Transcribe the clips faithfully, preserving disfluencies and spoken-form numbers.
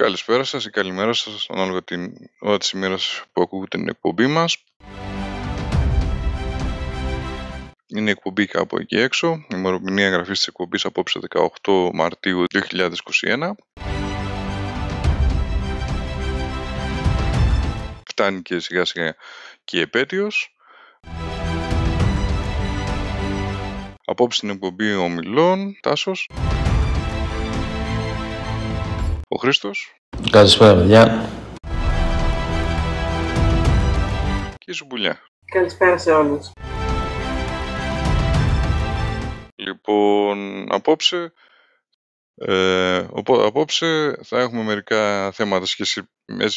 Καλησπέρα σας ή καλημέρα σας, ανάλογα την ώρα της ημέρας που ακούγεται την εκπομπή μας. Είναι εκπομπή Κάπου Εκεί Έξω, η ημερομηνία εγγραφής της εκπομπής απόψε δεκαοκτώ Μαρτίου δύο χιλιάδες είκοσι ένα. Φτάνει και σιγά σιγά και η επέτειος. Απόψε την εκπομπή ομιλών, Τάσος. Ο Χρήστος. Καλησπέρα, παιδιά. Και η Σουμπουλιά. Καλησπέρα σε όλους. Λοιπόν, απόψε, ε, απόψε θα έχουμε μερικά θέματα, σχέση,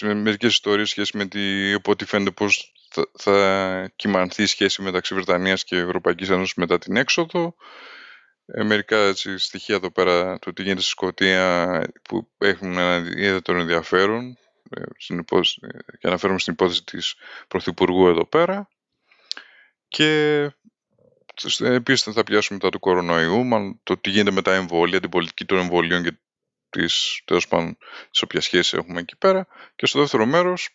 μερικές ιστορίες σχέση με τη, οπότε φαίνεται πως θα, θα κυμανθεί η σχέση μεταξύ Βρετανίας και Ευρωπαϊκής Ένωσης μετά την έξοδο. Ε, μερικά έτσι, στοιχεία εδώ πέρα του τι γίνεται στη Σκωτία που έχουν ένα ιδιαίτερο ενδιαφέρον ε, στην υπόθεση, και αναφέρομαι στην υπόθεση της Πρωθυπουργού εδώ πέρα, και ε, επίσης θα πιάσουμε μετά του κορονοϊού, μάλλον το τι γίνεται με τα εμβόλια, την πολιτική των εμβολίων και τις, τέλος πάντων, τις οποίες σχέσεις έχουμε εκεί πέρα, και στο δεύτερο μέρος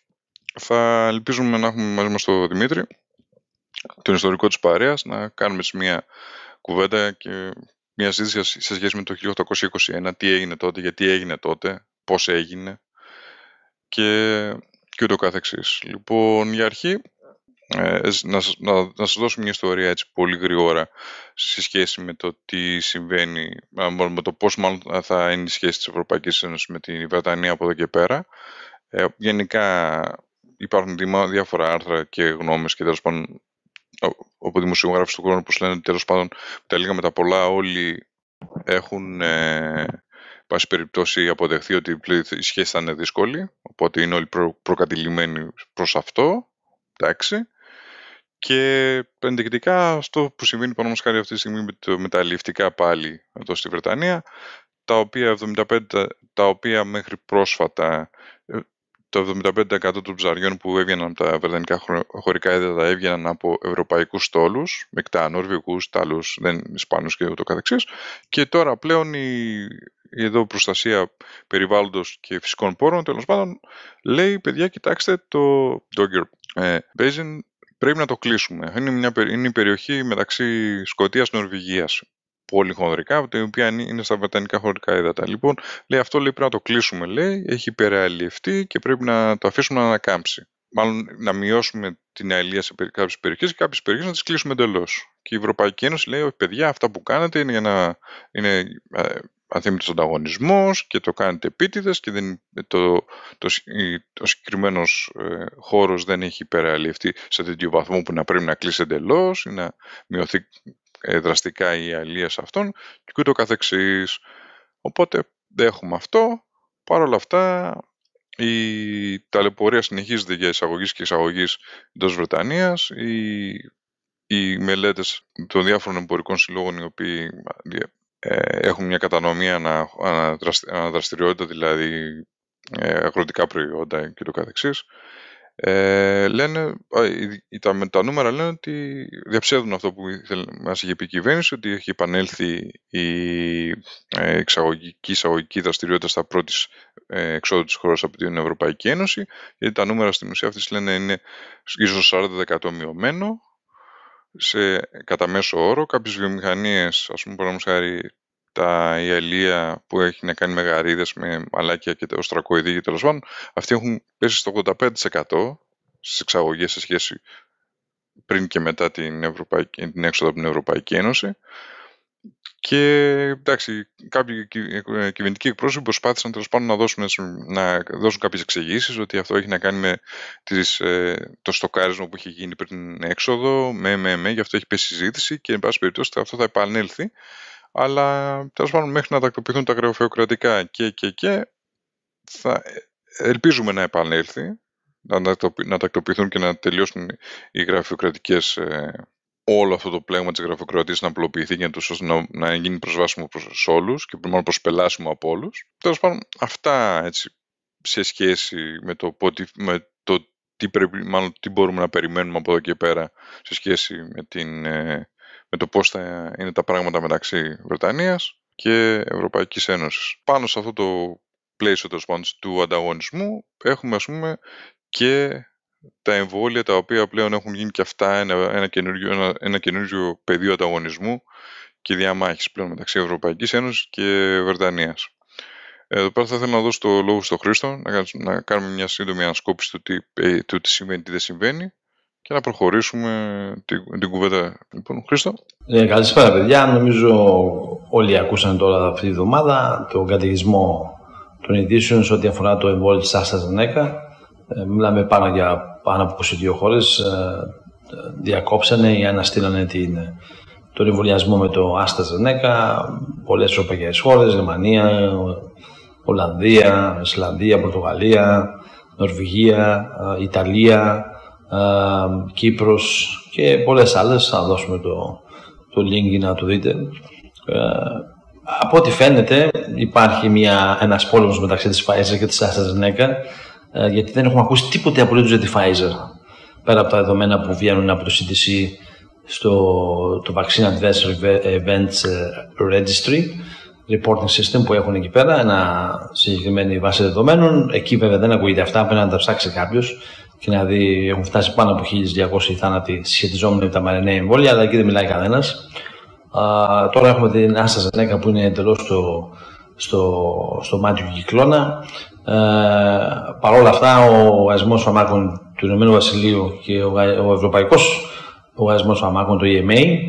θα ελπίζουμε να έχουμε μαζί μας τον Δημήτρη, τον ιστορικό της παρέας, να κάνουμε μια κουβέντα και μια συζήτηση σε σχέση με το χίλια οκτακόσια είκοσι ένα, τι έγινε τότε, γιατί έγινε τότε, πώς έγινε και, και ούτω καθεξής. Λοιπόν, για αρχή, ε, να, να, να σας δώσω μια ιστορία έτσι πολύ γρήγορα σε σχέση με το τι συμβαίνει, με το πώς μάλλον θα είναι η σχέση της Ευρωπαϊκής Ένωσης με τη Βρετανία από εδώ και πέρα. Ε, γενικά υπάρχουν διάφορα άρθρα και γνώμες και τέλος πάντων από δημοσιογράφους του χρόνου, που λένε ότι τέλος πάντων τα λίγα με τα πολλά όλοι έχουν ε, πάση περιπτώσει αποδεχθεί ότι η σχέση θα είναι δύσκολη, οπότε είναι όλοι προ, προκατηλημένοι προς αυτό, εντάξει, και ενδεικτικά αυτό που συμβαίνει πάνω μας χάρη αυτή τη στιγμή με, το, με τα αλληλευτικά πάλι εδώ στη Βρετανία, τα οποία, εβδομήντα πέντε, τα οποία μέχρι πρόσφατα το εβδομήντα πέντε τοις εκατό των ψαριών που έβγαιναν από τα βρετανικά χωρικά έδατα έβγαιναν από ευρωπαϊκούς στόλους, μεικτά, νορβηγούς, Ιταλούς, Ισπανούς και ούτω καθεξής. Και τώρα πλέον η, η εδώ προστασία περιβάλλοντος και φυσικών πόρων, τέλος πάντων, λέει, παιδιά, κοιτάξτε, το Dogger Basin πρέπει να το κλείσουμε. Είναι, μια, είναι η περιοχή μεταξύ Σκωτίας και Νορβηγίας, πολυχονδρικά, από την οποία είναι στα βρετανικά χωρικά ύδατα. Λοιπόν, λέει, αυτό λέει, πρέπει να το κλείσουμε, λέει, έχει υπεραλλιευτεί και πρέπει να το αφήσουμε να ανακάμψει. Μάλλον να μειώσουμε την αλληλεία σε κάποιες περιοχές και κάποιες περιοχές να τις κλείσουμε εντελώς. Και η Ευρωπαϊκή Ένωση λέει, όχι παιδιά, αυτά που κάνετε είναι για να είναι αθήμητος ανταγωνισμός και το κάνετε επίτηδες και δεν, το, το, το συγκεκριμένος ε, χώρος δεν έχει υπεραλλιευτεί σε τέτοιο βαθμό που να πρέπει να κλείσει εντελώς ή να μειωθεί δραστικά η αλληλεία σε αυτόν και ούτω καθεξής. Οπότε δεν έχουμε αυτό. Παρ' όλα αυτά η ταλαιπωρία συνεχίζεται για εισαγωγής και εισαγωγής εντός Βρετανίας. Οι, οι μελέτες των διάφορων εμπορικών συλλόγων, οι οποίοι ε, έχουν μια κατανομία ανα, αναδραστη, αναδραστηριότητα, δηλαδή ε, αγροτικά προϊόντα και ούτω καθεξής, Ε, λένε, τα, τα νούμερα λένε ότι διαψεύδουν αυτό που μας είχε πει η κυβέρνηση, ότι έχει επανέλθει η εξαγωγική εισαγωγική δραστηριότητα στα πρώτης ε, εξόδου της χώρας από την Ευρωπαϊκή Ένωση, γιατί τα νούμερα στην ουσία αυτής λένε είναι ίσως σαράντα τοις εκατό μειωμένο σε, κατά μέσο όρο. Κάποιες βιομηχανίες, ας πούμε, παραδείγματος χάρη τα ιαλία που έχει να κάνει με γαρίδες, με μαλάκια και τα οστρακοειδή και τέλος πάντων, αυτοί έχουν πέσει στο ογδόντα πέντε τοις εκατό στις εξαγωγές σε σχέση πριν και μετά την, Ευρωπαϊκή, την έξοδο από την Ευρωπαϊκή Ένωση. Και εντάξει, κάποιοι κυβερνητικοί εκπρόσωποι προσπάθησαν τέλος πάντων να δώσουν, να δώσουν κάποιες εξηγήσεις ότι αυτό έχει να κάνει με τις, το στοκάρισμα που είχε γίνει πριν την έξοδο, με, με, με, γι' αυτό έχει πέσει συζήτηση και εν πάση περιπτώσει αυτό θα επανέλθει. Αλλά τέλος πάντων, μέχρι να τακτοποιηθούν τα γραφειοκρατικά και, και, και θα ελπίζουμε να επανέλθει, να τακτοποιηθούν και να τελειώσουν οι γραφειοκρατικές, όλο αυτό το πλέγμα της γραφειοκρατίας να απλοποιηθεί για να, να γίνει προσβάσιμο προς όλους και μόνο προσπελάσιμο από όλους. Τέλος πάντων, αυτά έτσι, σε σχέση με το, με το τι, πρέπει, μάλλον, τι μπορούμε να περιμένουμε από εδώ και πέρα σε σχέση με την... με το πώς θα είναι τα πράγματα μεταξύ Βρετανίας και Ευρωπαϊκής Ένωσης. Πάνω σε αυτό το πλαίσιο του ανταγωνισμού έχουμε, ας πούμε, και τα εμβόλια τα οποία πλέον έχουν γίνει και αυτά ένα, ένα, καινούργιο, ένα, ένα καινούργιο πεδίο ανταγωνισμού και διαμάχης πλέον μεταξύ Ευρωπαϊκής Ένωσης και Βρετανίας. Εδώ πέρα θα ήθελα να δώσω το λόγο στον Χρήστο, να, να κάνουμε μια σύντομη ανασκόπηση του τι, του τι συμβαίνει, τι δεν συμβαίνει και να προχωρήσουμε την, την κουβέντα. Λοιπόν, Χρήστο. Ε, καλησπέρα παιδιά. Νομίζω όλοι ακούσαν τώρα αυτή τη εβδομάδα τον καταιγισμό των ειδήσεων σε ό,τι αφορά το εμβόλιο της AstraZeneca. Ε, μιλάμε πάνω για πάνω από είκοσι δύο χώρες. Ε, διακόψανε ή αναστήλανε την... τον εμβολιασμό με το AstraZeneca, πολλές ευρωπαϊκές χώρες, Γερμανία, Ολλανδία, Ισλανδία, Πορτογαλία, Νορβηγία, Ιταλία, Κύπρος και πολλές άλλες. Θα δώσουμε το, το link να το δείτε. Από ό,τι φαίνεται υπάρχει μια, ένας πόλεμος μεταξύ της Pfizer και της AstraZeneca, γιατί δεν έχουμε ακούσει τίποτε απολύτως για τη Pfizer, πέρα από τα δεδομένα που βγαίνουν από το σι ντι σι στο το Vaccine Adverse Events Registry Reporting System που έχουν εκεί πέρα, ένα συγκεκριμένη βάση δεδομένων. Εκεί βέβαια δεν ακούγεται αυτά, πρέπει να τα ψάξει κάποιος και να δει, έχουν φτάσει πάνω από χίλια διακόσια θάνατοι σχετιζόμενοι με τα μ αρ εν έι εμβόλια, αλλά εκεί δεν μιλάει κανένας. Α, τώρα έχουμε την AstraZeneca που είναι εντελώς στο, στο, στο μάτι του κυκλώνα. Ε, Παρ' όλα αυτά, ο Οργανισμός Φαρμάκων του Ηνωμένου Βασιλείου και ο, ο Ευρωπαϊκός Ο Οργανισμός Φαρμάκων, το ι εμ έι,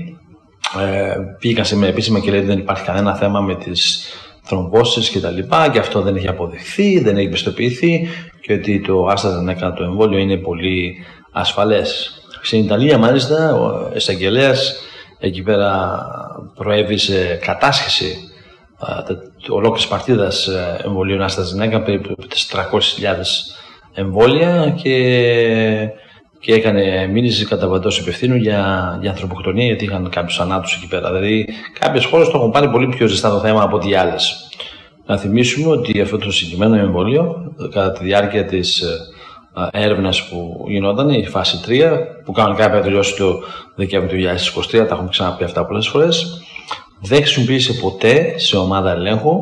ε, πήγαν σήμερα επίσημα και λέει ότι δεν υπάρχει κανένα θέμα με τις θρομβώσεις και τα λοιπά, και αυτό δεν έχει αποδειχθεί, δεν έχει πιστοποιηθεί και ότι το AstraZeneca το εμβόλιο είναι πολύ ασφαλές. Στην Ιταλία, μάλιστα, ο εισαγγελέας εκεί πέρα προέβησε κατάσχεση ε, ολόκληρης παρτίδας εμβολίων AstraZeneca, περίπου τριακόσιες χιλιάδες εμβόλια, και και έκανε μήνυση κατά βατός υπευθύνου για, για ανθρωποκτονία, γιατί είχαν κάποιους θανάτους εκεί πέρα. Δηλαδή, κάποιες χώρες το έχουν πάρει πολύ πιο ζεστά το θέμα από ό,τι άλλες. Να θυμίσουμε ότι αυτό το συγκεκριμένο εμβόλιο, κατά τη διάρκεια της έρευνας που γινόταν, η φάση τρία, που κανονικά έπρεπε να τελειώσει το Δεκέμβριο του είκοσι είκοσι τρία, τα έχουμε ξαναπεί αυτά πολλές φορές, δεν χρησιμοποίησε ποτέ σε ομάδα ελέγχου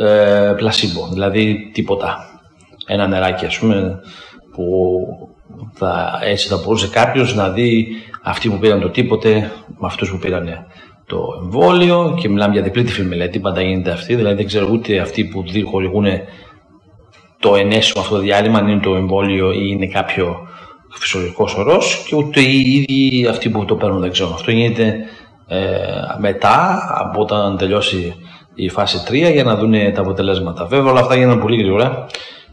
ε, πλασίμπο, δηλαδή τίποτα. Ένα νεράκι, ας πούμε, που. Θα, έτσι θα μπορούσε κάποιος να δει αυτοί που πήραν το τίποτε με αυτούς που πήραν το εμβόλιο, και μιλάμε για διπλή τυφλή μελέτη, πάντα γίνεται αυτή, δηλαδή δεν ξέρω ούτε αυτοί που χορηγούν το ενέσιμο αυτό το διάλειμμα αν είναι το εμβόλιο ή είναι κάποιο φυσιολογικό ορός, και ούτε οι ίδιοι αυτοί που το παίρνουν δεν ξέρουν. Αυτό γίνεται ε, μετά από όταν τελειώσει η φάση τρία για να δουν τα αποτελέσματα. Βέβαια όλα αυτά γίνανε πολύ γρήγορα.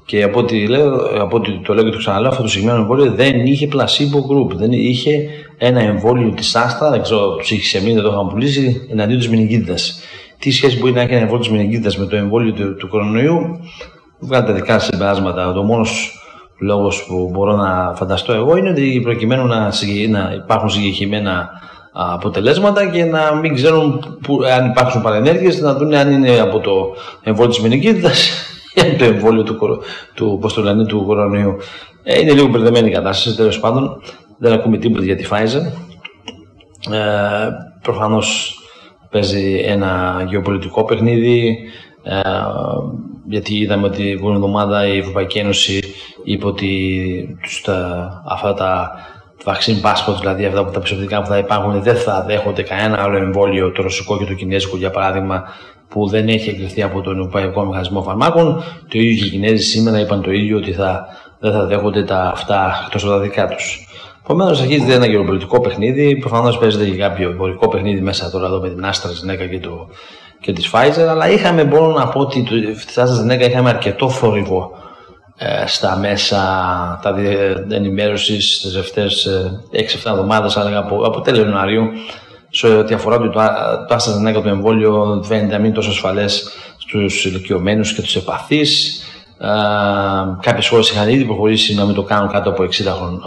Και από ό,τι, λέω, από ό,τι το λέω και το ξαναλέω, αυτό το συγκεκριμένο εμβόλιο δεν είχε placebo group. Δεν είχε ένα εμβόλιο της Άστρα, δεν ξέρω, του είχε σε μήνυμα, δεν το είχαν πουλήσει, εναντίον της μηνικίτιδας. Τι σχέση μπορεί να έχει ένα εμβόλιο της μηνικίτιδας με το εμβόλιο του, του κορονοϊού, βγάλετε δικά σας συμπεράσματα. Ο μόνος λόγος που μπορώ να φανταστώ εγώ είναι ότι προκειμένου να, να υπάρχουν συγκεκριμένα αποτελέσματα και να μην ξέρουν που, αν υπάρχουν παρενέργειες, να δουν αν είναι από το εμβόλιο της μηνικίτιδας. Είναι το εμβόλιο του, του, πώς το λένε, του κορονοϊού. Ε, είναι λίγο μπερδεμένη η κατάσταση, τέλος πάντων. Δεν ακούμε τίποτα για τη Pfizer. Ε, προφανώς παίζει ένα γεωπολιτικό παιχνίδι, ε, γιατί είδαμε ότι την προηγούμενη εβδομάδα η Ευρωπαϊκή Ένωση είπε ότι στα, αυτά τα vaccine passport, δηλαδή αυτά που τα πιστοποιητικά που θα υπάρχουν, δεν θα δέχονται κανένα άλλο εμβόλιο, το ρωσικό και το κινέζικο για παράδειγμα, που δεν έχει εγκριθεί από τον Ευρωπαϊκό Μηχανισμό Φαρμάκων. Το ίδιο και οι Κινέζοι σήμερα είπαν το ίδιο, ότι θα, δεν θα δέχονται τα αυτά εκτός από τα δικά τους. Επομένως, αρχίζεται ένα γεωπολιτικό παιχνίδι. Προφανώς παίζεται και κάποιο εμπορικό παιχνίδι μέσα τώρα εδώ με την AstraZeneca και, και τη Pfizer. Αλλά είχαμε, μπορώ να πω ότι τη AstraZeneca είχαμε αρκετό θόρυβο ε, στα μέσα τα ενημέρωση στις τελευταίες έξι εφτά εβδομάδες, από, από τέλη Ιανουαρίου. Σε ό,τι αφορά το, το AstraZeneca το εμβόλιο, φαίνεται να μην είναι τόσο ασφαλές στους ηλικιωμένους και τους επαθείς. Ε, κάποιες χώρες είχαν ήδη προχωρήσει να μην το κάνουν, κάτω από εξήντα χρονών,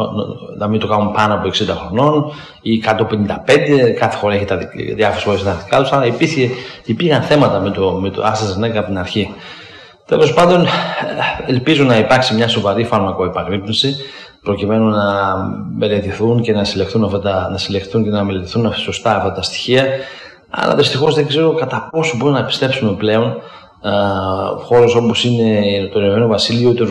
να μην το κάνουν πάνω από εξήντα χρονών ή κάτω από πενήντα πέντε. Κάθε χώρα έχει τα διάφορες χώρες τα δικά τους, αλλά υπήρχε, υπήρχαν θέματα με το, με το AstraZeneca από την αρχή. Τέλος πάντων, ελπίζω να υπάρξει μια σοβαρή φαρμακοεπαγρύπνηση, προκειμένου να μελετηθούν και να συλλεχθούν, αυτά τα, να συλλεχθούν και να μελετηθούν σωστά αυτά τα στοιχεία. Αλλά δυστυχώς δεν ξέρω κατά πόσο μπορούμε να πιστέψουμε πλέον χώρες όπως είναι το Ηνωμένο Βασίλειο ή το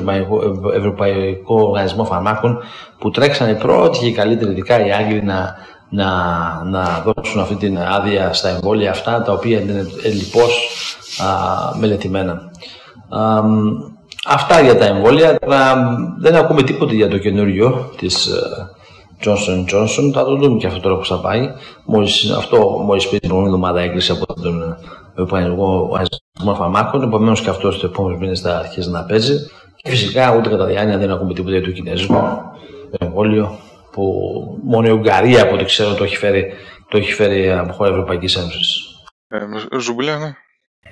Ευρωπαϊκό Οργανισμό Φαρμάκων, που τρέξανε πρώτοι και καλύτεροι, ειδικά οι Άγγλοι, να, να, να δώσουν αυτή την άδεια στα εμβόλια αυτά, τα οποία είναι ελλιπώς μελετημένα. Α, αυτά για τα εμβόλια. Τώρα δεν ακούμε τίποτε για το καινούριο της Johnson εντ Johnson. Θα το δούμε και αυτό τώρα πώς θα πάει. Μόλις, αυτό μόλις πει την προηγούμενη εβδομάδα έγκριση από τον Ευρωπαϊκό Οργανισμό Φαρμάκων. Επομένως και αυτό στους επόμενους μήνες θα αρχίσει να παίζει. Και φυσικά ούτε κατά διάνοια δεν ακούμε τίποτα για το κινέζικο εμβόλιο, που μόνο η Ουγγαρία, από ό,τι ξέρω, το έχει φέρει, το έχει φέρει από χώρα Ευρωπαϊκής Ένωσης. Ε, Ζουμπουλιά, ναι.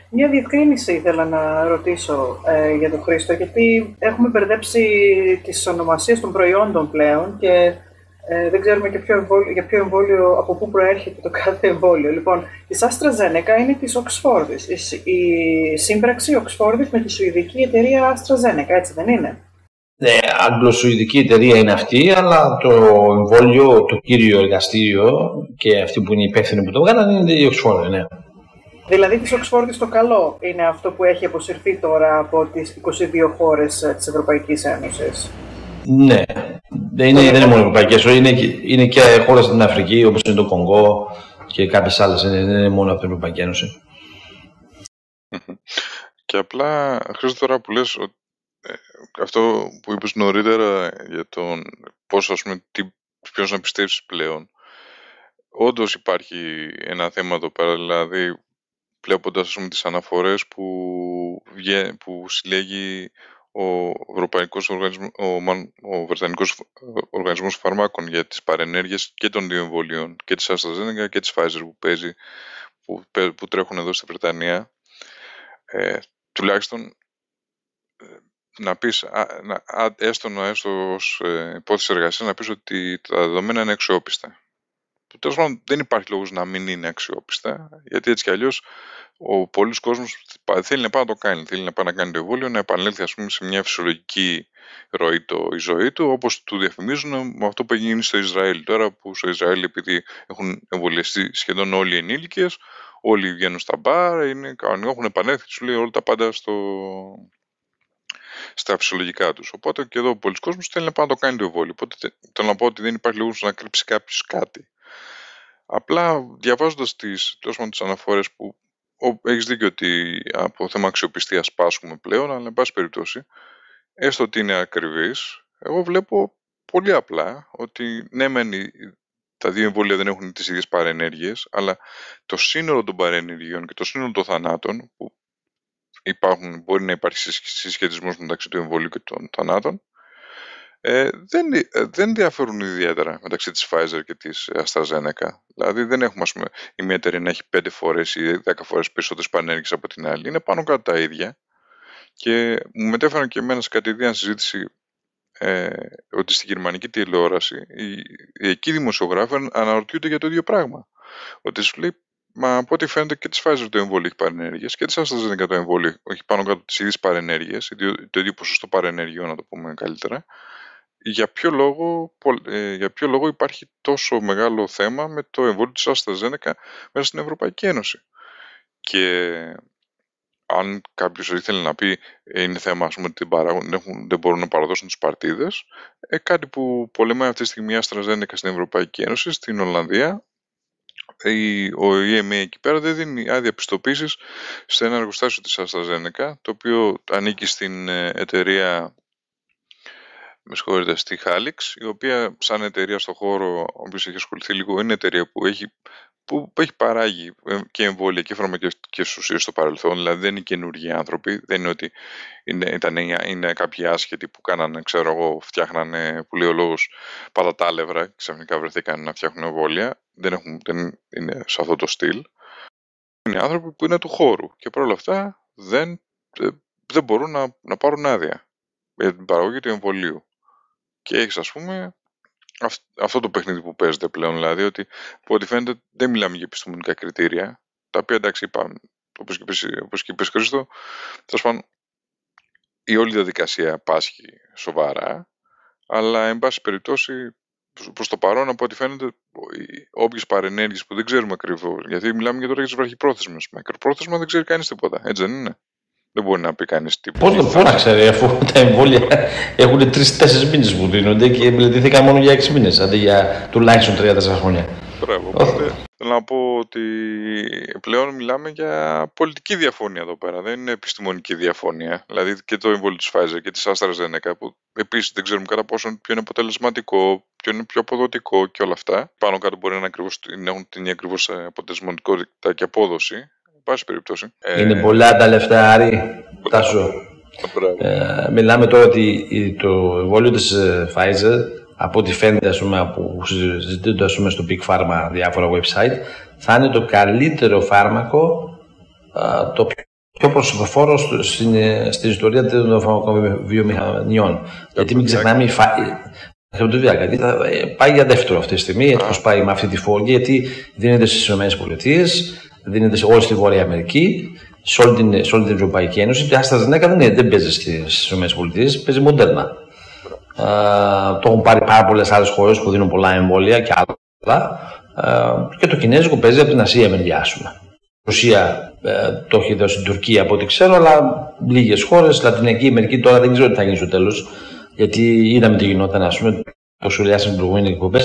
Μια διευκρίνηση ήθελα να ρωτήσω ε, για τον Χρήστο, γιατί έχουμε μπερδέψει τις ονομασίες των προϊόντων πλέον και ε, δεν ξέρουμε και ποιο εμβόλιο, για ποιο εμβόλιο, από πού προέρχεται το κάθε εμβόλιο. Λοιπόν, η AstraZeneca είναι της Oxford, η, η σύμπραξη Oxford με τη σουηδική εταιρεία AstraZeneca, έτσι δεν είναι? Ναι, αγγλοσουηδική εταιρεία είναι αυτή, αλλά το εμβόλιο, το κύριο εργαστήριο και αυτοί που είναι υπεύθυνοι που το βγάλανε είναι η Oxford, ναι. Δηλαδή, της Οξφόρδης το καλό είναι αυτό που έχει αποσυρθεί τώρα από τις είκοσι δύο χώρες της Ευρωπαϊκής Ένωσης. Ναι, δεν είναι, δεν είναι μόνο ευρωπαϊκές, είναι, είναι και χώρες στην Αφρική, όπως είναι το Κονγκό και κάποιες άλλες, δεν είναι μόνο από την Ευρωπαϊκή Ένωση. Και απλά, Χρήστο, τώρα που λες, ο, ε, αυτό που είπες νωρίτερα για τον πώς, ας πούμε, τι, ποιος να πιστέψεις πλέον, όντως υπάρχει ένα θέμα εδώ πέρα, δηλαδή, βλέποντας τις αναφορές που, βγε, που συλλέγει ο, Ευρωπαϊκός Οργανισμ, ο, ο Βρετανικός Οργανισμός Φαρμάκων για τις παρενέργειες και των δύο εμβολίων, και της AstraZeneca και της Pfizer που, παίζει, που, που τρέχουν εδώ στη Βρετανία, ε, τουλάχιστον να πεις, α, να, έστω να έστω ως ε, υπόθεση εργασίας, να πεις ότι τα δεδομένα είναι αξιόπιστα. Τέλος πάντων, δεν υπάρχει λόγος να μην είναι αξιόπιστα, γιατί έτσι κι αλλιώς ο πολλής κόσμος θέλει να πάει να το κάνει. Θέλει να πάει να κάνει το εμβόλιο, να επανέλθει, ας πούμε, σε μια φυσιολογική ροή το, η ζωή του, όπως του διαφημίζουν με αυτό που έγινε στο Ισραήλ. Τώρα που στο Ισραήλ, επειδή έχουν εμβολιαστεί σχεδόν όλοι οι ενήλικες, όλοι βγαίνουν στα μπαρ, είναι κανονικό, έχουν επανέλθει, σου λέει όλα τα πάντα στο, στα φυσιολογικά τους. Οπότε και εδώ ο πολλής κόσμος θέλει να πάει να το κάνει το εμβόλιο. Οπότε θέλω να πω ότι δεν υπάρχει λόγος να κρύψει κάποιος κάτι. Απλά διαβάζοντας τις, τις αναφορές που ο, έχεις δίκιο ότι από θέμα αξιοπιστίας πάσχουμε πλέον, αλλά εν πάση περιπτώσει, έστω ότι είναι ακριβής, εγώ βλέπω πολύ απλά ότι ναι μεν τα δύο εμβόλια δεν έχουν τις ίδιες παρενέργειες, αλλά το σύνολο των παρενεργειών και το σύνολο των θανάτων που υπάρχουν, μπορεί να υπάρχει συσχετισμός μεταξύ του εμβολίου και των θανάτων, Ε, δεν, δεν διαφέρουν ιδιαίτερα μεταξύ της Pfizer και της AstraZeneca. Δηλαδή δεν έχουμε, ας πούμε, η μία εταιρεία να έχει πέντε φορές ή δέκα φορές περισσότερες παρενέργειες από την άλλη. Είναι πάνω κάτω τα ίδια. Και μου μετέφεραν και εμένα σε κατηδίαν συζήτηση ε, ότι στην γερμανική τηλεόραση οι, οι εκεί δημοσιογράφοι αναρωτιούνται για το ίδιο πράγμα. Ότι σου λέει, μα από ό,τι φαίνεται και της Pfizer το εμβόλιο έχει παρενέργειες και της AstraZeneca το εμβόλιο έχει πάνω κάτω τις ίδιες παρενέργειες, το ίδιο ποσοστό παρενεργειών, να το πούμε καλύτερα. Για ποιο, λόγο, για ποιο λόγο υπάρχει τόσο μεγάλο θέμα με το εμβόλιο της AstraZeneca μέσα στην Ευρωπαϊκή Ένωση? Και αν κάποιος ήθελε να πει είναι θέμα, ας πούμε, ότι δεν μπορούν να παραδώσουν τους παρτίδες, ε, κάτι που πολεμάει αυτή τη στιγμή η AstraZeneca στην Ευρωπαϊκή Ένωση, στην Ολλανδία, η, ο ι εμ έι εκεί πέρα δεν δίνει άδεια πιστοποίησης σε ένα εργοστάσιο της AstraZeneca, το οποίο ανήκει στην εταιρεία, με συγχωρείτε, στη Halix, η οποία σαν εταιρεία στον χώρο, όποιος έχει ασχοληθεί λίγο, είναι εταιρεία που έχει, που, που έχει παράγει και εμβόλια και φαρμακευτικές ουσίες στο παρελθόν, δηλαδή δεν είναι καινούργιοι άνθρωποι, δεν είναι ότι είναι, ήταν, είναι κάποιοι άσχετοι που κάνανε, ξέρω εγώ, φτιάχνανε, που λέει ο λόγος, πατατάλευρα, ξαφνικά βρεθήκαν να φτιάχνουν εμβόλια, δεν, έχουν, δεν είναι σε αυτό το στυλ. Είναι άνθρωποι που είναι του χώρου και παρόλα αυτά δεν, δεν μπορούν να, να πάρουν άδεια για την παραγωγή του εμβολίου. Και έχεις, ας πούμε, αυ- αυτό το παιχνίδι που παίζεται πλέον, δηλαδή ότι, που ό,τι φαίνεται δεν μιλάμε για επιστημονικά κριτήρια, τα οποία, εντάξει, είπαμε, όπως και είπες, όπως και είπες Χρήστο, θα σου πάνε, η όλη διαδικασία πάσχει σοβαρά, αλλά, εν πάση περιπτώσει, προς το παρόν, από ό,τι φαίνεται, όποιες παρενέργειες που δεν ξέρουμε ακριβώς, γιατί μιλάμε για τώρα για τις βραχυπρόθεσμες, μακροπρόθεσμα δεν ξέρει κανείς τίποτα, έτσι δεν είναι? Δεν μπορεί να πει κανείς τίποτα. Πώς το φώναξε, αφού τα εμβόλια έχουν τρεις τέσσερις μήνες που δίνονται και μελετήθηκαν μόνο για έξι μήνες, αντί για τουλάχιστον τρία τέσσερα χρόνια. Μπράβο. Οπότε θέλω να πω ότι πλέον μιλάμε για πολιτική διαφωνία εδώ πέρα. Δεν είναι επιστημονική διαφωνία. Δηλαδή και το εμβόλιο της Pfizer και της AstraZeneca, που επίσης δεν ξέρουμε κατά πόσο ποιο είναι αποτελεσματικό, ποιο είναι πιο αποδοτικό και όλα αυτά. Πάνω κάτω μπορεί να, ακριβώς, να έχουν την ακριβώς αποτελεσματικότητα και απόδοση. Πάση περιπτώσει. Είναι ε... πολλά τα λεφτά, Άρη. Τάσο. Ε, μιλάμε τώρα ότι το εμβόλιο της Pfizer, από ό,τι φαίνεται, ας πούμε, που συζητείται, ας πούμε, στο Big Pharma, διάφορα website, θα είναι το καλύτερο φάρμακο, το πιο προσφοφόρο στην, στην ιστορία των φαρμακοβιομηχανιών. Γιατί μην ξεχνάμε, η Pfizer θα πάει για δεύτερο αυτή τη στιγμή, πώς πάει με αυτή τη φόρμα, γιατί δίνεται στις ΗΠΑ, δίνεται σε όλη τη Βόρεια Αμερική, σε όλη την, σε όλη την Ευρωπαϊκή Ένωση. Η AstraZeneca δεν, δεν παίζει στις ΗΠΑ, παίζει Moderna. Uh, το έχουν πάρει πάρα πολλές άλλες χώρες που δίνουν πολλά εμβόλια και άλλα. Uh, και το κινέζικο παίζει από την Ασία μεριά, ας πούμε. Η Ρωσία uh, το έχει δώσει στην Τουρκία από ό,τι ξέρω, αλλά λίγες χώρες, Λατινική Αμερική, τώρα δεν ξέρω τι θα γίνει στο τέλος. Γιατί είδαμε τι γινόταν, ας πούμε, το σχολιάσαμε στην προηγούμενη εκπομπή.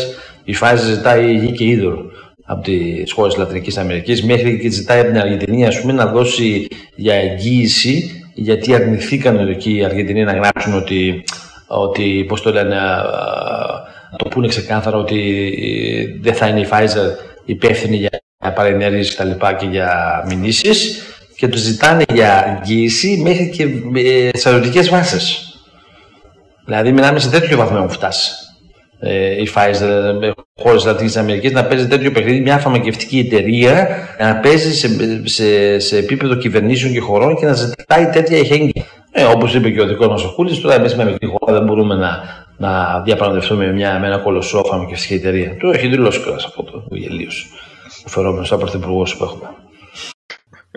Η Pfizer ζητάει γη και είδωρο από τις χώρες της Λατινικής Αμερικής, μέχρι και ζητάει από την Αργεντινή, ας πούμε, να δώσει για εγγύηση, γιατί αρνηθήκαν εκεί οι Αργεντινοί να γράψουν ότι, ότι πώς το λένε, να το πούνε ξεκάθαρα ότι δεν θα είναι η Pfizer υπεύθυνη για παρενέργειες κτλ. Και για μηνύσεις, και τους ζητάνε για εγγύηση μέχρι και σε ερωτικές βάσεις. Δηλαδή, μιλάμε σε τέτοιο βαθμό έχουν φτάσει η Pfizer, χώρες της Λατινικής Αμερικής, να παίζει τέτοιο παιχνίδι, μια φαρμακευτική εταιρεία να παίζει σε, σε, σε επίπεδο κυβερνήσεων και χωρών και να ζητάει τέτοια ειχέγγυα. Ε, όπως είπε και ο δικός μας ο Κούλης, τώρα εμείς με μικρή χώρα δεν μπορούμε να, να διαπραγματευτούμε με, μια, με ένα κολοσσό φαρμακευτική εταιρεία. Το έχει δηλώσει κιόλας από το γελίος, ο φερόμενος σαν πρωθυπουργός που έχουμε.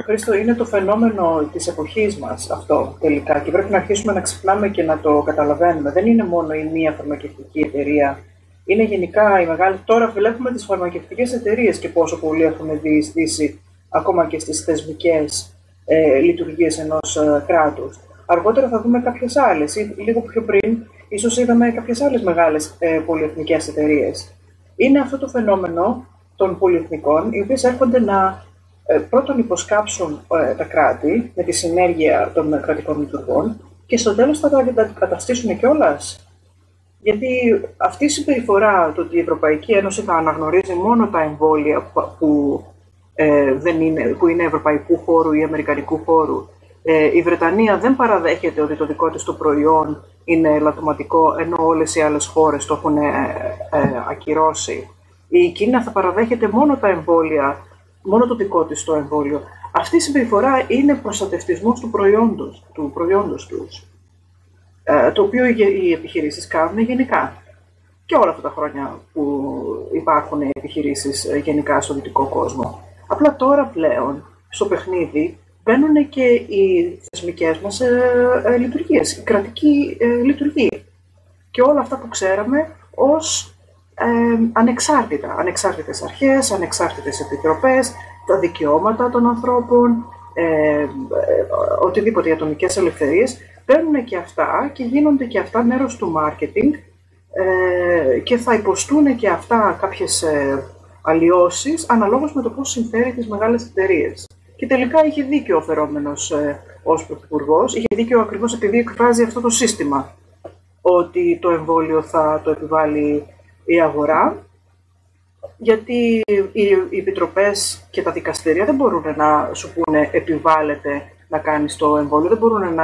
Χρήστο, είναι το φαινόμενο της εποχής μας αυτό τελικά και πρέπει να αρχίσουμε να ξυπνάμε και να το καταλαβαίνουμε. Δεν είναι μόνο η μία φαρμακευτική εταιρεία, είναι γενικά η μεγάλη. Τώρα βλέπουμε τις φαρμακευτικές εταιρείες και πόσο πολλοί έχουν διεισδύσει ακόμα και στις θεσμικές ε, λειτουργίες ενός ε, κράτους. Αργότερα θα δούμε κάποιες άλλες, ή λίγο πιο πριν, ίσως είδαμε κάποιες άλλες μεγάλες ε, πολυεθνικές εταιρείες. Είναι αυτό το φαινόμενο των πολυεθνικών, οι οποίες έρχονται να. Πρώτον, υποσκάψουν ε, τα κράτη με τη συνέργεια των κρατικών λειτουργών και στο τέλος θα τα αντικαταστήσουν κιόλας. Γιατί αυτή η συμπεριφορά του ότι η Ευρωπαϊκή Ένωση θα αναγνωρίζει μόνο τα εμβόλια που, που, ε, δεν είναι, που είναι ευρωπαϊκού χώρου ή αμερικανικού χώρου. Ε, η Βρετανία δεν παραδέχεται ότι το δικό της το προϊόν είναι λατωματικό, ενώ όλες οι άλλες χώρες το έχουν ε, ε, ακυρώσει. Η Κίνα θα παραδέχεται μόνο τα εμβόλια, μόνο το δικό της το εμβόλιο. Αυτή η συμπεριφορά είναι προστατευτισμός του προϊόντος, του προϊόντος τους, το οποίο οι επιχειρήσεις κάνουν γενικά. Και όλα αυτά τα χρόνια που υπάρχουν επιχειρήσεις γενικά στον δυτικό κόσμο. Απλά τώρα πλέον στο παιχνίδι μπαίνουν και οι θεσμικές μας λειτουργίες, η κρατική λειτουργία. Και όλα αυτά που ξέραμε ως Ε, ανεξάρτητα, ανεξάρτητες αρχές, ανεξάρτητες επιτροπές, τα δικαιώματα των ανθρώπων, ε, ε, οτιδήποτε, οι ατομικές ελευθερίες, παίρνουν και αυτά και γίνονται και αυτά μέρος του μάρκετινγκ ε, και θα υποστούν και αυτά κάποιες ε, αλλοιώσεις αναλόγως με το πώς συμφέρει τις μεγάλες εταιρείες. Και τελικά είχε δίκιο ο φερόμενος ε, ως πρωθυπουργός, είχε δίκιο ακριβώς επειδή εκφράζει αυτό το σύστημα, ότι το εμβόλιο θα το επιβάλλει η αγορά, γιατί οι επιτροπές και τα δικαστήρια δεν μπορούν να σου πούνε επιβάλλεται να κάνεις το εμβόλιο, δεν μπορούν να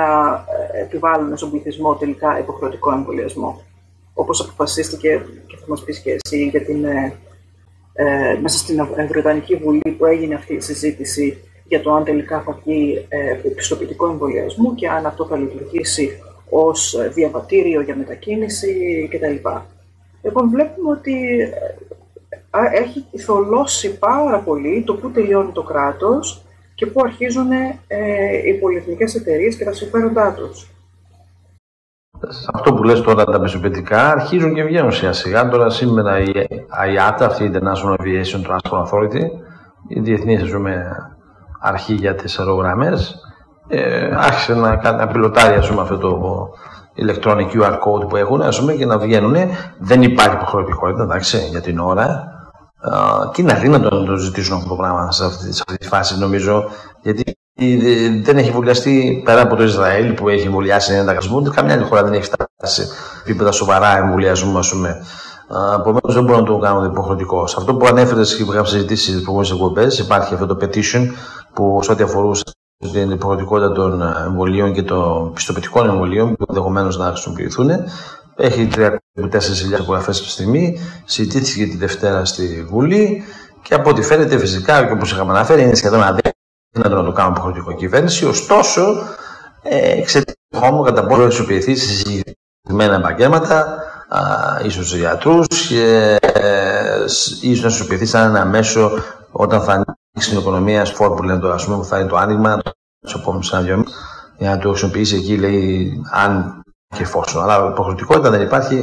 επιβάλλουν στον πληθυσμό τελικά υποχρεωτικό εμβολιασμό, όπως αποφασίστηκε και θα μας πεις και εσύ για την, ε, μέσα στην Βρετανική Βουλή που έγινε αυτή η συζήτηση για το αν τελικά θα βγει ε, πιστοποιητικό εμβολιασμό και αν αυτό θα λειτουργήσει ως διαβατήριο για μετακίνηση κτλ. Λοιπόν, βλέπουμε ότι έχει θολώσει πάρα πολύ το πού τελειώνει το κράτος και πού αρχίζουν ε, οι πολυεθνικές εταιρείες και τα συμφέροντά τους. Αυτό που λες τώρα, τα πιστοποιητικά αρχίζουν και βγαίνουν σιγά σιγά. Τώρα σήμερα η AIATA, αυτή η International Aviation Transport Authority, η διεθνής, ας πούμε, αρχή για τις αερογραμμές, ε, άρχισε να, να πιλωτάρει, ας πούμε, αυτό το ηλεκτρονικό κιου αρ code που έχουν, ας πούμε, και να βγαίνουν. Δεν υπάρχει υποχρεωτικότητα, εντάξει, για την ώρα. Uh, και είναι αδύνατο να το ζητήσουν αυτό το πράγμα σε αυτή, σε αυτή τη φάση, νομίζω, γιατί δεν έχει εμβολιαστεί πέρα από το Ισραήλ που έχει εμβολιάσει ενενήντα τοις εκατό. Καμιά άλλη χώρα δεν έχει φτάσει σε επίπεδα σοβαρά εμβολιασμού, ας πούμε. Uh, Επομένως, δεν μπορώ να το κάνω υποχρεωτικό. Σε αυτό που ανέφερε και που είχαμε συζητήσει στις προηγούμενες εκπομπές, υπάρχει αυτό το petition που, σε ό,τι αφορούσε την υποχρεωτικότητα των εμβολίων και των πιστοποιητικών εμβολίων, που ενδεχομένως να χρησιμοποιηθούν. Έχει τριακόσιες τέσσερις χιλιάδες υπογραφές τη στιγμή, συζητήθηκε τη Δευτέρα στη Βουλή και από ό,τι φαίνεται, φυσικά, και όπως είχαμε αναφέρει, είναι σχεδόν αδύνατο να το κάνουμε υποχρεωτικό κυβέρνηση. Ωστόσο, εξαιτίας του χώμου, κατά πόσο εξοπλιστεί σε συγκεκριμένα επαγγέλματα, ίσως γιατρούς, ίσως να εξοπλιστεί σαν ένα μέσο όταν θα ανοίξει την οικονομία, σπορ που λένε το, ας πούμε, που θα είναι το άνοιγμα, του επόμενου ένα-δύο μήνες, για να το χρησιμοποιήσει εκεί, λέει, αν. Και εφόσον. Αλλά υποχρεωτικότητα δεν υπάρχει,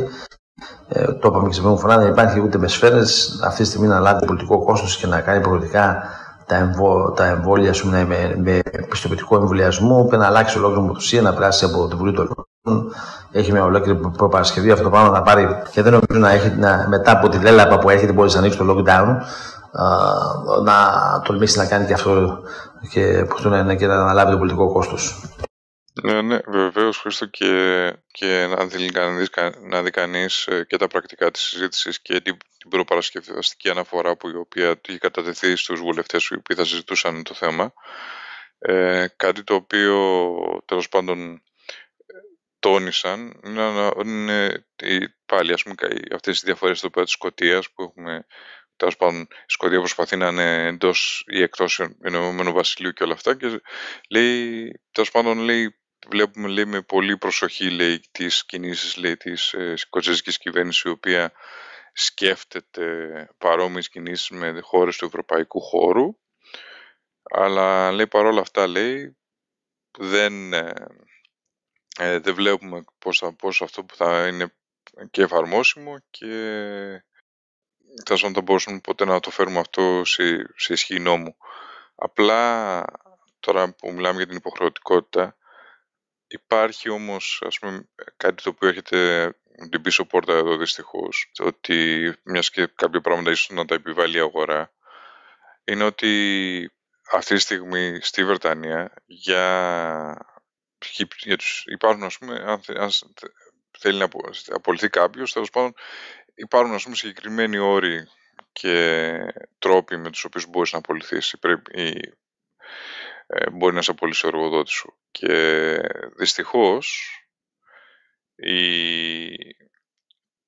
ε, το είπαμε και σε πρώτη φορά, δεν υπάρχει ούτε με σφαίρες αυτή τη στιγμή να λάβει πολιτικό κόστος και να κάνει προοδικά τα, εμβο, τα εμβόλια, ας πούμε, με, με πιστοποιητικό εμβολιασμό, που να αλλάξει ολόκληρη μοτοσία, να περάσει από την Βουλή των Ελλήνων. Έχει μια ολόκληρη προπαρασκευή. Αυτό το πράγμα να πάρει και δεν νομίζω να έχει να, μετά από τη λέλαπα που έρχεται, μπορεί να ανοίξει το lockdown, ε, να τολμήσει να κάνει και αυτό και, να, και να αναλάβει το πολιτικό κόστος. Ναι, ναι, βεβαίως, Χρήστο, και, και να δει, να δει κανείς και τα πρακτικά της συζήτησης και την, την προπαρασκευαστική αναφορά που η οποία είχε κατατεθεί στους βουλευτές οι οποίοι θα συζητούσαν το θέμα. Ε, κάτι το οποίο τέλος πάντων τόνισαν είναι, είναι πάλι, ας πούμε, αυτές οι διαφορές στο πέρα της Σκωτίας που έχουμε. Τέλος πάντων, η Σκωτία προσπαθεί να είναι εντός ή εκτός Ενωμένου Βασιλείου και όλα αυτά και λέει, τέλος πάντων, λέει. Βλέπουμε, λέει, με πολύ προσοχή, λέει, τις κινήσεις, λέει, της ε, σκοτσέζικης κυβέρνησης, η οποία σκέφτεται παρόμοιες κινήσεις με χώρες του ευρωπαϊκού χώρου, αλλά, λέει, παρόλα αυτά, λέει, δεν, ε, ε, δεν βλέπουμε πώς, θα, πώς αυτό που θα είναι και εφαρμόσιμο και θα σαν να μπορούσαμε ποτέ να το φέρουμε αυτό σε, σε ισχύ νόμου. Απλά, τώρα που μιλάμε για την υποχρεωτικότητα, υπάρχει όμως, ας πούμε, κάτι το οποίο έχετε την πίσω πόρτα εδώ δυστυχώς, ότι μιας και κάποια πράγματα ίσως να τα επιβάλλει η αγορά, είναι ότι αυτή τη στιγμή στη Βρετανία για, για τους, υπάρχουν, ας πούμε, αν, θε, αν θέλει να απολυθεί κάποιος, τέλος πάντων, υπάρχουν, ας πούμε, συγκεκριμένοι όροι και τρόποι με τους οποίους μπορείς να απολυθείς. Ε, μπορεί να σε απολύσει ο εργοδότης σου. Και δυστυχώς, η...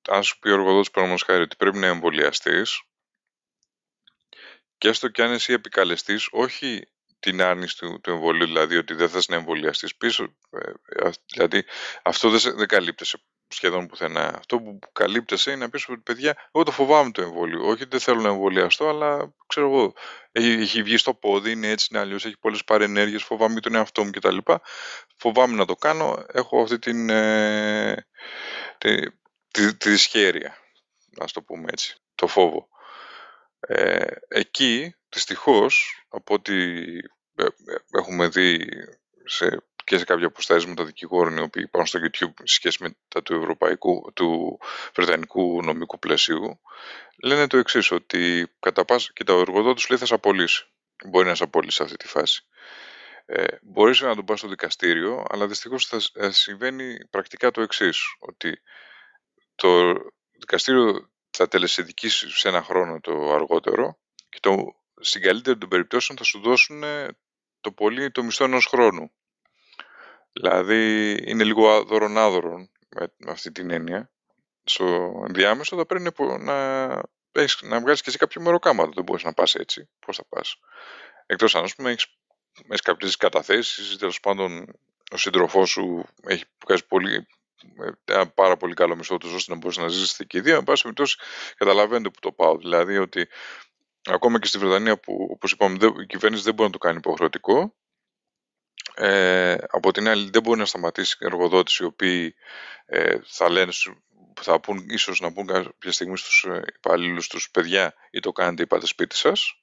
αν σου πει ο εργοδότης, παραδείγματος χάρη, ότι πρέπει να εμβολιαστείς, και έστω κι αν εσύ επικαλεστείς, όχι την άρνηση του, του εμβολίου, δηλαδή ότι δεν θες να εμβολιαστείς πίσω, ε, δηλαδή αυτό δεν, δεν καλύπτεσαι σχεδόν πουθενά. Αυτό που καλύπτεσαι είναι να πεις, παιδιά, εγώ το φοβάμαι το εμβόλιο. Όχι, δεν θέλω να εμβολιαστώ, αλλά ξέρω εγώ. Έχει, έχει βγει στο πόδι, είναι έτσι, είναι αλλιώς, έχει πολλές παρενέργειες, φοβάμαι τον εαυτό μου κτλ. Φοβάμαι να το κάνω. Έχω αυτή την. Ε, τη, τη, τη δυσχέρεια, ας το πούμε έτσι. Το φόβο. Ε, εκεί, δυστυχώς, από ό,τι ε, έχουμε δει σε. Και σε κάποια αποστάσματα δικηγόρων οι οποίοι υπάρχουν στο YouTube σε σχέση με τα του ευρωπαϊκού, του βρετανικού νομικού πλαισίου, λένε το εξής, ότι κατά πάσα, κοίτα, ο εργοδότης λέει θα σε απολύσει. Μπορεί να σε απολύσει σε αυτή τη φάση. Ε, μπορείς να τον πας στο δικαστήριο, αλλά δυστυχώς θα συμβαίνει πρακτικά το εξής, ότι το δικαστήριο θα τελεσυδικήσει σε ένα χρόνο το αργότερο και το, στην καλύτερη των περιπτώσεων θα σου δώσουν το πολύ το μισθό ενός χρόνου. Δηλαδή είναι λίγο άδωρον-άδωρον με αυτή την έννοια. Στο διάμεσο θα πρέπει να, να βγάλεις και εσύ κάποιο μεροκάματο. Δεν μπορείς να πας έτσι. Πώς θα πας. Εκτός αν, ας πούμε, έχεις μέσα κάποιες καταθέσεις, τέλος πάντων ο σύντροφός σου έχει βγάλει πολύ, ένα πάρα πολύ καλό μισθό του, ώστε να μπορείς να ζήσεις στην κηδεία. Εν πάση περιπτώσει, καταλαβαίνετε που το πάω. Δηλαδή ότι ακόμα και στη Βρετανία που, όπως είπαμε, η κυβέρνηση δεν μπορεί να το κάνει υποχρεωτικό. Ε, από την άλλη δεν μπορεί να σταματήσει εργοδότες οι οποίοι ε, θα λένε, θα πούν, ίσως να πούν κάποια στιγμή στους υπαλλήλους τους, παιδιά, ή το κάνετε ή πάτε σπίτι σας.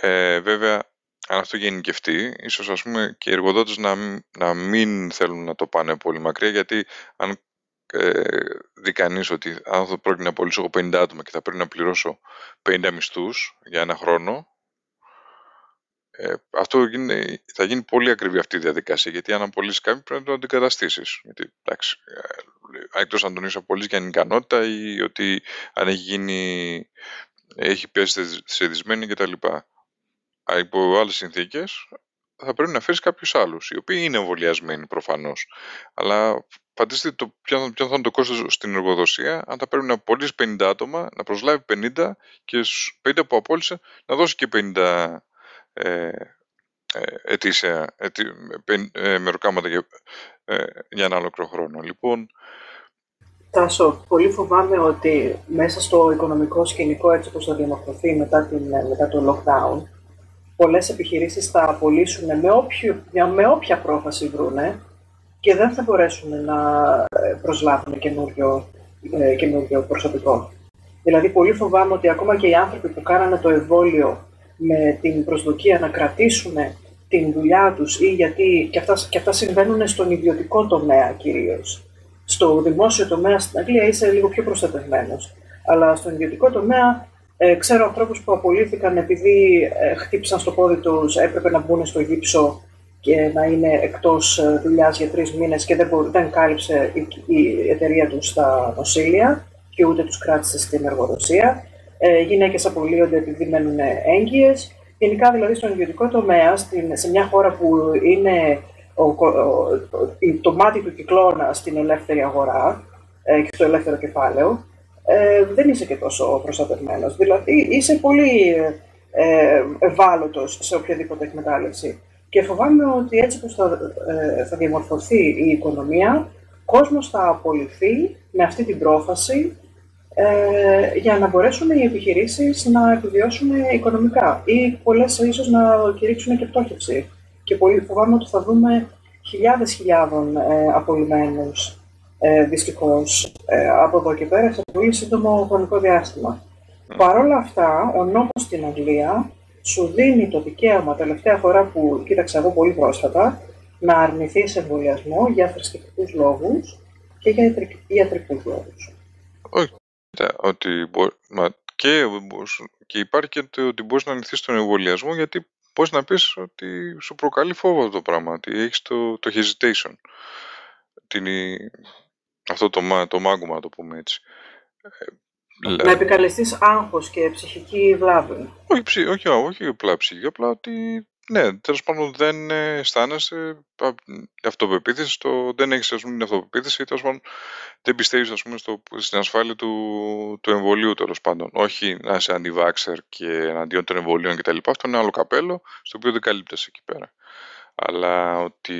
Ε, βέβαια αν αυτό γενικευτεί, ίσως ας πούμε και οι εργοδότες να, να μην θέλουν να το πάνε πολύ μακριά, γιατί αν ε, δει κανείς ότι αν θα πρόκειται να απολύσω εγώ πενήντα άτομα και θα πρέπει να πληρώσω πενήντα μισθούς για ένα χρόνο, ε, αυτό γίνει, θα γίνει πολύ ακριβή αυτή η διαδικασία, γιατί αν απολύσεις κάποιον πρέπει να τον αντικαταστήσεις. Γιατί, εντάξει, ε, εκτός αν τον είσαι απολύσεις για ανικανότητα ή ότι αν έχει γίνει, έχει πιάσει θεσμισμένη κτλ. Υπό άλλες συνθήκες θα πρέπει να φέρεις κάποιους άλλους, οι οποίοι είναι εμβολιασμένοι προφανώς. Αλλά φανταστείτε το ποιο θα είναι το κόστος στην εργοδοσία, αν θα πρέπει να απολύσει πενήντα άτομα, να προσλάβει πενήντα και στους πενήντα που απόλυσε να δώσει και πενήντα ε, ε, ετήσια ετή, ε, ε, μεροκάματα για, ε, για ένα ολόκληρο χρόνο. Λοιπόν, Τάσο, πολύ φοβάμαι ότι μέσα στο οικονομικό σκηνικό, έτσι όπως θα διαμορφωθεί μετά, την, μετά το lockdown, πολλές επιχειρήσεις θα απολύσουν με, όποιο, με όποια πρόφαση βρούνε και δεν θα μπορέσουν να προσλάβουν καινούριο, καινούριο προσωπικό. Δηλαδή, πολύ φοβάμαι ότι ακόμα και οι άνθρωποι που κάνανε το εμβόλιο με την προσδοκία να κρατήσουν την δουλειά τους, ή γιατί και αυτά, και αυτά συμβαίνουν στον ιδιωτικό τομέα κυρίως. Στο δημόσιο τομέα στην Αγγλία είσαι λίγο πιο προστατευμένος, αλλά στον ιδιωτικό τομέα Ε, ξέρω ανθρώπους που απολύθηκαν επειδή ε, χτύπησαν στο πόδι τους, έπρεπε να μπουν στο γύψο και να είναι εκτός ε, δουλειάς για τρεις μήνες και δεν, δεν κάλυψε η, η εταιρεία τους τα νοσήλια και ούτε τους κράτησε στην εργοδοσία. Ε, γυναίκες απολύονται επειδή μένουν έγκυες. Γενικά, δηλαδή, στον ιδιωτικό τομέα, στην, σε μια χώρα που είναι ο, ο, το μάτι του κυκλώνα στην ελεύθερη αγορά ε, και στο ελεύθερο κεφάλαιο, Ε, δεν είσαι και τόσο προστατευμένος. Δηλαδή, είσαι πολύ ε, ευάλωτος σε οποιαδήποτε εκμετάλλευση. Και φοβάμαι ότι έτσι που θα, ε, θα διαμορφωθεί η οικονομία, ο κόσμος θα απολυθεί με αυτή την πρόφαση ε, για να μπορέσουν οι επιχειρήσεις να επιβιώσουν οικονομικά ή πολλές ίσως να κηρύξουν και πτώχευση. Και πολύ φοβάμαι ότι θα δούμε χιλιάδες χιλιάδων ε, απολυμένους. Ε, δυστυχώς, ε, από εδώ και πέρα σε πολύ σύντομο χρονικό διάστημα. Mm. Παρ' όλα αυτά, ο νόμος στην Αγγλία σου δίνει το δικαίωμα, τελευταία φορά που κοίταξα εγώ πολύ πρόσφατα, να αρνηθείς εμβολιασμό για θρησκευτικούς λόγους και για ιατρικ, ιατρικούς λόγους. Όχι, ότι μπο, μα, και, και υπάρχει και το, ότι μπορείς να αρνηθείς τον εμβολιασμό, γιατί μπορείς να πεις ότι σου προκαλεί φόβο το πράγμα, ότι έχεις το, το hesitation. Την, αυτό το, το μάγουμα, να το πούμε έτσι. Να επικαλεστείς άγχος και ψυχική βλάβη. Όχι, όχι, όχι απλά ψυχική, απλά ότι ναι, τέλος πάντων δεν αισθάνεσαι αυτοπεποίθηση, στο, δεν έχεις, ας πούμε, την αυτοπεποίθηση, τέλος πάντων δεν πιστεύεις, ας πούμε, στο, στην ασφάλεια του, του εμβολίου, τέλος πάντων. Όχι να είσαι αντιβάξερ και εναντίον των εμβολίων κτλ. Αυτό είναι άλλο καπέλο, στο οποίο δεν καλύπτεσαι εκεί πέρα. Αλλά ότι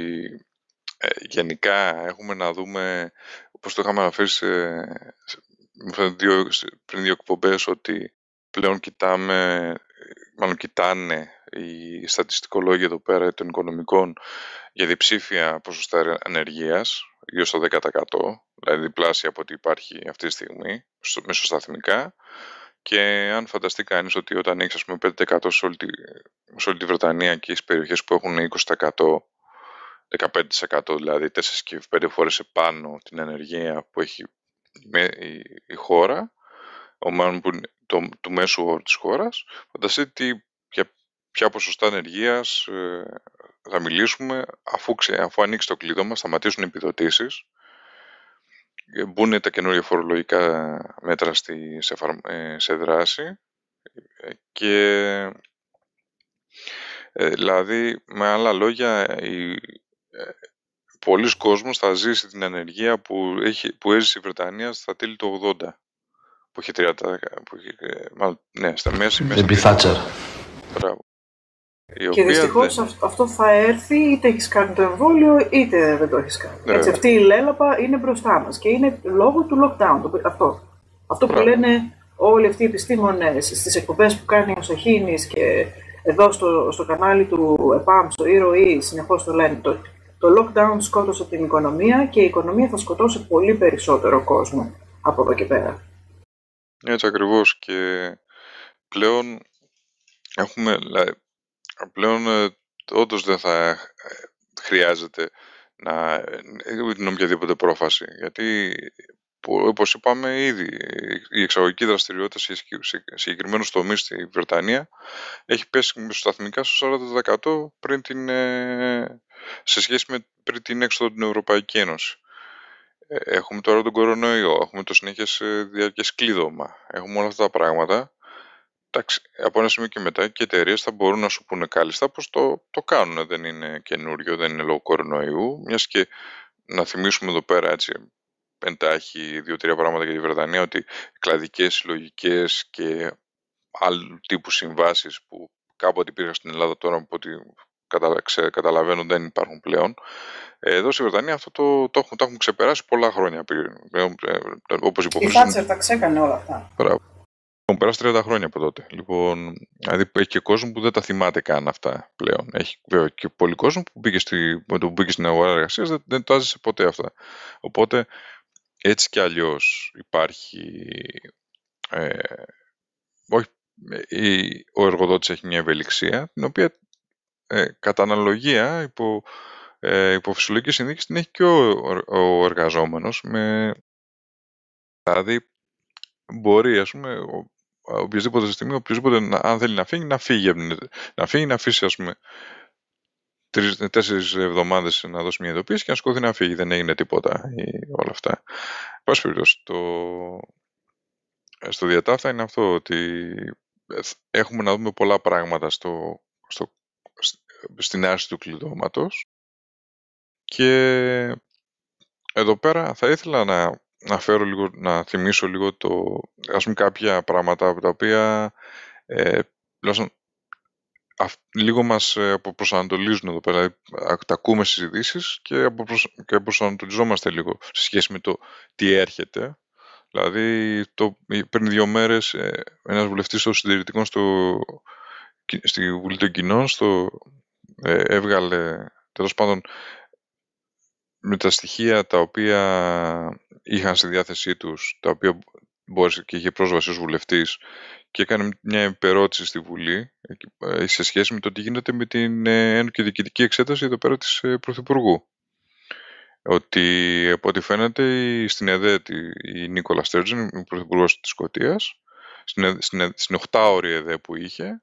Ε, γενικά έχουμε να δούμε, όπως το είχαμε αναφέρει σε, σε, σε δύο, σε, πριν δύο εκπομπές, ότι πλέον κοιτάμε, μάλλον κοιτάνε οι στατιστικολόγοι εδώ πέρα των οικονομικών για διψήφια ποσοστά ανεργίας, γύρω στο δέκα τοις εκατό, δηλαδή διπλάσια από ό,τι υπάρχει αυτή τη στιγμή, μεσοσταθμικά. Και αν φανταστεί κανείς ότι όταν έχεις, ας πούμε, πέντε τοις εκατό σε όλη, τη, σε όλη τη Βρετανία και στις περιοχές που έχουν είκοσι τοις εκατό, δεκαπέντε τοις εκατό δηλαδή, τέσσερις και πέντε φορές επάνω την ενεργεία που έχει η χώρα, ο μάλλον που είναι το, του μέσου όρου της χώρας, φανταστείτε για ποια ποσοστά ενεργείας ε, θα μιλήσουμε αφού, ξε, αφού ανοίξει το κλείδωμα, σταματήσουν οι επιδοτήσεις, μπουν τα καινούργια φορολογικά μέτρα στη, σε, ε, σε δράση και ε, δηλαδή με άλλα λόγια η πολλοί κόσμος θα ζήσει την ανεργία που, έχει, που έζησε η Βρετανία στα τέλη του ογδόντα, που είχε τριάντα, που είχε, μάλλον, ναι, στα μέση. Επί Θάτσερ. Και δυστυχώς δεν... αυτό θα έρθει, είτε έχεις κάνει το εμβόλιο, είτε δεν το έχεις κάνει. Yeah. Έτσι, αυτή η λέλαπα είναι μπροστά μας και είναι λόγω του lockdown. Το, αυτό αυτό που λένε όλοι αυτοί οι επιστήμονες στις εκπομπές που κάνει ο Σαχίνης και εδώ στο, στο κανάλι του ΕΠΑΜ, στο ηρωή, συνεχώς το λένε. Το, το lockdown σκότωσε την οικονομία και η οικονομία θα σκοτώσει πολύ περισσότερο κόσμο από εδώ και πέρα. Έτσι ακριβώς. Και πλέον έχουμε, δηλαδή, πλέον όντως δεν θα χρειάζεται να την οποιαδήποτε πρόφαση, γιατί όπως είπαμε ήδη η εξαγωγική δραστηριότητα σε συγκεκριμένους τομείς στη Βρετανία έχει πέσει μεσοσταθμικά στο σαράντα τοις εκατό πριν την, σε σχέση με πριν την έξοδο την Ευρωπαϊκή Ένωση. Έχουμε τώρα τον κορονοϊό, έχουμε το συνέχεια διαρκές κλείδωμα, έχουμε όλα αυτά τα πράγματα. Εντάξει, από ένα σημείο και μετά και οι εταιρείες θα μπορούν να σου πούνε κάλλιστα πως το, το κάνουν, δεν είναι καινούριο, δεν είναι λόγω κορονοϊού, μιας και να θυμίσουμε εδώ πέρα έτσι εντάχει δύο-τρία πράγματα για τη Βρετανία, ότι κλαδικές, συλλογικές και άλλου τύπου συμβάσεις που κάποτε υπήρχαν στην Ελλάδα, τώρα από ό,τι καταλαβαίνω δεν υπάρχουν πλέον. Εδώ στη Βρετανία αυτό το, το, έχουν, το έχουν ξεπεράσει πολλά χρόνια πριν. Όπως η Thatcher τα ξέκανε όλα αυτά. Μπράβο. Έχουν περάσει τριάντα χρόνια από τότε. Λοιπόν, δηλαδή έχει και κόσμο που δεν τα θυμάται καν αυτά πλέον. Έχει βέβαια και πολλοί κόσμο που μπήκε, στη, που μπήκε στην αγορά εργασίας, δεν, δεν τα έζησε ποτέ αυτά. Οπότε έτσι κι αλλιώς υπάρχει. Ε, όχι, η, ο εργοδότης έχει μια ευελιξία, την οποία ε, κατά αναλογία υπό, ε, υπό φυσιολογικές συνθήκες την έχει και ο, ο, ο εργαζόμενος. Με, δηλαδή μπορεί, ας πούμε, οποιασδήποτε στιγμή, οποιασδήποτε αν θέλει να φύγει, να φύγει, να, φύγει, να αφήσει, ας πούμε, τρεις-τέσσερις εβδομάδες να δώσει μια ειδοποίηση και να σκοτεινεί να φύγει. Δεν έγινε τίποτα ή όλα αυτά. Πάση περιπτώσει, το... στο διατάφτα είναι αυτό, ότι έχουμε να δούμε πολλά πράγματα στο... Στο... στην άρση του κλειδώματος και εδώ πέρα θα ήθελα να Να, φέρω λίγο, να θυμίσω λίγο το, ας πούμε, κάποια πράγματα από τα οποία ε, πλάσαν, α, λίγο μας αποπροσανατολίζουν εδώ πέρα. Δηλαδή, τα ακούμε στις ειδήσεις και, αποπροσ, και αποπροσανατολιζόμαστε λίγο σε σχέση με το τι έρχεται. Δηλαδή, το, πριν δύο μέρες ε, ένας βουλευτής των συντηρητικών στο, στη Βουλή των Κοινών στο, ε, έβγαλε, τέλος πάντων, με τα στοιχεία τα οποία είχαν στη διάθεσή τους, τα οποία μπόρεσε και είχε πρόσβαση ως βουλευτής, και έκανε μια επερώτηση στη Βουλή σε σχέση με το τι γίνεται με την ένοχη διοικητική εξέταση εδώ πέρα της Πρωθυπουργού. Ότι από ό,τι φαίνεται στην ΕΔΕΤ η Nicola Sturgeon, η Πρωθυπουργός της Σκωτίας, στην οχτάωρη ΕΔΕ που είχε,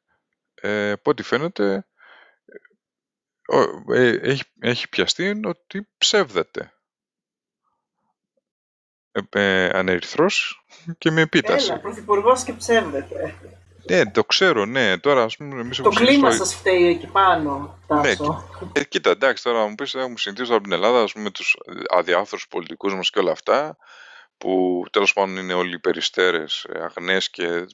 από ό,τι φαίνεται Έχει, έχει πιαστεί ότι ψεύδεται ε, ε, ανερυθρός και με επίταση. Έλα, πρωθυπουργός και ψεύδεται. Ναι, το ξέρω, ναι. Τώρα, ας πούμε, εμείς το κλίμα στο... σας φταίει εκεί πάνω, Τάσο. Ναι, κοίτα, εντάξει, τώρα μου πεις, έχουμε συνηθίσει από την Ελλάδα, ας πούμε, τους αδιάφορους πολιτικούς μας και όλα αυτά, που τέλος πάντων είναι όλοι περιστέρες, αγνές και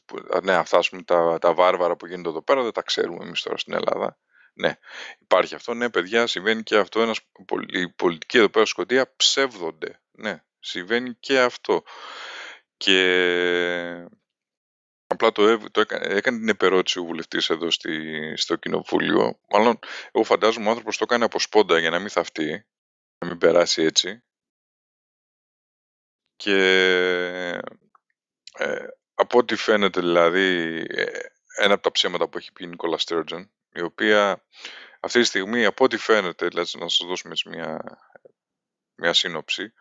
ναι, αυτά, ας πούμε, τα, τα βάρβαρα που γίνονται εδώ πέρα, δεν τα ξέρουμε εμείς τώρα στην Ελλάδα. Ναι, υπάρχει αυτό. Ναι, παιδιά, συμβαίνει και αυτό. Ένας, οι πολιτικοί εδώ πέρα στη Σκωτία ψεύδονται. Ναι, συμβαίνει και αυτό. Και απλά το, το έκανε, έκανε την επερώτηση ο βουλευτής εδώ στη, στο κοινοβούλιο. Μάλλον, εγώ φαντάζομαι ο άνθρωπος το κάνει από σπόντα για να μην θαυτεί, να μην περάσει έτσι. Και ε, από ό,τι φαίνεται, δηλαδή, ε, ένα από τα ψέματα που έχει πει η Nicola Sturgeon, η οποία αυτή τη στιγμή, από ό,τι φαίνεται, δηλαδή, να σας δώσουμε μια, μια σύνοψη,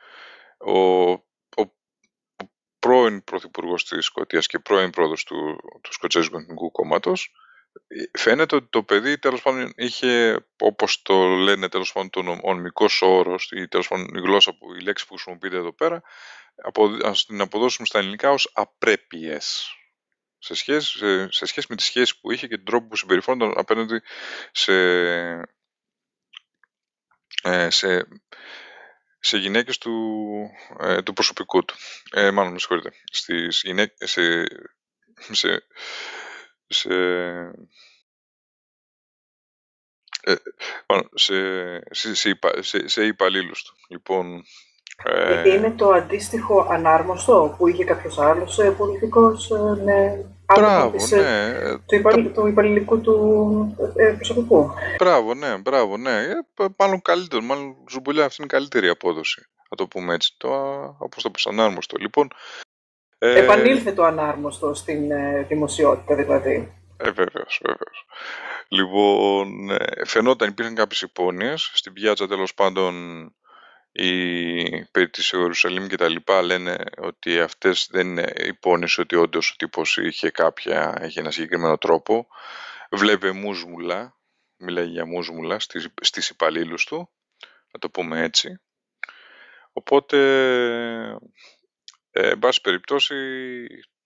ο, ο, ο πρώην πρωθυπουργός της Σκωτίας και πρώην πρόεδρος του, του Σκοτσέζικου Εθνικού Κόμματος, φαίνεται ότι το παιδί, τέλος πάντων, είχε, όπως το λένε, τέλος πάντων, τον ονομικός όρος, ή τέλος πάντων η γλώσσα, που, η λέξη που χρησιμοποιείται εδώ πέρα, απο, ας την αποδώσουμε στα ελληνικά ως απρέπειες. Σε σχέση, σε, σε σχέση με τη σχέση που είχε και τον τρόπο που συμπεριφέρονταν απέναντι σε, ε, σε, σε γυναίκες του, ε, του προσωπικού του. Ε, μάλλον, με συγχωρείτε. Στις γυναίκες, σε, σε, σε, ε, μάλλον, σε, σε, σε, σε, σε υπαλλήλους του. Λοιπόν, γιατί είναι το αντίστοιχο ανάρμοστο που είχε κάποιος άλλος πολιτικός με άλλο του υπαλληλικού του προσωπικού. Μπράβο, ναι, μπράβο, ναι. Μάλλον καλύτερο, μάλλον Σουμπουλιά, αυτή είναι η καλύτερη απόδοση. Θα το πούμε έτσι, όπως το πες, ανάρμοστο. Λοιπόν, επανήλθε το ανάρμοστο στην δημοσιότητα, δηλαδή. Ε, βέβαιως, βέβαιως. Λοιπόν, φαινόταν, υπήρχαν κάποιες υπόνοιες. Στην πιάτσα, τέλος πάντων, οι περί της Ιερουσαλήμ και τα λοιπά λένε ότι αυτές δεν είναι υπόνοιες, ότι όντως ο τύπος είχε κάποια, είχε ένα συγκεκριμένο τρόπο. Βλέπε μούσμουλα, μιλάει για μούσμουλα στις, στις υπαλλήλους του, να το πούμε έτσι. Οπότε, ε, εν πάση περιπτώσει,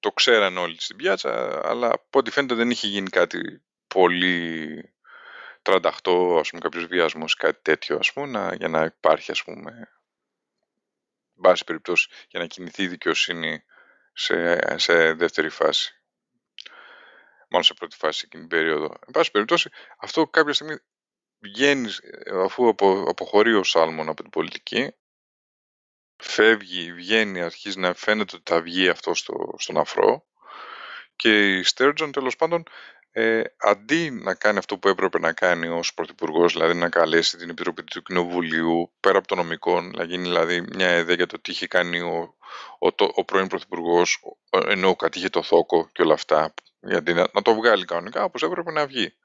το ξέραν όλοι στην πιάτσα, αλλά από ό,τι φαίνεται δεν είχε γίνει κάτι πολύ τρανταχτό, ας πούμε, κάποιος βιασμός, κάτι τέτοιο, ας πούμε, να, για να υπάρχει, ας πούμε, εν πάση περιπτώσει, για να κινηθεί η δικαιοσύνη σε, σε δεύτερη φάση. Μάλλον σε πρώτη φάση, εκείνη την περίοδο. Εν πάση περιπτώσει, αυτό κάποια στιγμή βγαίνει, αφού απο, αποχωρεί ο Σάλμον από την πολιτική, φεύγει, βγαίνει, αρχίζει να φαίνεται ότι θα βγει αυτό στο, στον αφρό, και η Sturgeon, τέλος πάντων, ε, αντί να κάνει αυτό που έπρεπε να κάνει ως πρωθυπουργός, δηλαδή να καλέσει την Επιτροπή του Κοινοβουλίου πέρα από των νομικών, να γίνει δηλαδή μια ιδέα για το τι είχε κάνει ο, ο, ο, ο πρώην πρωθυπουργός, ενώ κατήχε το θόκο και όλα αυτά, γιατί να, να το βγάλει κανονικά όπως έπρεπε να βγει.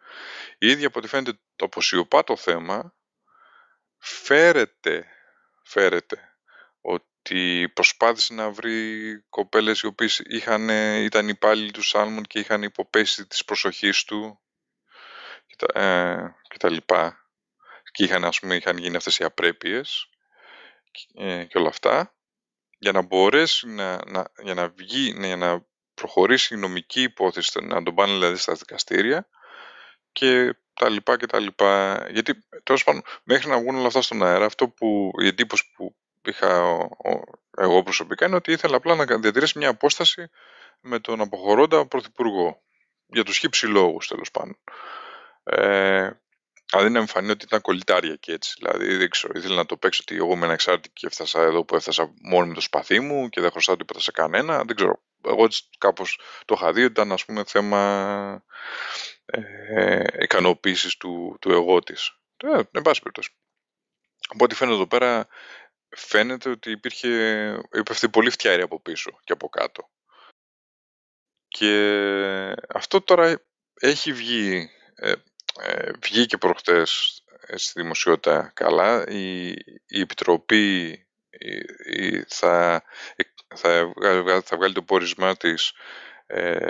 Η ίδια, από ό,τι φαίνεται, το αποσιωπά το θέμα, φέρεται, φέρεται ότι προσπάθησε να βρει κοπέλες οι οποίες είχαν, ήταν υπάλληλοι του Σάλμον και είχαν υποπέσει της προσοχής του και τα, ε, και τα λοιπά, και είχαν, ας πούμε, είχαν γίνει αυτές οι απρέπειες και, ε, και όλα αυτά, για να μπορέσει να, να, για να βγει, ναι, για να προχωρήσει η νομική υπόθεση, να τον πάνε δηλαδή στα δικαστήρια και τα λοιπά και τα λοιπά. Γιατί τέλος πάντων, μέχρι να βγουν όλα αυτά στον αέρα, αυτό που, η εντύπωση που είχα ο, ο, εγώ προσωπικά είναι ότι ήθελα απλά να διατηρήσει μια απόσταση με τον αποχωρώντα πρωθυπουργό, για τους χύψη λόγους, τέλος πάντων. Ε, δηλαδή να εμφανεί ότι ήταν κολλητάρια και έτσι. Δηλαδή δεν ξέρω, ήθελα να το παίξω ότι εγώ είμαι ανεξάρτητη και έφτασα εδώ που έφτασα μόνο με το σπαθί μου και δεν χρωστάω τίποτα σε κανένα. Δεν ξέρω. Εγώ κάπως το είχα δει, ήταν, ας πούμε, θέμα ε, ικανοποίησης του, του εγώ της. Ε, εν πάση περιπτώσει. Από ό,τι φαίνεται εδώ πέρα, φαίνεται ότι υπήρχε, υπέφτει πολύ φτιάρι από πίσω και από κάτω. Και αυτό τώρα έχει βγει, ε, ε, βγει και προχτές στη δημοσιότητα καλά. Η, η Επιτροπή η, η, θα, θα, θα βγάλει το πόρισμά της ε,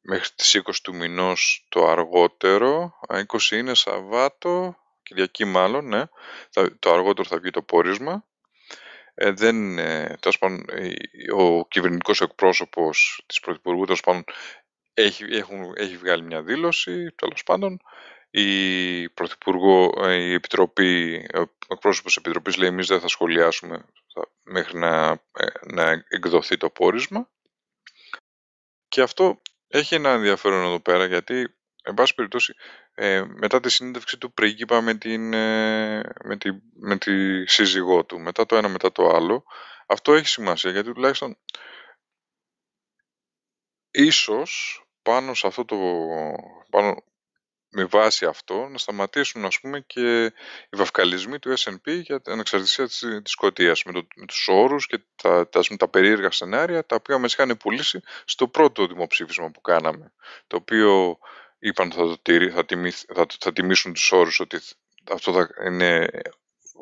μέχρι τις είκοσι του μηνός το αργότερο. είκοσι είναι Σαββάτο, Κυριακή μάλλον, ναι. Θα, το αργότερο θα βγει το πόρισμα. Ε, δεν, ε, τέλος πάντων, ο κυβερνητικός εκπρόσωπος της Πρωθυπουργού, τέλος πάντων, έχει, έχουν, έχει βγάλει μια δήλωση, τέλος πάντων. Η Πρωθυπουργό, η Επιτροπή, ο εκπρόσωπος της Επιτροπής λέει εμείς δεν θα σχολιάσουμε θα, μέχρι να, ε, να εκδοθεί το πόρισμα. Και αυτό έχει ένα ενδιαφέρον εδώ πέρα, γιατί, εν πάση περιπτώσει, Ε, μετά τη συνέντευξη του πρίγκιπα με, την, ε, με, τη, με τη σύζυγό του, μετά το ένα μετά το άλλο, αυτό έχει σημασία, γιατί τουλάχιστον ίσως πάνω σε αυτό το, πάνω, με βάση αυτό να σταματήσουν, ας πούμε, και οι βαφκαλισμοί του Ες Εν Πι για την ανεξαρτησία της, της Σκωτίας, με, το, με τους όρους και τα, τα, τα περίεργα σενάρια τα οποία μας είχαν πουλήσει στο πρώτο δημοψήφισμα που κάναμε, το οποίο είπαν θα, το τηρί, θα, τιμή, θα, θα τιμήσουν τους όρους, ότι αυτό θα είναι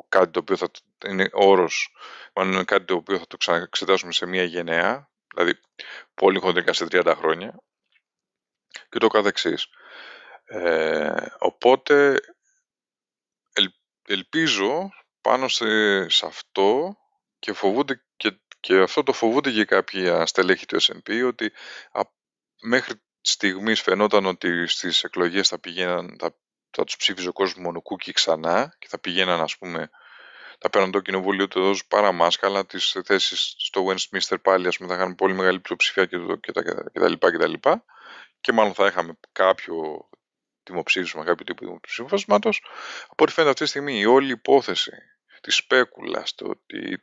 κάτι το οποίο θα είναι όρος, μάλλον είναι κάτι το οποίο θα το ξαναξετάσουμε σε μία γενεά, δηλαδή πολύ χοντρικά σε τριάντα χρόνια και το καθεξής. Ε, οπότε ελ, ελπίζω πάνω σε, σε αυτό, και φοβούνται και, και αυτό το φοβούνται και κάποια στελέχη του Ες Εν Πι, ότι α, μέχρι στιγμής φαινόταν ότι στις εκλογές θα, πηγαίναν, θα, θα τους ψήφιζε ο κόσμος μονοκούκι ξανά και θα πηγαίναν, ας πούμε, θα παίρναν το κοινοβούλιο του εδώ παραμάσκαλα, τις θέσεις στο Westminster πάλι, ας πούμε, θα είχαν πολύ μεγάλη πλειοψηφία και, το, και, τα, και τα λοιπά και τα λοιπά, και μάλλον θα είχαμε κάποιο δημοψήφισμα, κάποιο τύπο δημοψήφισματος. Από ό,τι φαίνεται αυτή τη στιγμή η όλη υπόθεση της σπέκουλας, το ότι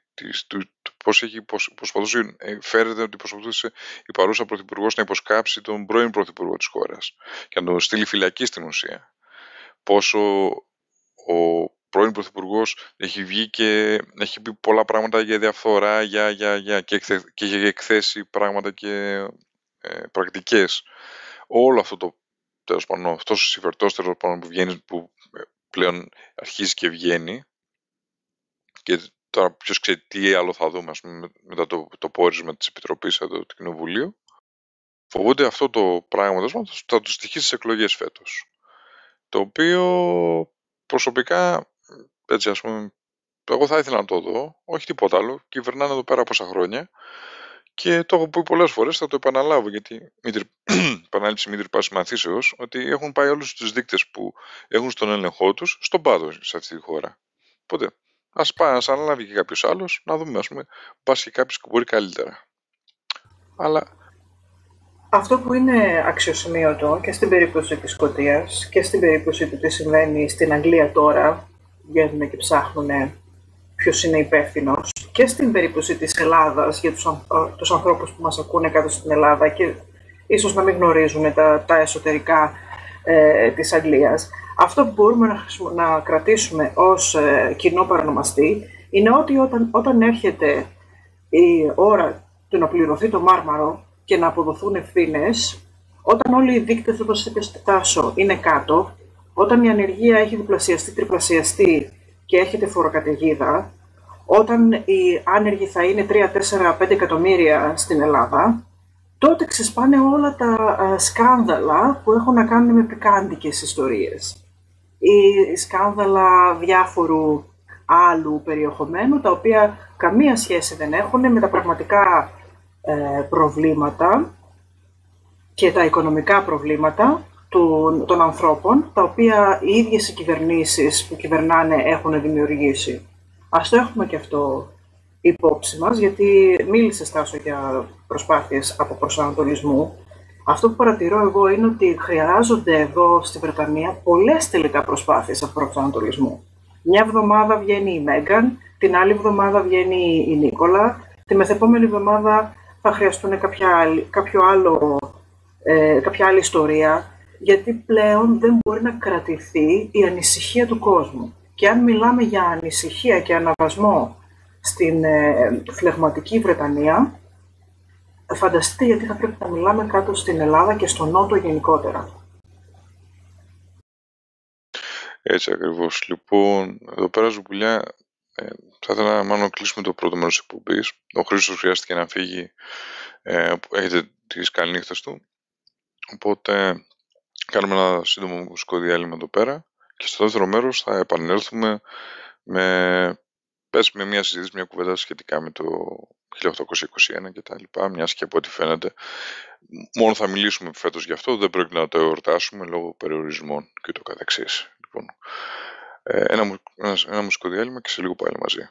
πώς προσπαθούσε, φέρεται ότι προσπαθούσε η παρούσα πρωθυπουργός να υποσκάψει τον πρώην πρωθυπουργό της χώρας και να τον στείλει φυλακή στην ουσία. Πόσο ο πρώην πρωθυπουργός έχει βγει και έχει πει πολλά πράγματα για διαφθορά, για, για, για, και έχει εκθέσει πράγματα και ε, πρακτικές. Όλο αυτό το τέλος πάντων, αυτός ο συμφερτός τέλος πάντων, που, βγαίνει, που πλέον αρχίζει και βγαίνει, και τώρα ποιος ξέρει τι άλλο θα δούμε, ας πούμε, μετά το, το πόρισμα της Επιτροπής εδώ του Κοινοβουλίου, φοβούνται αυτό το πράγμα τέλος πάντων, θα τους στοιχεί στις εκλογές φέτος. Το οποίο προσωπικά, έτσι ας πούμε, εγώ θα ήθελα να το δω, όχι τίποτα άλλο, κυβερνάνε εδώ πέρα πόσα χρόνια και το έχω πει πολλές φορές, θα το επαναλάβω, γιατί επανάληψη μήτρη πάσης μαθήσεως, ότι έχουν πάει όλους τους δείκτες που έχουν στον έλεγχό τους στον πάτο σε αυτή τη χώρα. Οπότε, ας πάει, ας αναλάβει και κάποιος άλλος, να δούμε, ας πούμε, πας και κάποιος που μπορεί καλύτερα. Αλλά... Αυτό που είναι αξιοσημείωτο και στην περίπτωση της Σκωτίας και στην περίπτωση του τι συμβαίνει στην Αγγλία τώρα, βγαίνουν και ψάχνουν ποιος είναι υπεύθυνος, και στην περίπτωση της Ελλάδας για τους, τους ανθρώπους που μας ακούνε κάτω στην Ελλάδα και ίσως να μην γνωρίζουν τα, τα εσωτερικά ε, της Αγγλίας. Αυτό που μπορούμε να, να κρατήσουμε ως ε, κοινό παρανομαστή είναι ότι όταν, όταν έρχεται η ώρα του να πληρωθεί το μάρμαρο και να αποδοθούν ευθύνες, όταν όλοι οι δείκτες, όπως τάσω, είναι κάτω, όταν η ανεργία έχει διπλασιαστεί, τριπλασιαστεί και έρχεται φοροκαταιγίδα, όταν οι άνεργοι θα είναι τρία, τέσσερα, πέντε εκατομμύρια στην Ελλάδα, τότε ξεσπάνε όλα τα σκάνδαλα που έχουν να κάνουν με πικάντικες ιστορίες. Ή σκάνδαλα διάφορου άλλου περιεχομένου, τα οποία καμία σχέση δεν έχουν με τα πραγματικά προβλήματα και τα οικονομικά προβλήματα των ανθρώπων, τα οποία οι ίδιες οι κυβερνήσεις που κυβερνάνε έχουν δημιουργήσει. Ας το έχουμε και αυτό υπόψη μας, γιατί μίλησε Στάσο για προσπάθειες από προσανατολισμού. Αυτό που παρατηρώ εγώ είναι ότι χρειάζονται εδώ στη Βρετανία πολλές τελικά προσπάθειες από προσανατολισμού. Μια εβδομάδα βγαίνει η Μέγκαν, την άλλη εβδομάδα βγαίνει η Νίκολα, τη μεθεπόμενη εβδομάδα θα χρειαστούν κάποια, κάποιο άλλο, ε, κάποια άλλη ιστορία, γιατί πλέον δεν μπορεί να κρατηθεί η ανησυχία του κόσμου. Και αν μιλάμε για ανησυχία και αναβασμό στην ε, φλεγματική Βρετανία, φανταστείτε γιατί θα πρέπει να μιλάμε κάτω στην Ελλάδα και στον Νότο γενικότερα. Έτσι ακριβώς. Λοιπόν, εδώ πέρα Σουμπουλιά, ε, θα ήθελα μάλλον να κλείσουμε το πρώτο μέρος της εκπομπής. Ο Χρήστος χρειάστηκε να φύγει, ε, έχετε τις καληνύχτες του. Οπότε κάνουμε ένα σύντομο μουσικό διάλειμμα εδώ πέρα και στο δεύτερο μέρος θα επανέλθουμε με, πες, με μια συζήτηση, μια κουβέντα σχετικά με το χίλια οκτακόσια είκοσι ένα και τα λοιπά, μιας και από ό,τι φαίνεται μόνο θα μιλήσουμε φέτος γι' αυτό, δεν πρέπει να το εορτάσουμε λόγω περιορισμών και το καθεξής. Λοιπόν, ένα, ένα, ένα μουσικό διάλειμμα και σε λίγο πάλι μαζί.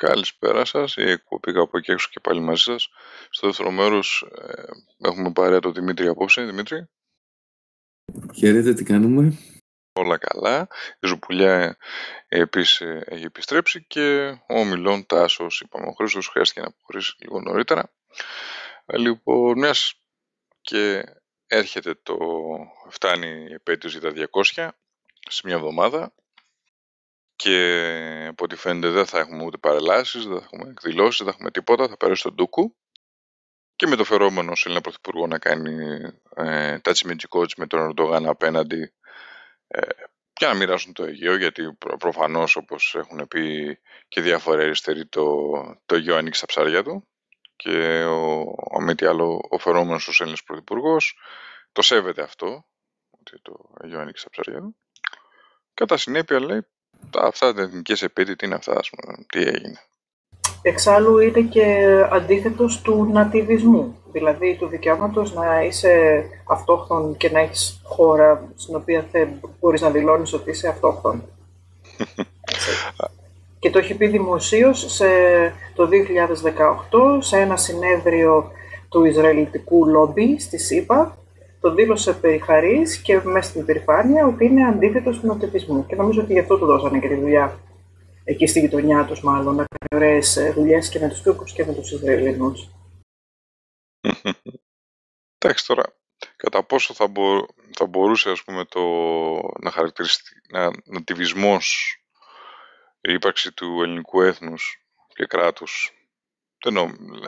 Καλησπέρα σας, η εκπομπή από εκεί έξω και πάλι μαζί σας. Στο δεύτερο μέρος ε, έχουμε παρέα τον Δημήτρη απόψε. Δημήτρη. Χαίρετε, τι κάνουμε? Όλα καλά. Η Σουμπουλιά επίσης έχει επιστρέψει και ο Μιλών Τάσος, είπαμε ο Χρήστος, χρειάστηκε να αποχωρήσει λίγο νωρίτερα. Λοιπόν, μιας και έρχεται το... φτάνει η επέτειος για τα διακόσια σε μια εβδομάδα. Και από ό,τι φαίνεται δεν θα έχουμε ούτε παρελάσεις, δεν θα έχουμε εκδηλώσεις, δεν θα έχουμε τίποτα, θα περάσει τον ντούκου. Και με το φερόμενο Σελίνα Πρωθυπουργό να κάνει ε, τατσιμιτζικότς με τον Ερντογάν απέναντι ε, και να μοιράσουν το Αιγαίο, γιατί προ, προφανώς όπως έχουν πει και διάφοροι αριστεροί το, το Αιγαίο ανοίξει τα ψάρια του. Και ο, με τι άλλο ο φερόμενος ο Σελίνας Πρωθυπουργός το σέβεται αυτό, ότι το Αιγαίο ανοίξει τα ψάρια του. Κατά συνέπεια λέει, αυτά τα εθνικές επέτειες, τι είναι αυτά, τι έγινε. Εξάλλου είναι και αντίθετος του νατιβισμού, δηλαδή του δικαιώματος να είσαι αυτόχθον και να έχεις χώρα στην οποία θε, μπορείς να δηλώνεις ότι είσαι αυτόχθον. Και το έχει πει δημοσίως σε, το δύο χιλιάδες δεκαοκτώ σε ένα συνέδριο του Ισραηλιτικού Λόμπι στη ΣΥΠΑ. Το δήλωσε περί χαρίς και μέσα στην περηφάνεια ότι είναι αντίθετος του νατιβισμού. Και νομίζω ότι γι' αυτό του δώσανε και τη δουλειά εκεί στη γειτονιά τους, μάλλον. Να κάνει ωραίες δουλειές και με τους Τούρκους και με τους Ισραηλινούς. Εντάξει τώρα, κατά πόσο θα, μπο, θα μπορούσε ας πούμε, το, να χαρακτηριστεί να, νατιβισμός η ύπαρξη του ελληνικού έθνους και κράτους. Δεν νομίζω.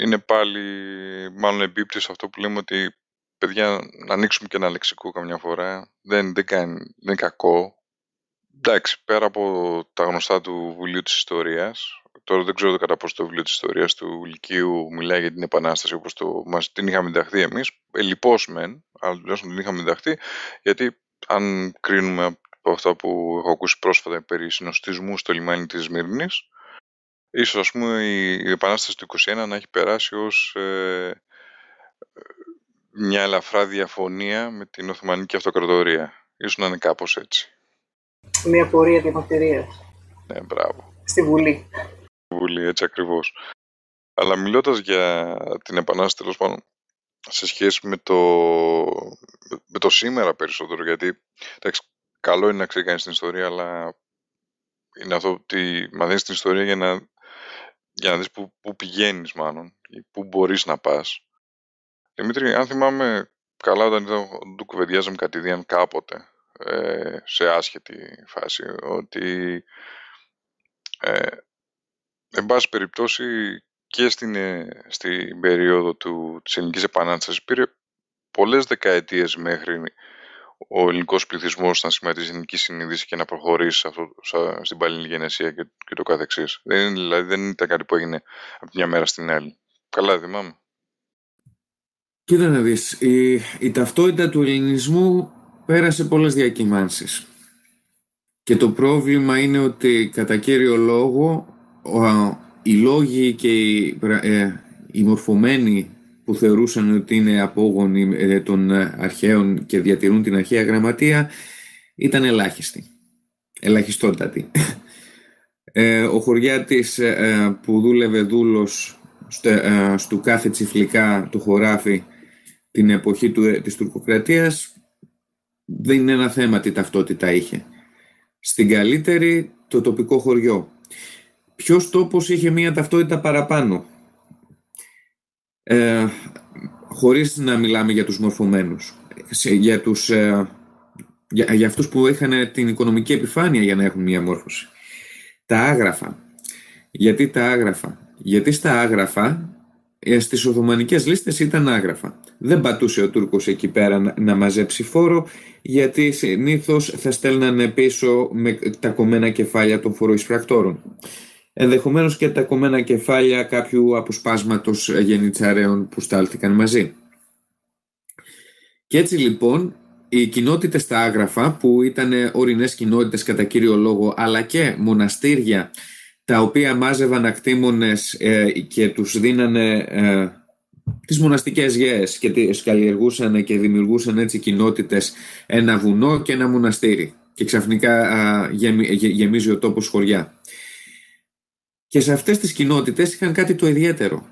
Είναι πάλι, μάλλον εμπίπτει σε αυτό που λέμε ότι παιδιά να ανοίξουμε και ένα λεξικό καμιά φορά, δεν, δεν, κάνει, δεν είναι κακό. Εντάξει, πέρα από τα γνωστά του Βιβλίου της Ιστορίας, τώρα δεν ξέρω κατά πόσο το Βιβλίο της Ιστορίας του Λυκείου μιλάει για την Επανάσταση όπως το, μας την είχαμε ενταχθεί εμείς, ελιπώς μεν, αλλά τουλάχιστον την είχαμε ενταχθεί, γιατί αν κρίνουμε από αυτά που έχω ακούσει πρόσφατα περί συνοστισμού στο λιμάνι της Σμύρνης, ίσως ας πούμε η Επανάσταση του είκοσι ένα να έχει περάσει ως ε, μια ελαφρά διαφωνία με την Οθωμανική Αυτοκρατορία. Ίσως να είναι κάπως έτσι. Μια πορεία διαμαρτυρίας. Ναι, μπράβο. Στη Βουλή. Στη Βουλή, έτσι ακριβώς. Αλλά μιλώντας για την Επανάσταση, τέλος πάντων, σε σχέση με το, με το σήμερα περισσότερο, γιατί εντάξει, καλό είναι να ξέρει κανείς την ιστορία, αλλά είναι αυτό ότι μαθαίνεις την ιστορία για να... για να δεις πού, πού πηγαίνεις μάλλον ή πού μπορείς να πας. Δημήτρη, αν θυμάμαι καλά, όταν ήταν, του κουβεντιάζαμε κατηδίαν κάποτε ε, σε άσχετη φάση, ότι ε, εν πάση περιπτώσει και στην, ε, στην περίοδο του, της Ελληνικής Επανάστασης πήρε πολλές δεκαετίες μέχρι ο ελληνικός πληθυσμός να σχηματίζει ελληνική συνείδηση και να προχωρήσει σε αυτό, σε, στην παλινηγενεσία και, και το καθεξής. Δεν, δηλαδή δεν ήταν κάτι που έγινε από τη μια μέρα στην άλλη. Καλά θυμάμαι. Κοίτα να δεις, η, η ταυτότητα του ελληνισμού πέρασε πολλές διακυμάνσεις. Και το πρόβλημα είναι ότι κατά κύριο λόγο ο, οι λόγοι και οι, ε, οι μορφωμένοι που θεωρούσαν ότι είναι απόγονοι των αρχαίων και διατηρούν την αρχαία γραμματεία, ήταν ελάχιστη, ελαχιστότατη. Ο Χωριάτης που δούλευε δούλος στο κάθε τσιφλικά του χωράφι την εποχή του, της τουρκοκρατίας δεν είναι ένα θέμα τι ταυτότητα είχε. Στην καλύτερη, το τοπικό χωριό. Ποιος τόπος είχε μία ταυτότητα παραπάνω, ε, χωρίς να μιλάμε για τους μορφωμένους, για, τους, ε, για, για αυτούς που είχαν την οικονομική επιφάνεια για να έχουν μία μόρφωση. Τα άγραφα. Γιατί τα άγραφα. Γιατί στα άγραφα, στις Οθωμανικές λίστες ήταν άγραφα. Δεν πατούσε ο Τούρκος εκεί πέρα να μαζέψει φόρο, γιατί συνήθως θα στέλνανε πίσω με τα κομμένα κεφάλια των φοροεισπρακτόρων. Ενδεχομένως και τα κομμένα κεφάλια κάποιου αποσπάσματος γενιτσαρέων που στάλθηκαν μαζί. Και έτσι λοιπόν οι κοινότητες στα άγραφα, που ήταν ορεινές κοινότητες κατά κύριο λόγο, αλλά και μοναστήρια, τα οποία μάζευαν ακτήμονες ε, και τους δίνανε ε, τις μοναστικές γέες και τις καλλιεργούσαν και δημιουργούσαν έτσι κοινότητες, ένα βουνό και ένα μοναστήρι, και ξαφνικά ε, γεμι, γε, γεμίζει ο τόπος χωριά. Και σε αυτές τις κοινότητες είχαν κάτι το ιδιαίτερο.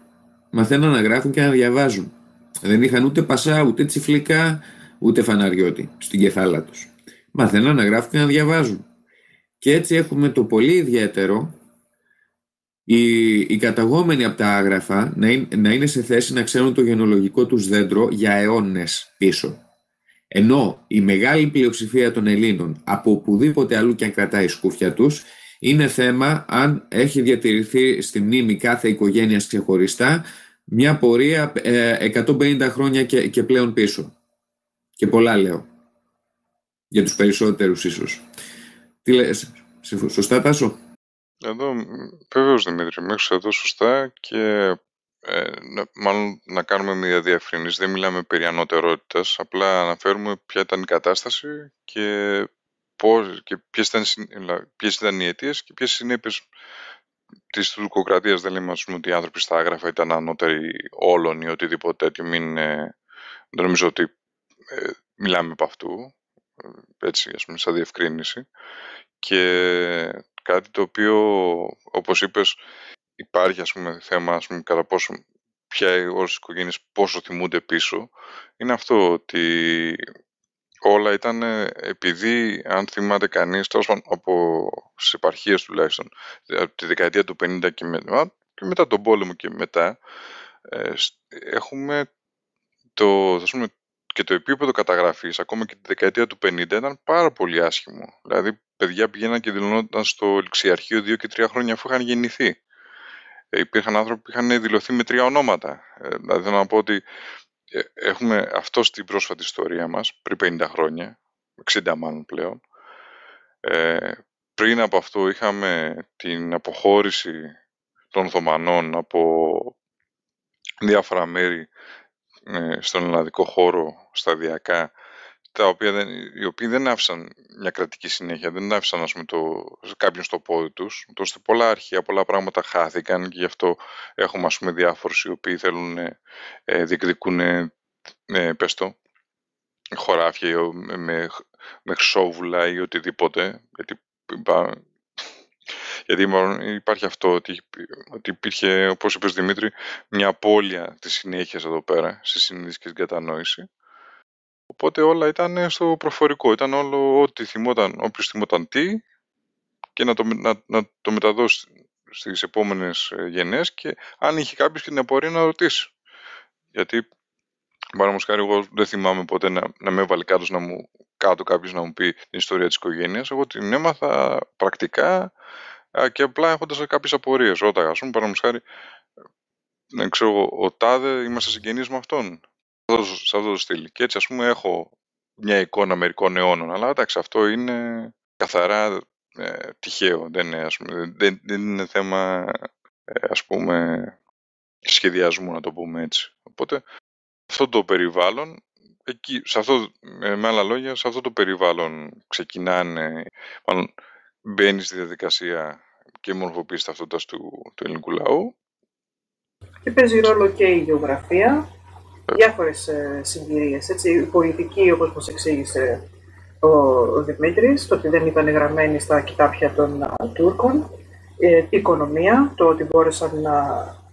Μαθαίναν να γράφουν και να διαβάζουν. Δεν είχαν ούτε πασά, ούτε τσιφλικά, ούτε φαναριώτη στην κεφάλα τους. Μαθαίναν να γράφουν και να διαβάζουν. Και έτσι έχουμε το πολύ ιδιαίτερο, Οι, οι καταγόμενοι από τα άγραφα να είναι, να είναι σε θέση να ξέρουν το γενεολογικό τους δέντρο για αιώνες πίσω. Ενώ η μεγάλη πλειοψηφία των Ελλήνων, από οπουδήποτε αλλού και αν κρατάει σκούφια τους, είναι θέμα αν έχει διατηρηθεί στη μνήμη κάθε οικογένειας ξεχωριστά μια πορεία ε, εκατόν πενήντα χρόνια και, και πλέον πίσω. Και πολλά λέω. Για τους περισσότερους ίσως. Τι λες, σωστά Τάσο? Εδώ, βεβαίως Δημήτρη, μέχρι εδώ σωστά και ε, να, μάλλον να κάνουμε μια διαφρίνηση. Δεν μιλάμε περί ανωτερότητας, απλά αναφέρουμε ποια ήταν η κατάσταση και, πώς, και ποιες, ήταν, ποιες ήταν οι αιτίες και ποιες συνέπειες της τουρκοκρατίας. Δεν λέμε ας πούμε, ότι οι άνθρωποι στα άγραφα ήταν ανώτεροι όλων ή οτιδήποτε τέτοιο. Μην, ε, δεν νομίζω ότι ε, μιλάμε από αυτού, έτσι ας πούμε, σαν διευκρίνηση. Και κάτι το οποίο, όπως είπες, υπάρχει ας πούμε, θέμα ας πούμε, κατά πόσο πια ώρες οικογένειες πόσο θυμούνται πίσω. Είναι αυτό ότι όλα ήταν επειδή, αν θυμάται κανείς, τέλος πάντων από τις επαρχίες τουλάχιστον, από τη δεκαετία του πενήντα και, με, και μετά τον πόλεμο και μετά, ε, έχουμε το, ας πούμε, και το επίπεδο καταγραφής, ακόμα και τη δεκαετία του πενήντα, ήταν πάρα πολύ άσχημο. Δηλαδή, παιδιά πηγαίναν και δηλωνόταν στο ληξιαρχείο δύο και τρία χρόνια αφού είχαν γεννηθεί. Ε, υπήρχαν άνθρωποι που είχαν δηλωθεί με τρία ονόματα. Ε, δηλαδή, θέλω να πω ότι έχουμε αυτό στην πρόσφατη ιστορία μας, πριν πενήντα χρόνια, εξήντα μάλλον πλέον. Ε, πριν από αυτό είχαμε την αποχώρηση των Οθωμανών από διάφορα μέρη ε, στον ελλαδικό χώρο σταδιακά, τα οποία δεν, οι οποίοι δεν άφησαν μια κρατική συνέχεια, δεν άφησαν ας πούμε, το, κάποιον στο πόδι τους, ώστε πολλά αρχεία, πολλά πράγματα χάθηκαν και γι' αυτό έχουμε ας πούμε, διάφορους οι οποίοι θέλουν, ε, διεκδικούν ε, πες το, χωράφια ή, με, με χρυσόβουλα ή οτιδήποτε, γιατί, υπά, γιατί υπάρχει αυτό ότι, ότι υπήρχε, όπως είπες Δημήτρη, μια απώλεια της συνέχειας εδώ πέρα, στη συνείδηση και στην κατανόηση. Οπότε όλα ήταν στο προφορικό, ήταν όλο ό,τι θυμόταν, όποιος θυμόταν τι και να το, να, να το μεταδώσει στις επόμενες γενιές και αν είχε κάποιος και την απορία να ρωτήσει. Γιατί, παραδείγματος χάρη, εγώ δεν θυμάμαι ποτέ να, να με έβαλε κάτω, να μου, κάτω κάποιος να μου πει την ιστορία της οικογένειας. Εγώ την έμαθα πρακτικά και απλά έχοντας κάποιες απορίες. Όταν, ας πούμε, παραδείγματος χάρη, δεν ξέρω, ο τάδε, είμαστε συγγενείς με αυτόν. Σε αυτό το στυλ. Και έτσι, ας πούμε, έχω μια εικόνα μερικών αιώνων. Αλλά εντάξει, αυτό είναι καθαρά ε, τυχαίο. Δεν είναι, ας πούμε, δεν, δεν είναι θέμα, ε, ας πούμε, σχεδιασμού, να το πούμε έτσι. Οπότε, αυτό το περιβάλλον, εκεί, σε αυτό, με άλλα λόγια, σε αυτό το περιβάλλον ξεκινάνε, μάλλον μπαίνει στη διαδικασία και μορφοποιεί τη ταυτότητα του, του ελληνικού λαού. Και παίζει ρόλο και η γεωγραφία. Διάφορες συγκυρίες. Έτσι, η πολιτική, όπως μας εξήγησε ο, ο Δημήτρης, το ότι δεν ήταν γραμμένη στα κοιτάπια των α, Τούρκων, ε, η οικονομία, το ότι μπόρεσαν να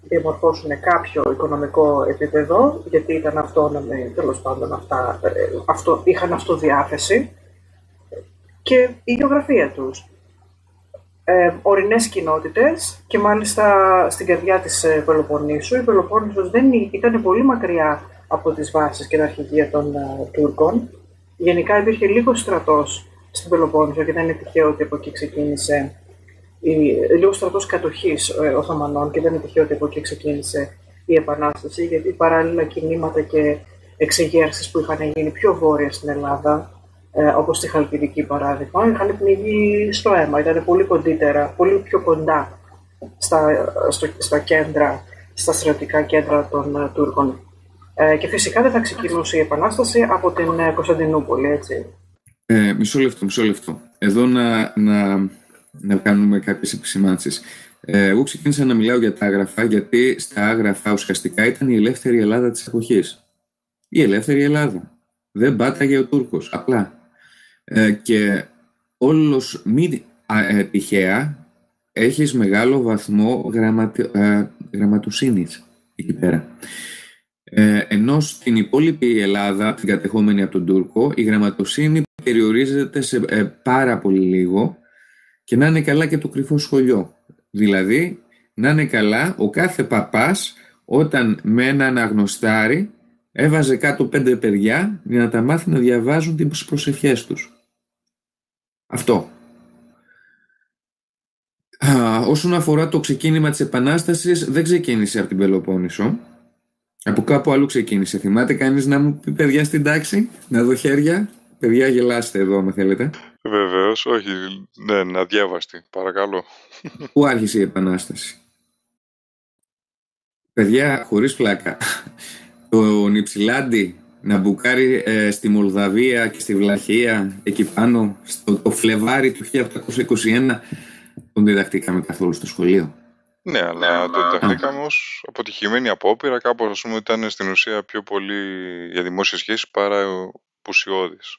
διαμορφώσουν κάποιο οικονομικό επίπεδο, γιατί ήταν αυτόνομοι, τέλος πάντων, αυτά, αυτό, είχαν αυτοδιάθεση, και η γεωγραφία τους. Ε, ορεινές κοινότητες, και μάλιστα στην καρδιά της Πελοποννήσου. Η Πελοπόννησος δεν ήταν πολύ μακριά από τις βάσεις και τα αρχηγεία των uh, Τούρκων. Γενικά υπήρχε λίγο στρατός στην Πελοπόννησο και δεν είναι τυχαίο ότι από εκεί ξεκίνησε η, λίγο στρατός κατοχής ε, Οθωμανών, και δεν είναι τυχαίο ότι από εκεί ξεκίνησε η Επανάσταση, γιατί παράλληλα κινήματα και εξεγέρσεις που είχαν γίνει πιο βόρεια στην Ελλάδα, Ε, όπως στη Χαλκιδική παράδειγμα, είχαν πνιγεί στο αίμα, ήταν πολύ κοντύτερα, πολύ πιο κοντά στα, στο, στα κέντρα, στα στρατιωτικά κέντρα των uh, Τούρκων. Ε, και φυσικά δεν θα ξεκινούσε η Επανάσταση από την uh, Κωνσταντινούπολη, έτσι. Ε, μισό λεπτό, μισό λεπτό. Εδώ να, να, να κάνουμε κάποιες επισημάνσεις. Ε, εγώ ξεκίνησα να μιλάω για τα άγραφα, γιατί στα άγραφα ουσιαστικά ήταν η ελεύθερη Ελλάδα της εποχής. Η ελεύθερη Ελλάδα. Δεν πάταγε ο Τούρκος, απλά. Ε, και όλος μη ε, τυχαία έχεις μεγάλο βαθμό γραμματι, ε, γραμματοσύνης εκεί πέρα. Ε, ενώ στην υπόλοιπη Ελλάδα, την κατεχόμενη από τον Τούρκο, η γραμματοσύνη περιορίζεται σε ε, πάρα πολύ λίγο, και να είναι καλά και το κρυφό σχολείο. Δηλαδή, να είναι καλά ο κάθε παπάς όταν με έναν αγνωστάρι έβαζε κάτω πέντε παιδιά για να τα μάθει να διαβάζουν τις προσευχές τους. Αυτό. Α, όσον αφορά το ξεκίνημα της Επανάστασης, δεν ξεκίνησε από την Πελοπόννησο. Από κάπου αλλού ξεκίνησε. Θυμάται κανείς να μου πει, παιδιά στην τάξη, να δω χέρια. Παιδιά, γελάστε εδώ, αν θέλετε. Βεβαίως, όχι. Ναι, να διάβαστε, παρακαλώ. Πού άρχισε η Επανάσταση? Παιδιά, χωρίς πλάκα. Τον Υψηλάντη να μπουκάρει ε, στη Μολδαβία και στη Βλαχία, εκεί πάνω, στο το Φλεβάρι του χίλια οκτακόσια είκοσι ένα, τον διδαχτήκαμε καθόλου στο σχολείο? Ναι, αλλά τον διδαχτήκαμε ως αποτυχημένη απόπειρα, κάπως, ας πούμε, ήταν στην ουσία πιο πολύ για δημόσιες σχέσεις παρά πουσιώδης.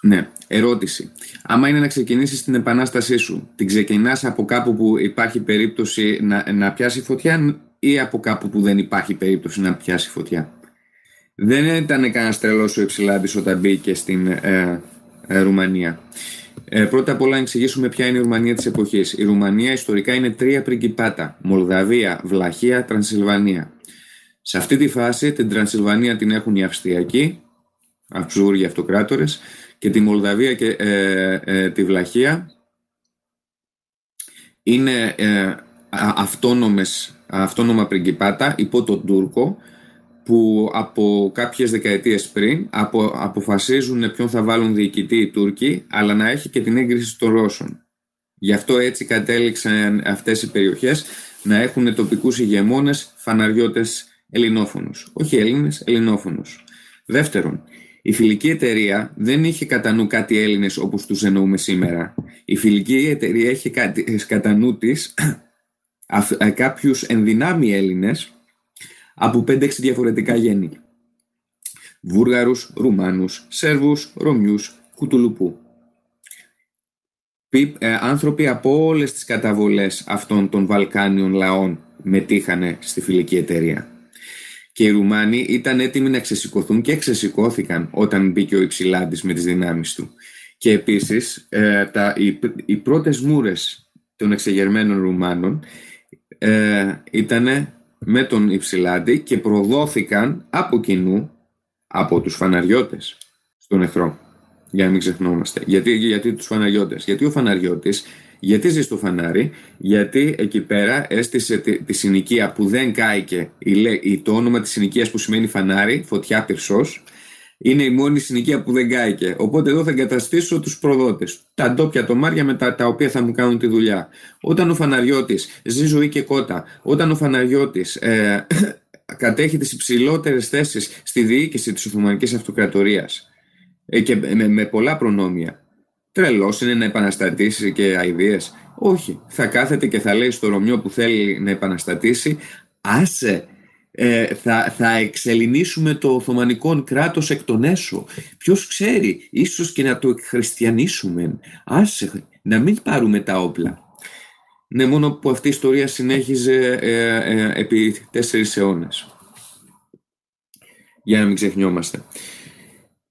Ναι, ερώτηση. Άμα είναι να ξεκινήσεις την επανάστασή σου, την ξεκινάς από κάπου που υπάρχει περίπτωση να, να πιάσει φωτιά, ή από κάπου που δεν υπάρχει περίπτωση να πιάσει φωτιά? Δεν ήταν κανένας τρελός ο Υψηλάντης όταν μπήκε στην ε, ε, Ρουμανία. Ε, πρώτα απ' όλα να εξηγήσουμε ποια είναι η Ρουμανία της εποχής. Η Ρουμανία ιστορικά είναι τρία πριγκιπάτα: Μολδαβία, Βλαχία, Τρανσιλβανία. Σε αυτή τη φάση την Τρανσιλβανία την έχουν οι Αυστριακοί, Αψούργοι αυτοκράτορες, και τη Μολδαβία και ε, ε, τη Βλαχία είναι ε, αυτόνομες, αυτόνομα πριγκιπάτα υπό τον Τούρκο, που από κάποιες δεκαετίες πριν απο, αποφασίζουν ποιον θα βάλουν διοικητή οι Τούρκοι, αλλά να έχει και την έγκριση των Ρώσων. Γι' αυτό έτσι κατέληξαν αυτές οι περιοχές να έχουν τοπικούς ηγεμόνες, φαναριώτες ελληνόφωνους. Όχι Έλληνες, ελληνόφωνους. Δεύτερον, η φιλική εταιρεία δεν είχε κατά νου κάτι Έλληνες όπως τους εννοούμε σήμερα. Η φιλική εταιρεία είχε κατά νου της κάποιους ενδυνάμει Έλληνες από πέντε έξι διαφορετικά γέννη: Βούργαρους, Ρουμάνους, Σέρβους, Ρωμιούς, Κουτουλουπού. Άνθρωποι από όλες τις καταβολές αυτών των Βαλκάνιων λαών μετήχανε στη φιλική εταιρεία. Και οι Ρουμάνοι ήταν έτοιμοι να ξεσηκωθούν και ξεσηκώθηκαν όταν μπήκε ο Υψηλάντης με τις δυνάμεις του. Και επίσης ε, τα, οι, οι πρώτες μούρες των εξεγερμένων Ρουμάνων ε, ήταν με τον Υψηλάντη και προδόθηκαν από κοινού από τους φαναριώτες στον εχθρό. Για να μην ξεχνόμαστε. Γιατί, γιατί τους φαναριώτες? Γιατί ο φαναριώτης, γιατί ζει στο φανάρι? Γιατί εκεί πέρα έστησε τη, τη συνοικία που δεν κάηκε. Η, το όνομα της συνοικίας που σημαίνει φανάρι, φωτιά, πυρσός, είναι η μόνη συνοικία που δεν κάηκε. Οπότε εδώ θα εγκαταστήσω τους προδότες, τα ντόπια τομάρια με τα, τα οποία θα μου κάνουν τη δουλειά. Όταν ο φαναριώτης ζει ζωή και κότα, όταν ο φαναριώτης ε, κατέχει τις υψηλότερες θέσεις στη διοίκηση της Οθωμανικής Αυτοκρατορίας και με, με πολλά προνόμια, τρελός είναι να επαναστατήσει και αηδίες? Όχι. Θα κάθεται και θα λέει στο Ρωμιό που θέλει να επαναστατήσει: άσε, ε, θα, θα εξελινίσουμε το Οθωμανικό κράτος εκ των έσω. Ποιος ξέρει, ίσως και να το εκχριστιανίσουμε. Άσε, να μην πάρουμε τα όπλα. Ναι, μόνο που αυτή η ιστορία συνέχιζε ε, ε, επί τέσσερις αιώνες. Για να μην ξεχνιόμαστε.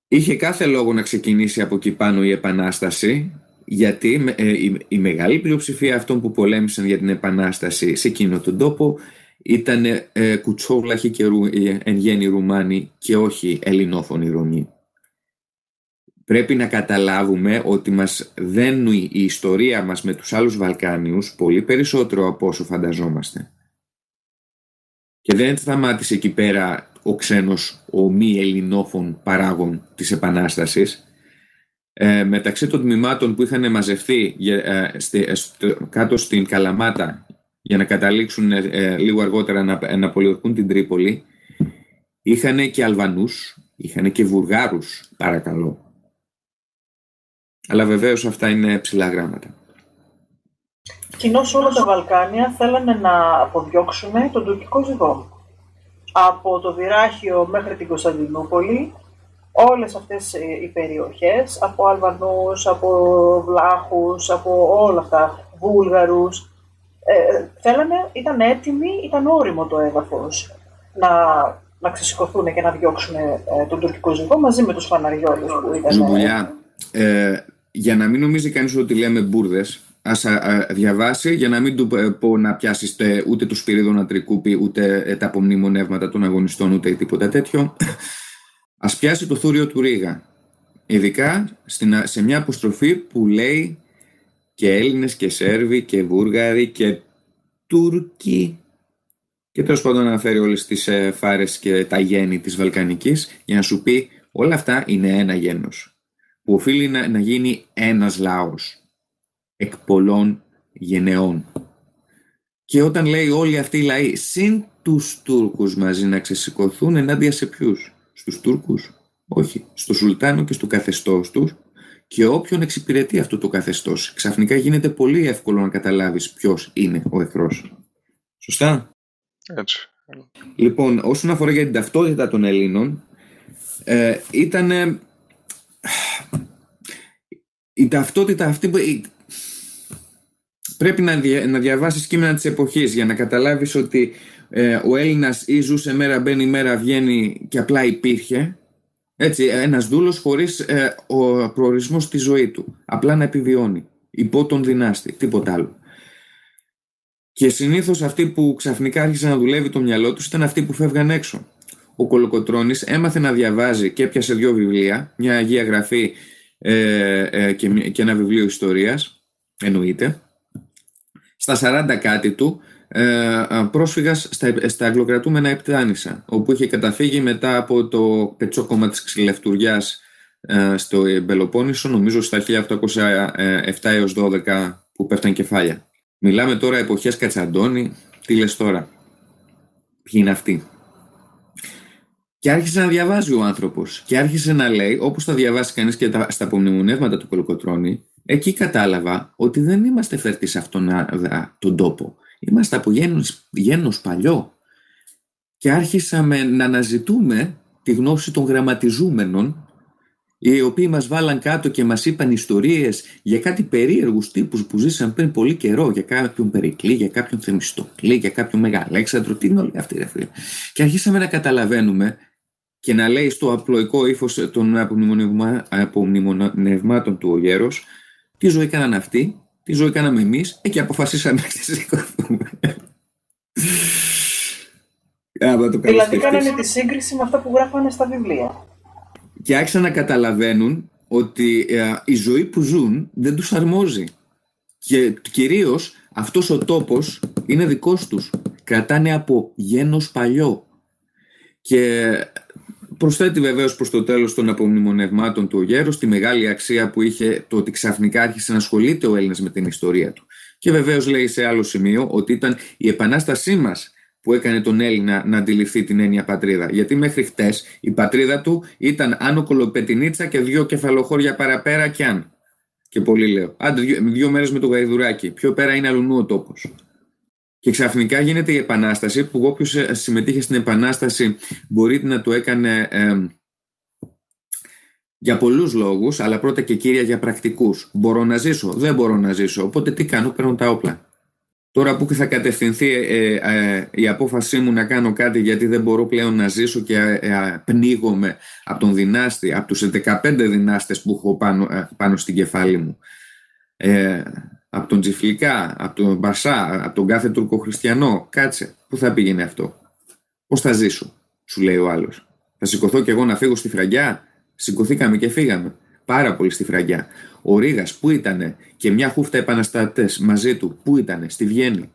Είχε κάθε λόγο να ξεκινήσει από εκεί πάνω η Επανάσταση, γιατί ε, η, η μεγάλη πλειοψηφία αυτών που πολέμησαν για την Επανάσταση σε εκείνο τον τόπο ήταν ε, κουτσόβλαχοι και ρου, ε, εν γέννη Ρουμάνοι και όχι ελληνόφωνοι Ρωμοί. Πρέπει να καταλάβουμε ότι μας δένει η ιστορία μας με τους άλλους Βαλκάνιους πολύ περισσότερο από όσο φανταζόμαστε. Και δεν σταμάτησε εκεί πέρα ο ξένος, ο μη ελληνόφων παράγων της Επανάστασης. Ε, μεταξύ των τμήματων που είχαν μαζευτεί ε, ε, στο, κάτω στην Καλαμάτα για να καταλήξουν ε, ε, λίγο αργότερα να, ε, να πολιορκούν την Τρίπολη, είχαν και Αλβανούς, είχαν και Βουργάρους, παρακαλώ. Αλλά βεβαίως αυτά είναι ψηλά γράμματα. Κοινώς όλα τα Βαλκάνια θέλανε να αποδιώξουν τον τουρκικό ζυγό. Από το Βυράχιο μέχρι την Κωνσταντινούπολη, όλες αυτές οι περιοχές, από Αλβανούς, από Βλάχους, από όλα αυτά, Βούλγαρους, ε, θέλανε, ήταν έτοιμοι, ήταν όριμο το έδαφος να, να ξεσηκωθούν και να διώξουν ε, τον τουρκικό ζυγό μαζί με τους φαναριώδες που ήταν. Σουμπουλιά, ε, για να μην νομίζει κανείς ότι λέμε μπουρδες, ας διαβάσει για να μην του πω να πιάσεις ούτε του Σπυρίδωνα Τρικούπη, ούτε τα απομνημονεύματα των αγωνιστών, ούτε τίποτα τέτοιο. Ας πιάσει το θούριο του Ρήγα. Ειδικά σε μια αποστροφή που λέει και Έλληνες και Σέρβοι και Βούργαροι και Τούρκοι. Και τέλος πάντων αναφέρει όλες τις φάρες και τα γέννη της Βαλκανικής για να σου πει όλα αυτά είναι ένα γένος που οφείλει να, να γίνει ένας λαός. Εκ πολλών γενεών. Και όταν λέει όλοι αυτοί οι λαοί συν τους Τούρκους μαζί να ξεσηκωθούν, ενάντια σε ποιους? Στους Τούρκους? Όχι. Στο Σουλτάνο και στο καθεστώς τους και όποιον εξυπηρετεί αυτό το καθεστώς. Ξαφνικά γίνεται πολύ εύκολο να καταλάβεις ποιος είναι ο εχθρός. Σωστά? Έτσι. Λοιπόν, όσον αφορά για την ταυτότητα των Ελλήνων, ε, ήταν ε, η ταυτότητα αυτή που... Πρέπει να, δια, να διαβάσεις κείμενα της εποχής για να καταλάβεις ότι ε, ο Έλληνας ή ζούσε μέρα μπαίνει, μέρα βγαίνει και απλά υπήρχε. Έτσι, ένας δούλος χωρίς ε, ο προορισμός στη ζωή του. Απλά να επιβιώνει. Υπό τον δυνάστη, τίποτα άλλο. Και συνήθως αυτοί που ξαφνικά άρχισαν να δουλεύει το μυαλό τους ήταν αυτοί που φεύγαν έξω. Ο Κολοκοτρώνης έμαθε να διαβάζει και έπιασε δύο βιβλία, μια Αγία Γραφή ε, ε, και, και ένα βιβλίο ιστορίας, εννοείται. Στα σαράντα κάτι του, ε, πρόσφυγας στα, στα αγγλοκρατούμενα Επτάνησα, όπου είχε καταφύγει μετά από το πετσόκομα της Ξυλευτουριάς ε, στο Πελοπόννησο, νομίζω στα χίλια οκτακόσια επτά έως δώδεκα που πέφτανε κεφάλια. Μιλάμε τώρα εποχές Κατσαντώνη, τι λες τώρα, ποιοι είναι αυτοί. Και άρχισε να διαβάζει ο άνθρωπος και άρχισε να λέει, όπως θα διαβάσει κανείς και τα, στα απομνημονεύματα του Κολοκοτρώνη, εκεί κατάλαβα ότι δεν είμαστε φέρτοι σε αυτόν τον τόπο. Είμαστε από γένος, γένος παλιό. Και άρχισαμε να αναζητούμε τη γνώση των γραμματιζούμενων, οι οποίοι μας βάλαν κάτω και μας είπαν ιστορίες για κάτι περίεργους τύπους που ζήσαν πριν πολύ καιρό, για κάποιον Περικλή, για κάποιον Θεμιστοκλή, για κάποιον Μεγαλέξανδρο, τι είναι όλοι αυτοί οι φίλοι. Και αρχίσαμε να καταλαβαίνουμε και να λέει στο απλοϊκό ύφος των απομνημονευμάτων του ο γέρος, τι ζωή κάνανε αυτοί, τι ζωή κάναμε εμείς, ε, και αποφασίσαμε να ξεσηκωθούμε. Δηλαδή κάνανε τη σύγκριση με αυτά που γράφανε στα βιβλία. Και άρχισαν να καταλαβαίνουν ότι ε, η ζωή που ζουν δεν τους αρμόζει. Και κυρίως αυτός ο τόπος είναι δικός τους. Κρατάνε από γένος παλιό. Και προσθέτει βεβαίως προς το τέλος των απομνημονευμάτων του ο γέρος τη μεγάλη αξία που είχε το ότι ξαφνικά άρχισε να ασχολείται ο Έλληνας με την ιστορία του. Και βεβαίως λέει σε άλλο σημείο ότι ήταν η επανάστασή μας που έκανε τον Έλληνα να αντιληφθεί την έννοια πατρίδα. Γιατί μέχρι χτες η πατρίδα του ήταν άνω Κολοπετινίτσα και δύο κεφαλοχώρια παραπέρα κι αν. Και πολύ λέω. Άντε δύο, δύο μέρες με το γαϊδουράκι. Πιο πέρα είναι αλλουνού ο τόπος. Και ξαφνικά γίνεται η Επανάσταση που όποιος συμμετείχε στην Επανάσταση μπορεί να το έκανε ε, για πολλούς λόγους, αλλά πρώτα και κύρια για πρακτικούς. Μπορώ να ζήσω, δεν μπορώ να ζήσω, οπότε τι κάνω, παίρνω τα όπλα. Τώρα που θα κατευθυνθεί ε, ε, η απόφασή μου να κάνω κάτι, γιατί δεν μπορώ πλέον να ζήσω και ε, ε, πνίγομαι από τον δυνάστη, από τους δεκαπέντε δυνάστες που έχω πάνω, ε, πάνω στην κεφάλι μου, ε, από τον Τσιφλικά, από τον Μπασά, από τον κάθε τουρκοχριστιανό, κάτσε, πού θα πήγαινε αυτό, πώς θα ζήσω, σου λέει ο άλλος. Θα σηκωθώ και εγώ να φύγω στη Φραγκιά? Σηκωθήκαμε και φύγαμε. Πάρα πολύ στη Φραγκιά. Ο Ρήγας που ήτανε, και μια χούφτα επαναστατές μαζί του, που ήτανε, στη Βιέννη.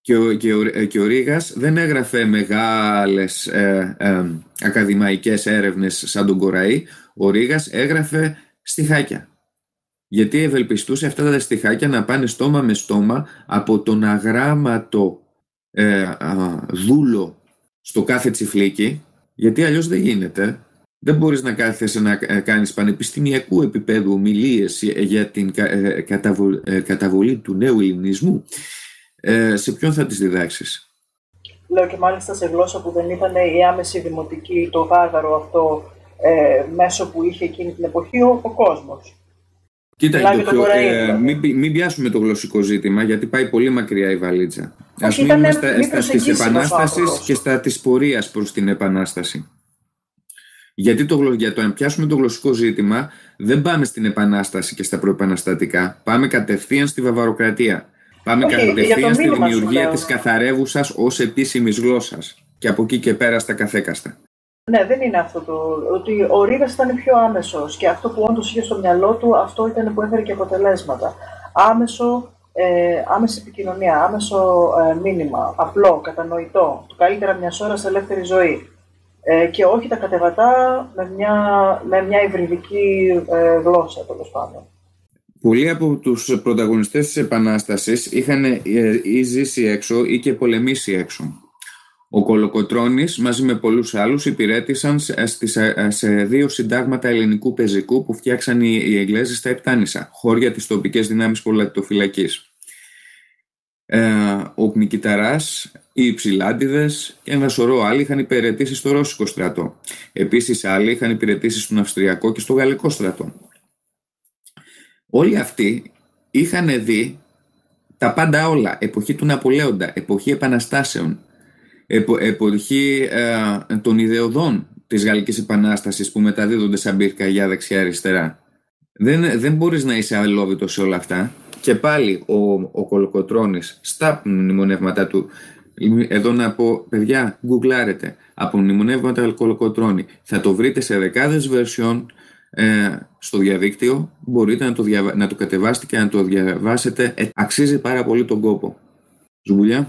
Και ο, και ο, και ο Ρήγας δεν έγραφε μεγάλες ε, ε, ακαδημαϊκές έρευνες σαν τον Κοραή. Ο Ρήγας έγραφε στιχάκια. Γιατί ευελπιστούσε αυτά τα στιχάκια να πάνε στόμα με στόμα από τον αγράμματο ε, α, δούλο στο κάθε τσιφλίκι, γιατί αλλιώς δεν γίνεται. Δεν μπορείς να κάθεσαι να κάνεις πανεπιστημιακού επίπεδου ομιλίες για την καταβολή του νέου ελληνισμού. Ε, σε ποιον θα τις διδάξεις? Λέω, και μάλιστα σε γλώσσα που δεν ήταν η άμεση δημοτική, το γάγαρο αυτό, ε, μέσο που είχε εκείνη την εποχή ο, ο κόσμος. Κοίτα, το πιο, ε, μην, μην πιάσουμε το γλωσσικό ζήτημα, γιατί πάει πολύ μακριά η βαλίτσα. Ας μείνουμε στις επανάστασεις και στα της πορείας προς την επανάσταση. Γιατί το, για το αν πιάσουμε το γλωσσικό ζήτημα, δεν πάμε στην επανάσταση και στα προεπαναστατικά. Πάμε κατευθείαν στη βαβαροκρατία. Πάμε okay, κατευθείαν στη δημιουργία της καθαρεύουσας ως επίσημης γλώσσας. Και από εκεί και πέρα στα καθέκαστα. Ναι, δεν είναι αυτό το. Ότι ο Ρήγας ήταν πιο άμεσος και αυτό που όντως είχε στο μυαλό του, αυτό ήταν που έφερε και αποτελέσματα. Άμεσο, ε, άμεση επικοινωνία, άμεσο ε, μήνυμα, απλό, κατανοητό. Το καλύτερα μιας ώρας ελεύθερη ζωή. Ε, και όχι τα κατεβατά με μια, με μια υβριδική ε, γλώσσα, τέλος πάντων. Πολλοί από τους πρωταγωνιστές της Επανάστασης είχαν ε, ή ζήσει έξω ή και πολεμήσει έξω. Ο Κολοκοτρώνης μαζί με πολλούς άλλους υπηρέτησαν σε, σε, σε δύο συντάγματα ελληνικού πεζικού που φτιάξαν οι, οι Εγγλέζοι στα Επτάνησα, χώρια της τοπικής δυνάμεις πολιτοφυλακής. Ε, ο Νικηταράς, οι Υψηλάντιδες και ένα σωρό άλλοι είχαν υπηρετήσει στο Ρώσικο στρατό. Επίσης άλλοι είχαν υπηρετήσει στον Αυστριακό και στο Γαλλικό στρατό. Όλοι αυτοί είχαν δει τα πάντα όλα. Εποχή του Ναπολέοντα, εποχή επαναστάσεων, επο, εποχή ε, των ιδεωδών της Γαλλικής Επανάστασης που μεταδίδονται σαν πυρκαγιά δεξιά-αριστερά. Δεν, δεν μπορείς να είσαι αλόβητος σε όλα αυτά. Και πάλι ο, ο Κολοκοτρώνης στα μνημονεύματά του, εδώ να πω, παιδιά, γκουγκλάρετε, από μνημονεύματα Κολοκοτρώνη. Θα το βρείτε σε δεκάδες version ε, στο διαδίκτυο, μπορείτε να το, διαβα... να το κατεβάσετε και να το διαβάσετε. Ε, αξίζει πάρα πολύ τον κόπο. Σουμπουλιά.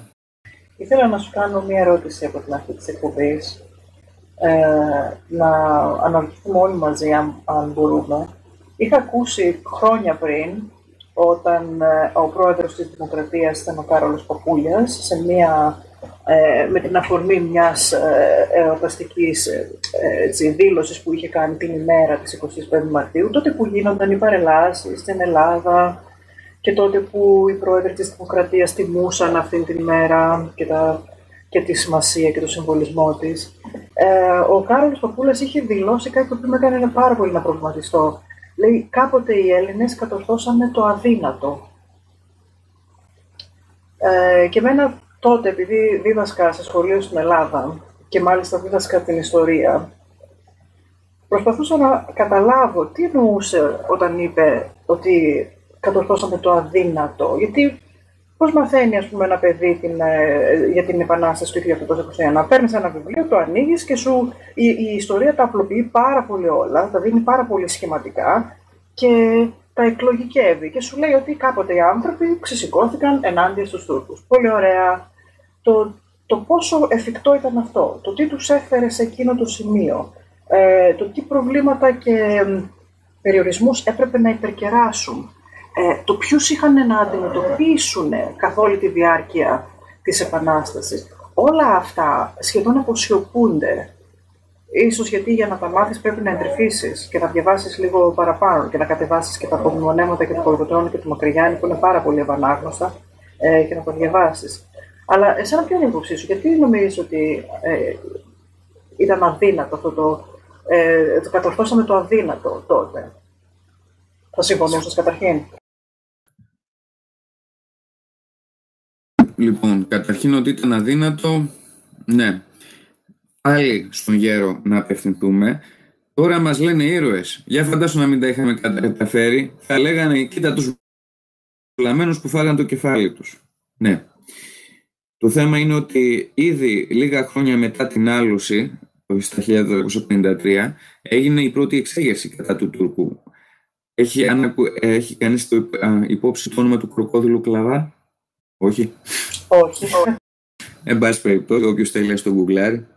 Ήθελα να σου κάνω μία ερώτηση από την αρχή της εκπομπής. Ε, να αναρωτηθούμε όλοι μαζί, αν, αν μπορούμε. Είχα ακούσει χρόνια πριν, όταν ε, ο πρόεδρος της Δημοκρατίας ήταν ο Κάρολος Παπούλιας, σε μια, ε, με την αφορμή μιας ε, εορταστικής ε, δήλωσης που είχε κάνει την ημέρα της εικοστής πέμπτης Μαρτίου, τότε που γίνονταν οι παρελάσεις στην Ελλάδα και τότε που οι πρόεδροι της Δημοκρατίας τιμούσαν αυτήν την ημέρα και, τα, και τη σημασία και το συμβολισμό της. Ε, ο Κάρολος Παπούλας είχε δηλώσει κάτι που με έκανε πάρα πολύ να προβληματιστώ. Λέει, κάποτε οι Έλληνες κατορθώσανε το αδύνατο. Ε, και εμένα τότε, επειδή δίδασκα σε σχολείο στην Ελλάδα και μάλιστα δίδασκα την ιστορία, προσπαθούσα να καταλάβω τι εννοούσε όταν είπε ότι κατορθώσαμε το αδύνατο. Γιατί πώς μαθαίνει, ας πούμε, ένα παιδί την, για την Επανάσταση του χίλια οκτακόσια είκοσι ένα. Παίρνεις ένα βιβλίο, το ανοίγεις και σου, η, η ιστορία τα απλοποιεί πάρα πολύ όλα, τα δίνει πάρα πολύ σχηματικά και τα εκλογικεύει. Και σου λέει ότι κάποτε οι άνθρωποι ξεσηκώθηκαν ενάντια στους Τούρκους. Πολύ ωραία. Το, το πόσο εφικτό ήταν αυτό, το τι τους έφερε σε εκείνο το σημείο, ε, το τι προβλήματα και περιορισμούς έπρεπε να υπερκεράσουν. Ε, το ποιους είχαν να αντιμετωπίσουν καθ' όλη τη διάρκεια της Επανάστασης. Όλα αυτά σχεδόν αποσιωπούνται. Ίσως γιατί για να τα μάθεις πρέπει να εντρυφήσεις και να διαβάσεις λίγο παραπάνω και να κατεβάσεις και τα απομνημονεύματα και του Κολοκοτρώνη και του Μακρυγιάννη που είναι πάρα πολύ ευανάγνωστα ε, και να τα διαβάσεις. Αλλά εσένα ποια είναι η υποψή σου, γιατί νομίζεις ότι ε, ήταν αδύνατο αυτό το. Ε, το κατορθώσαμε το αδύνατο τότε. Θα συμφωνούσες καταρχήν? Λοιπόν, καταρχήν ότι ήταν αδύνατο, ναι, πάλι στον γέρο να απευθυνθούμε. Τώρα μας λένε ήρωες. Για φαντάσου να μην τα είχαμε καταφέρει. Θα λέγανε, κοίτα τους βλαμμένους που φάγαν το κεφάλι τους. Ναι. Το θέμα είναι ότι ήδη λίγα χρόνια μετά την άλωση, στα χίλια οκτακόσια πενήντα τρία, έγινε η πρώτη εξέγερση κατά του Τούρκου. Έχει, αν, έχει κανείς το υπόψη το όνομα του κροκόδιλου Κλαβά? Όχι. Όχι. Εν πάση περιπτώσει, όποιος θέλει στο γκουγκλάρι.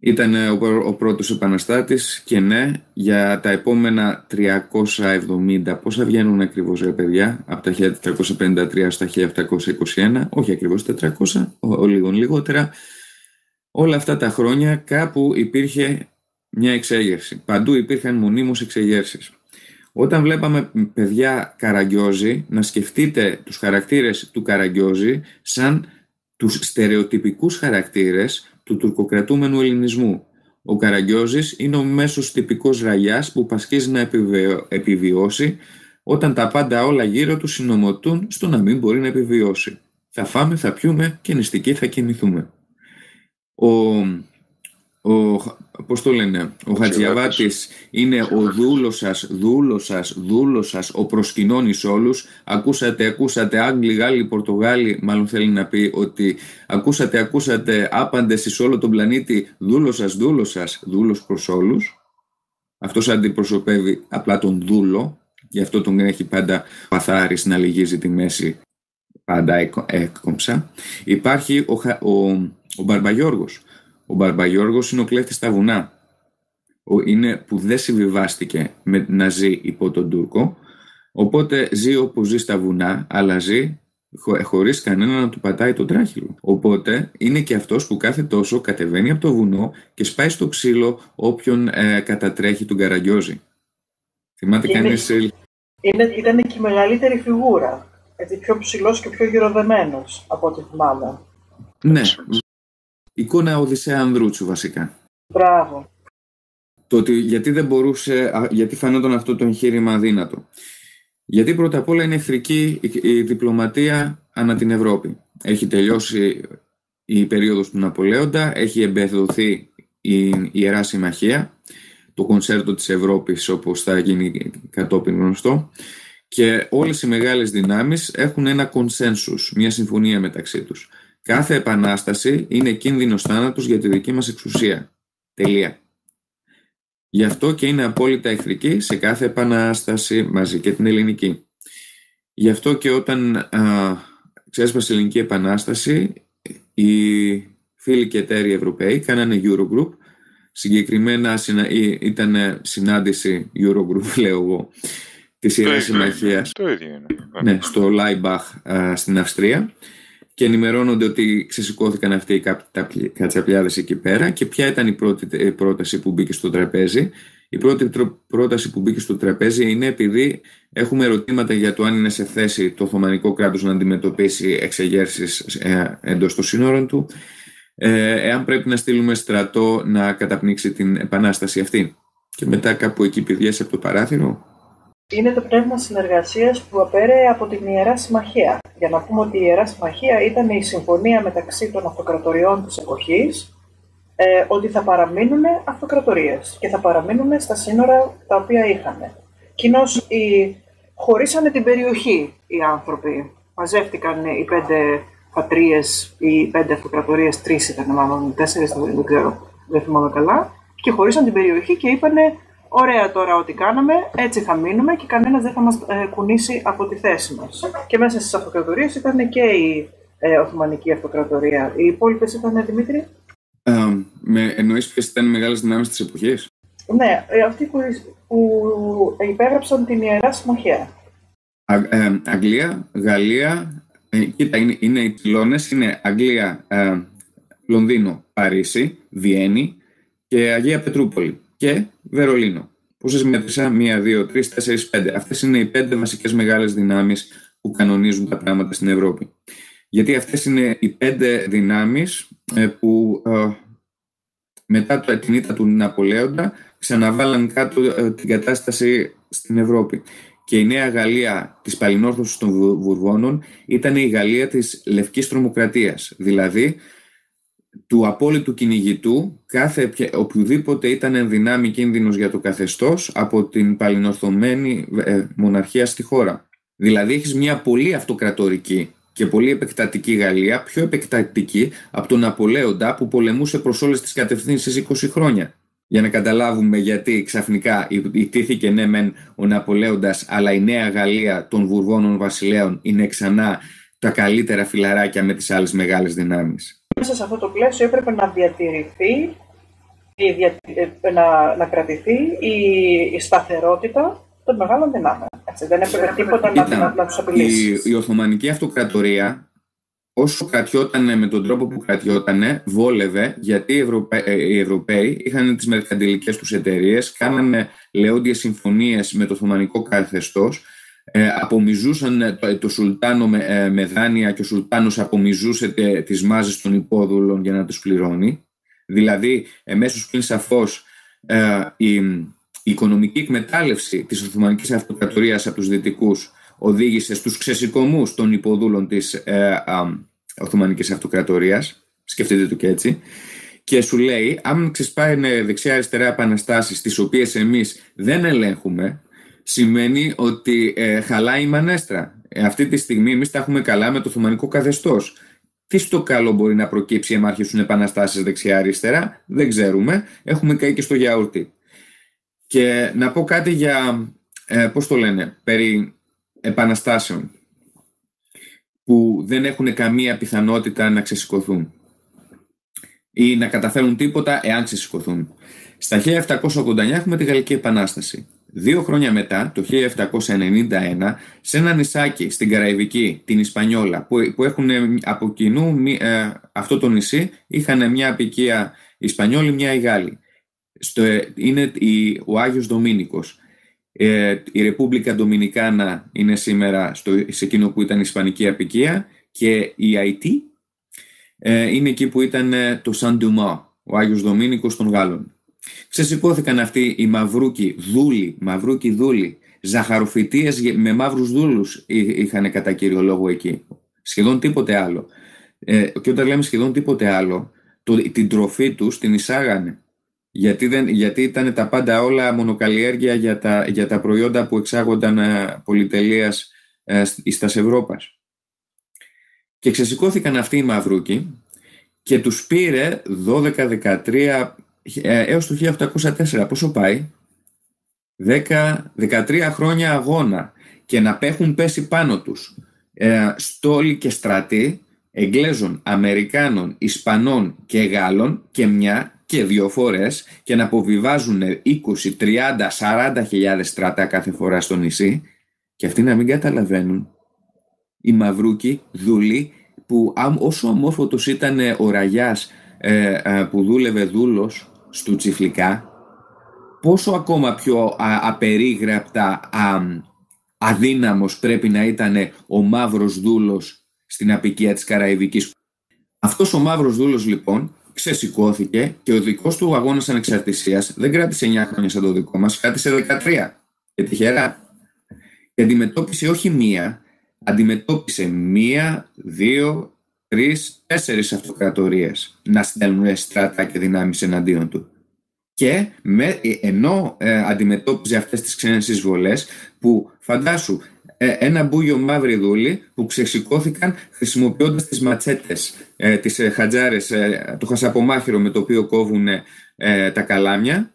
Ήταν ο, ο πρώτος επαναστάτης και ναι, για τα επόμενα τριακόσια εβδομήντα, πόσα βγαίνουν ακριβώς ρε παιδιά, από τα χίλια τετρακόσια πενήντα τρία στα χίλια επτακόσια είκοσι ένα, όχι ακριβώς τετρακόσια, ο, ο, λίγο λιγότερα, όλα αυτά τα χρόνια κάπου υπήρχε μια εξέγερση. Παντού υπήρχαν μονίμως εξεγέρσεις. Όταν βλέπαμε παιδιά Καραγκιόζη, να σκεφτείτε τους χαρακτήρες του Καραγκιόζη σαν τους στερεοτυπικούς χαρακτήρες του τουρκοκρατούμενου ελληνισμού. Ο Καραγκιόζης είναι ο μέσος τυπικός ραγιάς που πασχίζει να επιβιώσει όταν τα πάντα όλα γύρω του συνομωτούν στο να μην μπορεί να επιβιώσει. Θα φάμε, θα πιούμε και νηστικοί θα κοιμηθούμε. Ο, ο, πώς το λένε, ο Χατζιαβάτης είναι ο δούλος σας, δούλος σας, δούλος σας, ο προσκυνών εις όλους. Ακούσατε, ακούσατε, Άγγλοι, Γάλλοι, Πορτογάλοι, μάλλον θέλει να πει ότι ακούσατε, ακούσατε, άπαντες εις όλο τον πλανήτη, δούλος σας, δούλος σας, δούλος προς όλους. Αυτός αντιπροσωπεύει απλά τον δούλο, γι' αυτό τον έχει πάντα παθάρης να λυγίζει τη μέση, πάντα έκομψα. Υπάρχει ο, ο, ο Μπαρμπαγιόργος. Ο Μπαρμπαγιόργος είναι ο κλέφτης στα βουνά. Είναι που δεν συμβιβάστηκε με να ζει υπό τον Τούρκο. Οπότε ζει όπως ζει στα βουνά, αλλά ζει χω, χωρίς κανένα να του πατάει το τράχυλο. Οπότε είναι και αυτός που κάθε τόσο κατεβαίνει από το βουνό και σπάει στο ξύλο όποιον ε, κατατρέχει τον Καραγκιόζη. Θυμάται κανείς? Ήταν και η μεγαλύτερη φιγούρα. Έτσι, πιο ψηλός και πιο γεροδεμένος από ό,τι θυμάμαι. Ναι. Εικόνα Οδυσσέα Ανδρούτσου βασικά. Μπράβο. Το ότι γιατί δεν μπορούσε, γιατί φανόταν αυτό το εγχείρημα αδύνατο. Γιατί πρώτα απ' όλα είναι εχθρική η διπλωματία ανά την Ευρώπη. Έχει τελειώσει η περίοδος του Ναπολέοντα, έχει εμπεδοθεί η Ιερά Συμμαχία, το κονσέρτο της Ευρώπης όπως θα γίνει κατόπιν γνωστό, και όλες οι μεγάλες δυνάμεις έχουν ένα consensus, μια συμφωνία μεταξύ τους. Κάθε επανάσταση είναι κίνδυνος θάνατος για τη δική μας εξουσία. Τελεία. Γι' αυτό και είναι απόλυτα εχθρική σε κάθε επανάσταση, μαζί και την ελληνική. Γι' αυτό και όταν α, ξέσπασε η ελληνική επανάσταση, οι φίλοι και εταίροι Ευρωπαίοι κάνανε Eurogroup. Συγκεκριμένα συνα, ή, ήταν συνάντηση Eurogroup, λέω εγώ, της Ιεράς Συμμαχίας. Το ίδιο είναι. Ναι, στο Λάιμπαχ στην Αυστρία. Και ενημερώνονται ότι ξεσηκώθηκαν αυτοί οι κατσαπλιάδες εκεί πέρα. Και ποια ήταν η πρώτη πρόταση που μπήκε στο τραπέζι? Η πρώτη πρόταση που μπήκε στο τραπέζι είναι επειδή έχουμε ερωτήματα για το αν είναι σε θέση το Οθωμανικό κράτος να αντιμετωπίσει εξεγέρσεις εντός των σύνορων του, εάν πρέπει να στείλουμε στρατό να καταπνίξει την επανάσταση αυτή. Και μετά κάπου εκεί πηδιές από το παράθυρο. Είναι το πνεύμα συνεργασίας που απέρεε από την Ιερά Συμμαχία. Για να πούμε ότι η Ιερά Συμμαχία ήταν η συμφωνία μεταξύ των αυτοκρατοριών της εποχής ε, ότι θα παραμείνουν αυτοκρατορίες και θα παραμείνουν στα σύνορα τα οποία είχαν. Κοινώς χωρίσανε την περιοχή οι άνθρωποι. Μαζεύτηκαν οι πέντε πατρίες ή οι πέντε αυτοκρατορίες, τρεις ήταν μάλλον, τέσσερις δεν ξέρω, δεν θυμάμαι καλά, και χωρίσαν την περιοχή και είπανε ωραία τώρα ό,τι κάναμε, έτσι θα μείνουμε και κανένας δεν θα μας ε, κουνήσει από τη θέση μας. Και μέσα στις αυτοκρατορίες ήταν και η ε, Οθωμανική Αυτοκρατορία. Οι υπόλοιπες ήταν, Δημήτρη? Ε, με εννοείς ποιες ήταν οι μεγάλες δυνάμεις της εποχής? Ναι, ε, αυτοί που, που υπέγραψαν την Ιερά Συμμαχία. Ε, ε, Αγγλία, Γαλλία, ε, κοίτα είναι, είναι οι πυλώνες, είναι Αγγλία, ε, Λονδίνο, Παρίσι, Βιέννη και Αγία Πετρούπολη. Και Βερολίνο. Πόσες μέτρησα? Μία, δύο, τρεις, τέσσερις, πέντε. Αυτές είναι οι πέντε βασικές μεγάλες δυνάμεις που κανονίζουν τα πράγματα στην Ευρώπη. Γιατί αυτές είναι οι πέντε δυνάμεις που μετά την ήττα του Ναπολέοντα ξαναβάλαν κάτω την κατάσταση στην Ευρώπη. και η νέα Γαλλία της παλινόρθωσης των Βουρβώνων ήταν η Γαλλία της λευκής τρομοκρατίας, δηλαδή του απόλυτου κυνηγητού κάθε, οποιοδήποτε ήταν εν δυνάμει κίνδυνος για το καθεστώς από την παλινορθωμένη ε, μοναρχία στη χώρα. Δηλαδή έχεις μια πολύ αυτοκρατορική και πολύ επεκτατική Γαλλία, πιο επεκτατική από τον Ναπολέοντα που πολεμούσε προς όλες τις κατευθύνσεις είκοσι χρόνια. Για να καταλάβουμε γιατί ξαφνικά ιτήθηκε ναι μεν ο Ναπολέοντας, αλλά η νέα Γαλλία των Βουρβώνων βασιλέων είναι ξανά τα καλύτερα φιλαράκια με τις άλλες μεγάλες δυνάμεις. Μέσα σε αυτό το πλαίσιο έπρεπε να διατηρηθεί, να, να κρατηθεί η, η σταθερότητα των μεγάλων δυνάμεων. Δεν έπρεπε τίποτα να, να, να τους απειλήσει. Η, η Οθωμανική Αυτοκρατορία, όσο κρατιότανε με τον τρόπο που κρατιότανε, βόλευε, γιατί οι, Ευρωπα... οι Ευρωπαίοι είχαν τις μερκαντιλικές τους εταιρείες, κάνανε λεόντιες συμφωνίες με το Οθωμανικό καθεστώς, ε, απομιζούσαν το, το Σουλτάνο με, ε, με δάνεια και ο Σουλτάνος απομιζούσε τε, τις μάζες των υπόδουλων για να τους πληρώνει. Δηλαδή, εμέσως πλην σαφώς ε, η, η οικονομική εκμετάλλευση της Οθωμανικής Αυτοκρατορίας από τους Δυτικούς οδήγησε στους ξεσηκωμούς των υποδούλων της ε, α, Οθωμανικής Αυτοκρατορίας, σκεφτείτε το και έτσι, και σου λέει, αν ξεσπάνε δεξιά-αριστερά επαναστάσεις, τις οποίες εμείς δεν ελέγχουμε, σημαίνει ότι ε, χαλάει η μανέστρα. Ε, αυτή τη στιγμή εμείς τα έχουμε καλά με το Οθωμανικό καθεστώς. Τι στο καλό μπορεί να προκύψει αν αρχίσουν επαναστάσεις δεξιά-αριστερά, δεν ξέρουμε, έχουμε καεί και στο γιαούρτι. Και να πω κάτι για, ε, πώς το λένε, περί επαναστάσεων που δεν έχουν καμία πιθανότητα να ξεσηκωθούν ή να καταφέρουν τίποτα εάν ξεσηκωθούν. Στα χίλια επτακόσια ογδόντα εννιά έχουμε τη Γαλλική Επανάσταση. Δύο χρόνια μετά, το χίλια επτακόσια ενενήντα ένα, σε ένα νησάκι στην Καραϊβική, την Ισπανιόλα, που, που έχουν από κοινού ε, αυτό το νησί, είχαν μια απικία Ισπανιόλη, μια οι Γάλλοι. Στο, ε, είναι η, ο Άγιος Δομήνικος. Ε, η Ρεπούμπλικα Ντομινικάνα είναι σήμερα στο, σε εκείνο που ήταν η Ισπανική Απικία και η Αϊτή ε, είναι εκεί που ήταν ε, το Σαντουμά, ο Άγιος Δομήνικος των Γάλλων. Ξεσηκώθηκαν αυτοί οι μαυρούκοι δούλοι, μαυρούκοι δούλοι, ζαχαροφυτίες με μαύρους δούλους είχαν κατά κύριο λόγο εκεί. Σχεδόν τίποτε άλλο. Ε, και όταν λέμε σχεδόν τίποτε άλλο, το, την τροφή τους την εισάγανε. Γιατί, δεν, γιατί ήταν τα πάντα όλα μονοκαλλιέργεια για τα, για τα προϊόντα που εξάγονταν ε, πολυτελείας ε, εις τας Ευρώπας. Και ξεσηκώθηκαν αυτοί οι μαυρούκοι και τους πήρε δώδεκα δεκατρία ε, έως το χίλια οχτακόσια τέσσερα. Πόσο πάει? δέκα δεκατρία χρόνια αγώνα και να έχουν πέσει πάνω τους ε, στόλοι και στρατοί Εγγλέζων, Αμερικάνων, Ισπανών και Γάλλων και μια και δύο φορές και να αποβιβάζουν είκοσι, τριάντα, σαράντα χιλιάδες στρατά κάθε φορά στο νησί και αυτοί να μην καταλαβαίνουν. Οι μαυρούκοι δούλοι που όσο αμόρφωτος ήταν ο Ραγιάς που δούλευε δούλος στου Τσιφλικά, πόσο ακόμα πιο απερίγραπτα αδύναμος πρέπει να ήταν ο μαύρος δούλος στην απικία της Καραϊβικής. Αυτός ο μαύρος δούλος λοιπόν ξεσηκώθηκε και ο δικός του αγώνας ανεξαρτησίας δεν κράτησε εννιά χρόνια σαν το δικό μας, κράτησε δεκατρία. Και τυχερά. Και αντιμετώπισε όχι μία, αντιμετώπισε μία, δύο, τρεις, τέσσερις αυτοκρατορίες να στέλνουν στρατά και δυνάμεις εναντίον του. Και με, ενώ ε, αντιμετώπιζε αυτές τις ξένες εισβολές που φαντάσου, ένα μπούγιο μαύροι δούλοι που ξεσηκώθηκαν χρησιμοποιώντας τις ματσέτες, ε, τις ε, χατζάρες, ε, το χασαπομάχυρο με το οποίο κόβουν ε, τα καλάμια,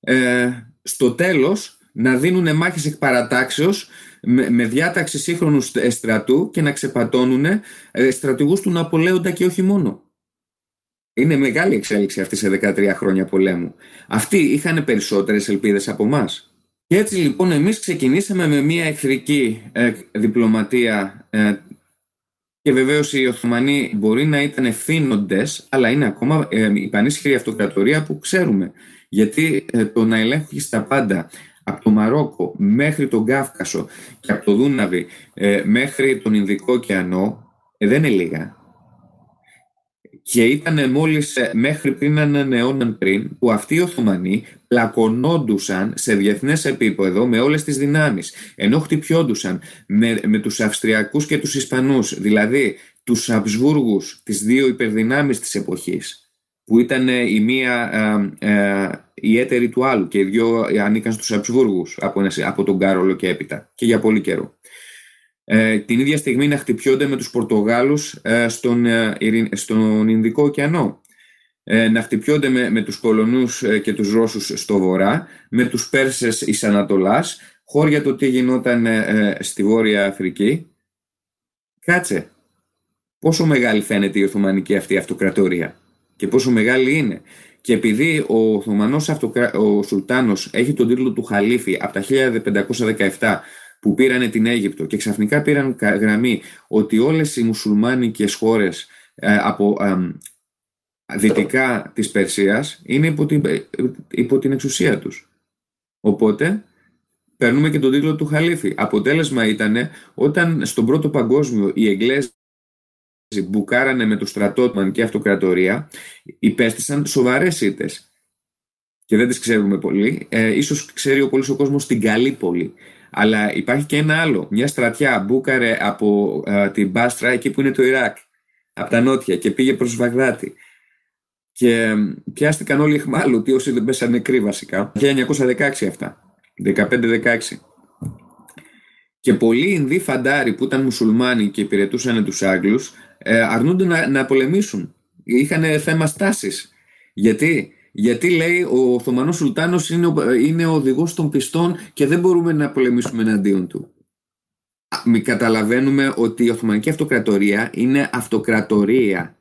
ε, στο τέλος να δίνουν μάχες εκ παρατάξεως με, με διάταξη σύγχρονου στρατού και να ξεπατώνουν ε, στρατηγούς του Ναπολέοντα και όχι μόνο. Είναι μεγάλη εξέλιξη αυτή σε δεκατρία χρόνια πολέμου. Αυτοί είχαν περισσότερες ελπίδες από εμάς. Και έτσι λοιπόν εμείς ξεκινήσαμε με μια εχθρική ε, διπλωματία ε, και βεβαίως οι Οθωμανοί μπορεί να ήταν ευθύνοντες, αλλά είναι ακόμα ε, η πανίσχυρη αυτοκρατορία που ξέρουμε. Γιατί ε, το να ελέγχεις τα πάντα από το Μαρόκο μέχρι τον Κάφκασο και από το Δούναβι ε, μέχρι τον Ινδικό ωκεανό ε, δεν είναι λίγα. Και ήταν μόλις μέχρι πριν έναν αιώνα πριν που αυτοί οι Οθωμανοί πλακωνόντουσαν σε διεθνές επίπεδο με όλες τις δυνάμεις, ενώ χτυπιόντουσαν με, με τους Αυστριακούς και τους Ισπανούς, δηλαδή τους Αψβούργους, τις δύο υπερδυνάμεις της εποχής, που ήταν η μία ε, ε, η έτερη του άλλου και οι δύο ανήκαν στους Αψβούργους από, από τον Κάρολο και έπειτα και για πολύ καιρό. Ε, την ίδια στιγμή να χτυπιόνται με τους Πορτογάλους ε, στον, ε, στον Ινδικό ωκεανό, ε, να χτυπιόνται με, με τους Πολωνούς ε, και τους Ρώσους στο βορρά, με τους Πέρσες εις Ανατολάς, χώρια το τι γινόταν ε, στη Βόρεια Αφρική. Κάτσε, πόσο μεγάλη φαίνεται η Οθωμανική αυτή αυτοκρατορία και πόσο μεγάλη είναι. Και επειδή ο Οθωμανός αυτοκρα... ο Σουλτάνος έχει τον τίτλο του Χαλίφη από τα χίλια πεντακόσια δεκαεπτά, που πήρανε την Αίγυπτο και ξαφνικά πήραν γραμμή ότι όλες οι μουσουλμάνικες χώρες ε, από ε, δυτικά της Περσίας είναι υπό την, υπό την εξουσία τους. Οπότε παίρνουμε και τον τίτλο του Χαλίφη. Αποτέλεσμα ήταν όταν στον Πρώτο Παγκόσμιο οι Εγγλέζοι μπουκάρανε με το στρατότμαν και αυτοκρατορία, υπέστησαν σοβαρές ήττες. Και δεν τις ξέρουμε πολύ. Ε, ίσως ξέρει ο πολύς ο κόσμος την καλή πόλη. Αλλά υπάρχει και ένα άλλο. Μια στρατιά μπούκαρε από α, την Μπάστρα, εκεί που είναι το Ιράκ, από τα νότια, και πήγε προς Βαγδάτη. Και πιάστηκαν όλοι αιχμάλωτοι όσοι δεν πέσανε νεκροί βασικά. χίλια εννιακόσια δεκαέξι αυτά. δεκαπέντε δεκαέξι. Και πολλοί Ινδοί φαντάροι που ήταν μουσουλμάνοι και υπηρετούσαν τους Άγγλους ε, αρνούνται να, να πολεμήσουν. Είχαν θέμα στάσης. Γιατί... Γιατί λέει ο Οθωμανός Σουλτάνος είναι ο, είναι ο οδηγός των πιστών και δεν μπορούμε να πολεμήσουμε εναντίον του. Μην καταλαβαίνουμε ότι η Οθωμανική Αυτοκρατορία είναι αυτοκρατορία.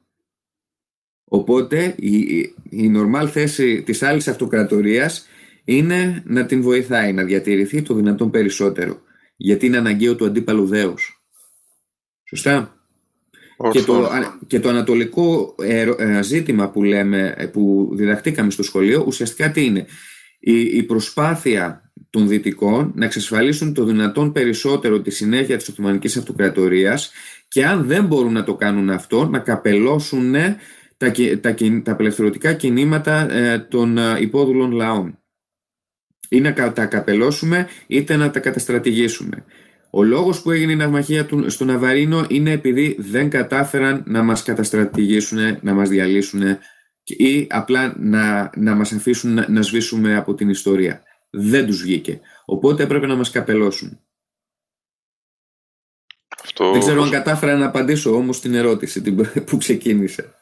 Οπότε η, η, η νορμάλ θέση της άλλης αυτοκρατορίας είναι να την βοηθάει, να διατηρηθεί το δυνατόν περισσότερο. Γιατί είναι αναγκαίο του αντίπαλου δέους. Σωστά. Και το, και το ανατολικό ε, ε, ζήτημα που, λέμε, που διδαχτήκαμε στο σχολείο ουσιαστικά τι είναι? Η, η προσπάθεια των δυτικών να εξασφαλίσουν το δυνατόν περισσότερο τη συνέχεια της Οθωμανικής Αυτοκρατορίας και αν δεν μπορούν να το κάνουν αυτό να καπελώσουν τα, τα, τα απελευθερωτικά κινήματα ε, των ε, υπόδουλων λαών, ή να τα καπελώσουμε είτε να τα καταστρατηγήσουμε. Ο λόγος που έγινε η ναυμαχία του, στο Ναβαρίνο είναι επειδή δεν κατάφεραν να μας καταστρατηγήσουν, να μας διαλύσουν ή απλά να, να μας αφήσουν να, να σβήσουμε από την ιστορία. Δεν τους βγήκε. Οπότε έπρεπε να μας καπελώσουν. Αυτό... Δεν ξέρω αν κατάφερα να απαντήσω όμως την ερώτηση την, που ξεκίνησε.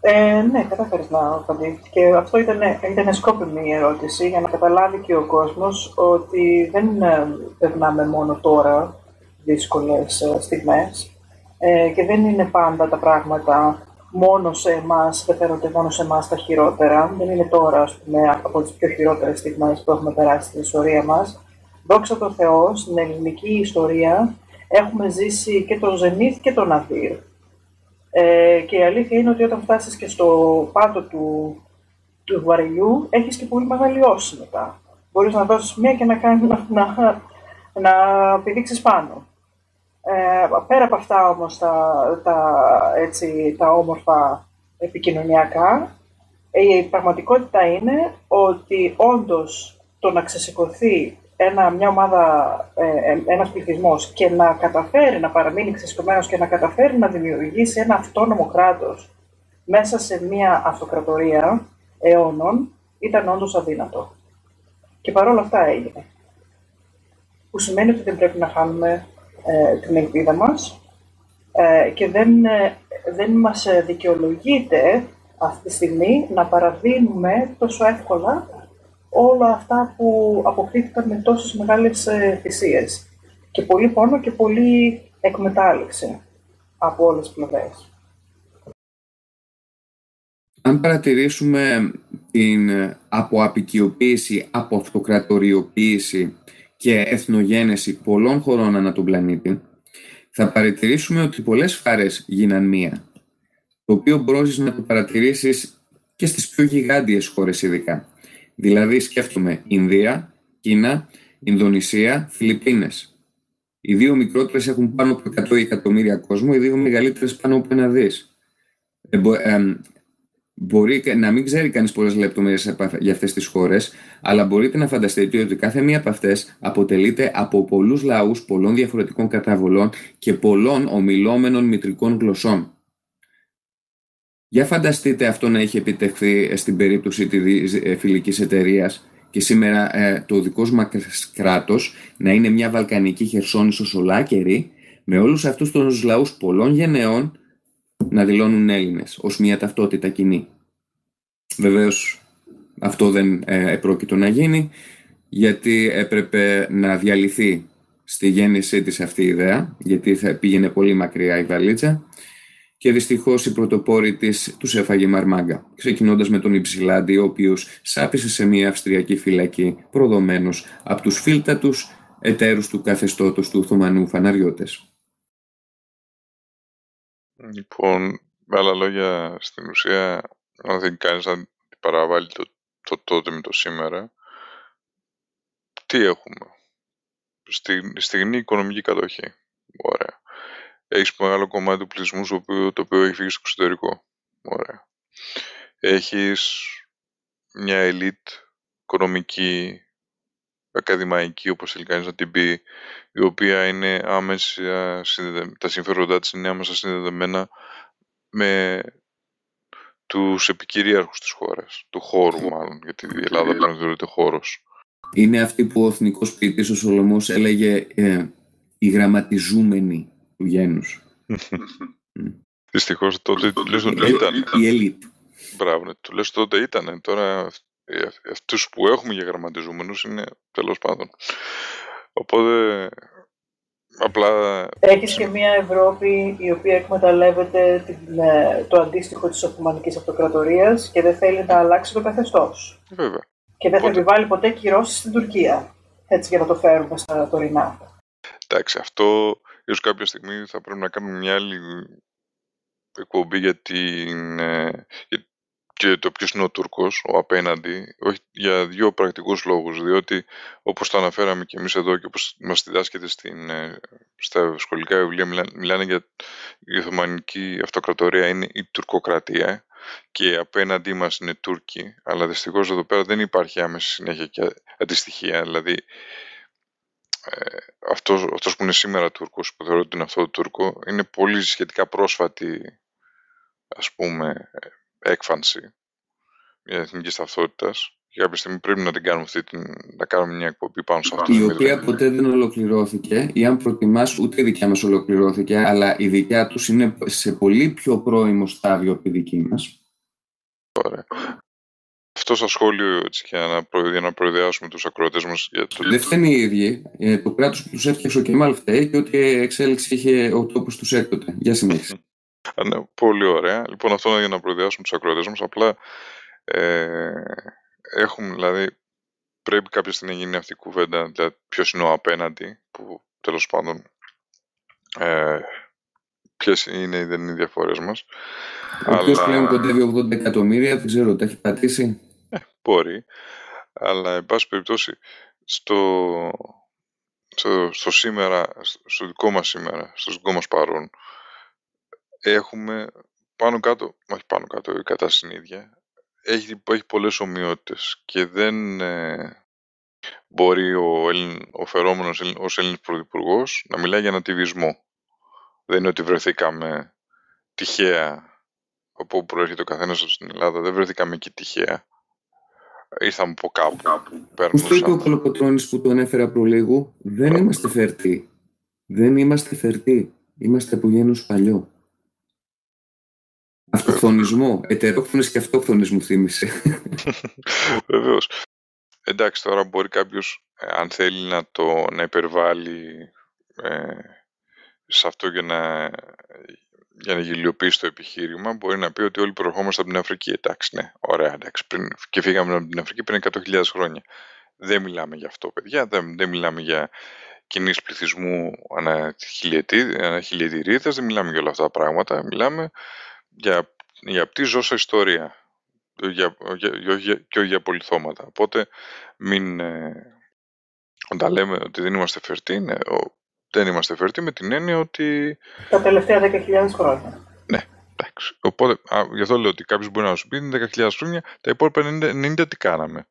Ε, ναι, κατάφερες να απαντήσεις. Και αυτό ήταν, ήταν σκόπιμη η ερώτηση για να καταλάβει και ο κόσμος ότι δεν περνάμε μόνο τώρα δύσκολες στιγμές ε, και δεν είναι πάντα τα πράγματα μόνο σε εμάς, δεν φέρονται μόνο σε εμάς τα χειρότερα. Δεν είναι τώρα, ας πούμε, από τις πιο χειρότερες στιγμές που έχουμε περάσει στην ιστορία μας. Δόξα τω Θεώ, στην ελληνική ιστορία έχουμε ζήσει και τον Ζενίθ και τον Αβίρ. Ε, και η αλήθεια είναι ότι όταν φτάσεις και στο πάτο του, του βαρελιού, έχεις και πολύ μεγάλη όση μετά. Μπορείς να δώσεις μία και να, να, να, να πηδήξεις πάνω. Ε, πέρα από αυτά όμως τα, τα, έτσι, τα όμορφα επικοινωνιακά, η πραγματικότητα είναι ότι όντως το να ξεσηκωθεί ένα, μια ομάδα, ε, ένας πληθυσμός και να καταφέρει να παραμείνει ξεσηκωμένος και να καταφέρει να δημιουργήσει ένα αυτόνομο κράτος μέσα σε μια αυτοκρατορία αιώνων ήταν όντως αδύνατο. Και παρόλα αυτά έγινε. Που σημαίνει ότι δεν πρέπει να χάνουμε ε, την ελπίδα μας ε, και δεν, ε, δεν μας δικαιολογείται αυτή τη στιγμή να παραδίνουμε τόσο εύκολα όλα αυτά που αποκτήθηκαν με τόσες μεγάλες θυσίες και πολύ πόνο και πολύ εκμετάλλευση από όλες τις πλευρές. Αν παρατηρήσουμε την αποαπικιοποίηση, αποαυτοκρατοριοποίηση και εθνογένεση πολλών χωρών ανά τον πλανήτη, θα παρατηρήσουμε ότι πολλές φάρες γίναν μία, το οποίο μπορείς να το παρατηρήσεις και στις πιο γιγάντιες χώρες ειδικά. Δηλαδή σκέφτομαι Ινδία, Κίνα, Ινδονησία, Φιλιππίνες. Οι δύο μικρότερες έχουν πάνω από εκατό εκατομμύρια κόσμο, οι δύο μεγαλύτερες πάνω από ένα δις. Ε, μπο, ε, μπορεί να μην ξέρει κανείς πολλές λεπτομέρειες για αυτές τις χώρες, αλλά μπορείτε να φανταστείτε ότι κάθε μία από αυτές αποτελείται από πολλούς λαούς, πολλών διαφορετικών καταβολών και πολλών ομιλόμενων μητρικών γλωσσών. Για φανταστείτε αυτό να έχει επιτευχθεί στην περίπτωση της φιλικής εταιρείας και σήμερα ε, το δικό μας κράτος να είναι μια βαλκανική χερσόνησος ολάκερη με όλους αυτούς τους λαούς πολλών γενεών να δηλώνουν Έλληνες ως μια ταυτότητα κοινή. Βεβαίως αυτό δεν ε, επρόκειτο να γίνει, γιατί έπρεπε να διαλυθεί στη γέννησή της αυτή η ιδέα, γιατί θα πήγαινε πολύ μακριά η βαλίτσα. Και δυστυχώς οι πρωτοπόροι της τους έφαγε μαρμάγκα, ξεκινώντας με τον Υψηλάντη, ο οποίος σάπισε σε μια αυστριακή φυλακή, προδομένος από τους φίλτατους εταίρους του καθεστώτος του Οθωμανού φαναριώτες. Λοιπόν, με άλλα λόγια, στην ουσία, αν δεν κάνεις να παραβάλει το, το τότε με το σήμερα, τι έχουμε? Στη, στιγμή οικονομική κατοχή. Ωραία. Έχεις μεγάλο κομμάτι του πληθυσμού το οποίο, το οποίο έχει φύγει στο εξωτερικό. Ωραία. Έχεις μια ελίτ οικονομική, ακαδημαϊκή, όπως θέλει κανείς να την πει, η οποία είναι άμεσα συνδεδεμένα, τα συμφέροντά της είναι άμεσα συνδεδεμένα με τους επικυρίαρχους της χώρας, του χώρου μάλλον, γιατί η Ελλάδα πλέον θεωρείται χώρος. Είναι αυτή που ο εθνικός ποιητής ο Σολωμός έλεγε ε, «η γραμματιζούμενη» του γένους. Δυστυχώς τότε τουλάχιστον ήταν. Η ελίτ. Μπράβο, τουλάχιστον τότε ήταν. Τώρα αυτούς που έχουμε για γραμματιζούμενους είναι τέλος πάντων. Οπότε απλά... Έχεις και μια Ευρώπη η οποία εκμεταλλεύεται το αντίστοιχο της Οθωμανικής Αυτοκρατορίας και δεν θέλει να αλλάξει το καθεστώς. Βέβαια. Και δεν θα επιβάλλει ποτέ κυρώσεις στην Τουρκία. Έτσι για να το φέρουμε στα τωρινά. Εντάξει, αυτό... Ίσως κάποια στιγμή θα πρέπει να κάνουμε μια άλλη εκπομπή για, την, για το ποιος είναι ο Τούρκος, ο απέναντι, όχι, για δύο πρακτικούς λόγους. Διότι, όπως το αναφέραμε και εμείς εδώ και όπως μας διδάσκεται στην, στα σχολικά βιβλία, μιλάνε, μιλάνε για η Οθωμανική Αυτοκρατορία, είναι η τουρκοκρατία και απέναντί μας είναι Τούρκοι. Αλλά δυστυχώς εδώ πέρα δεν υπάρχει άμεση συνέχεια και αντιστοιχεία, δηλαδή... Ε, αυτός, αυτός που είναι σήμερα Τούρκος, που θεωρώ ότι είναι αυτό το Τούρκο, είναι πολύ σχετικά πρόσφατη, ας πούμε, έκφανση μια εθνικής ταυτότητας. Για κάποια στιγμή πρέπει να την κάνουμε αυτή, την, να κάνουμε μια εκπομπή πάνω σε αυτό. Η οποία ποτέ δεν ολοκληρώθηκε, ή αν προτιμάς, ούτε η δικιά μας ολοκληρώθηκε, αλλά η δικιά τους είναι σε πολύ πιο πρώιμο στάδιο από τη δική μας. Ωραία. Αυτό σαν σχόλιο, έτσι, για να προειδεάσουμε τους ακροατές μας. Για το... Δεν φταίνει οι ίδιοι. Ε, το κράτος που τους έφτιαξε ο Κεμάλ φταίει και ό,τι εξέλιξη είχε ο τόπος τους έκτοτε. Για συνέχιση. Ναι, πολύ ωραία. Λοιπόν, αυτό είναι για να προειδεάσουμε τους ακροατές μας. Απλά ε, έχουμε, δηλαδή, πρέπει κάποια στιγμή να γίνει αυτή η κουβέντα, δηλαδή ποιος είναι ο απέναντι, που τέλος πάντων ε, ποιες είναι ή δεν είναι οι διαφορές μας. Ποιος πλέον κοντεύει ογδόντα εκατομμύρια, δεν ξέρω, τα έχει πατήσει. Ε, μπορεί, αλλά εν πάση περιπτώσει στο, στο, στο σήμερα, στο δικό μας σήμερα, στο δικό μας παρόν, έχουμε πάνω κάτω, όχι πάνω κάτω, η κατάσταση είναι ίδια, έχει, έχει πολλές ομοιότητες και δεν ε, μπορεί ο, Έλλην, ο φερόμενος ως Έλληνας πρωθυπουργός να μιλάει για νατιβισμό. Δεν είναι ότι βρεθήκαμε τυχαία από όπου προέρχεται ο καθένας στην Ελλάδα, δεν βρεθήκαμε εκεί τυχαία. Ήρθαμε από κάπου. Αυτό είπε ο Κολοκοτρώνης που τον έφερα προλίγου. Δεν Πρα... είμαστε φερτοί. Δεν είμαστε φερτοί. Είμαστε από γένους παλιό. Αυτοχθονισμό. Ετερόχθονες και αυτόχθονες μου θύμισε. Βεβαίως. Εντάξει, τώρα μπορεί κάποιος, ε, αν θέλει να το να υπερβάλλει ε, σε αυτό για να... για να γελιοποιήσει το επιχείρημα, μπορεί να πει ότι όλοι προερχόμαστε από την Αφρική. Εντάξει, ναι, ωραία, εντάξει. Πριν... Και φύγαμε από την Αφρική πριν εκατό χιλιάδες χρόνια. Δεν μιλάμε για αυτό, παιδιά. Δεν, δεν μιλάμε για κινήσεις πληθυσμού ανα χιλιετηρίδες. Δεν μιλάμε για όλα αυτά τα πράγματα. Μιλάμε για, για απτή ζώσα ιστορία για... Για... Για... και όχι για πολυθώματα. Οπότε, μην... όταν λέμε ότι δεν είμαστε φερτοί, ναι, ο... δεν είμαστε φερτοί με την έννοια ότι... Τα τελευταία δέκα χιλιάδες χρόνια. Ναι, Εντάξει. Οπότε, α, γι' αυτό λέω ότι κάποιος μπορεί να σου πει είναι δέκα χιλιάδες χρόνια, τα υπόλοιπα ενενήντα τι κάναμε.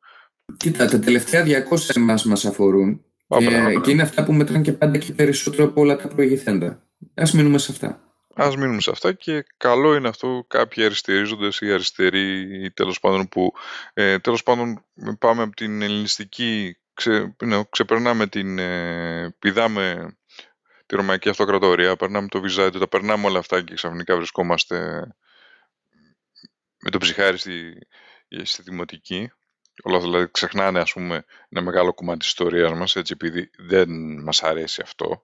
Κοίτα, τα τελευταία διακόσια εμάς μας αφορούν. Άπρα, ε, άπρα. Και είναι αυτά που μετράνε και πάντα και περισσότερο από όλα τα προηγηθέντα. Ας μείνουμε σε αυτά. Ας μείνουμε σε αυτά και καλό είναι αυτό κάποιοι αριστερίζοντες ή αριστεροί ή τέλος πάντων που ε, τέλος πάντων πάμε από την ελληνιστική, ξε, ναι, ξεπερνάμε την, ε, πηδάμε τη Ρωμαϊκή Αυτοκρατορία, περνάμε το Βυζάντιο, τα περνάμε όλα αυτά και ξαφνικά βρισκόμαστε με το ψυχάρι στη, στη δημοτική. Όλα αυτά δηλαδή ξεχνάνε ας πούμε ένα μεγάλο κομμάτι της ιστορίας μας έτσι επειδή δεν μας αρέσει αυτό.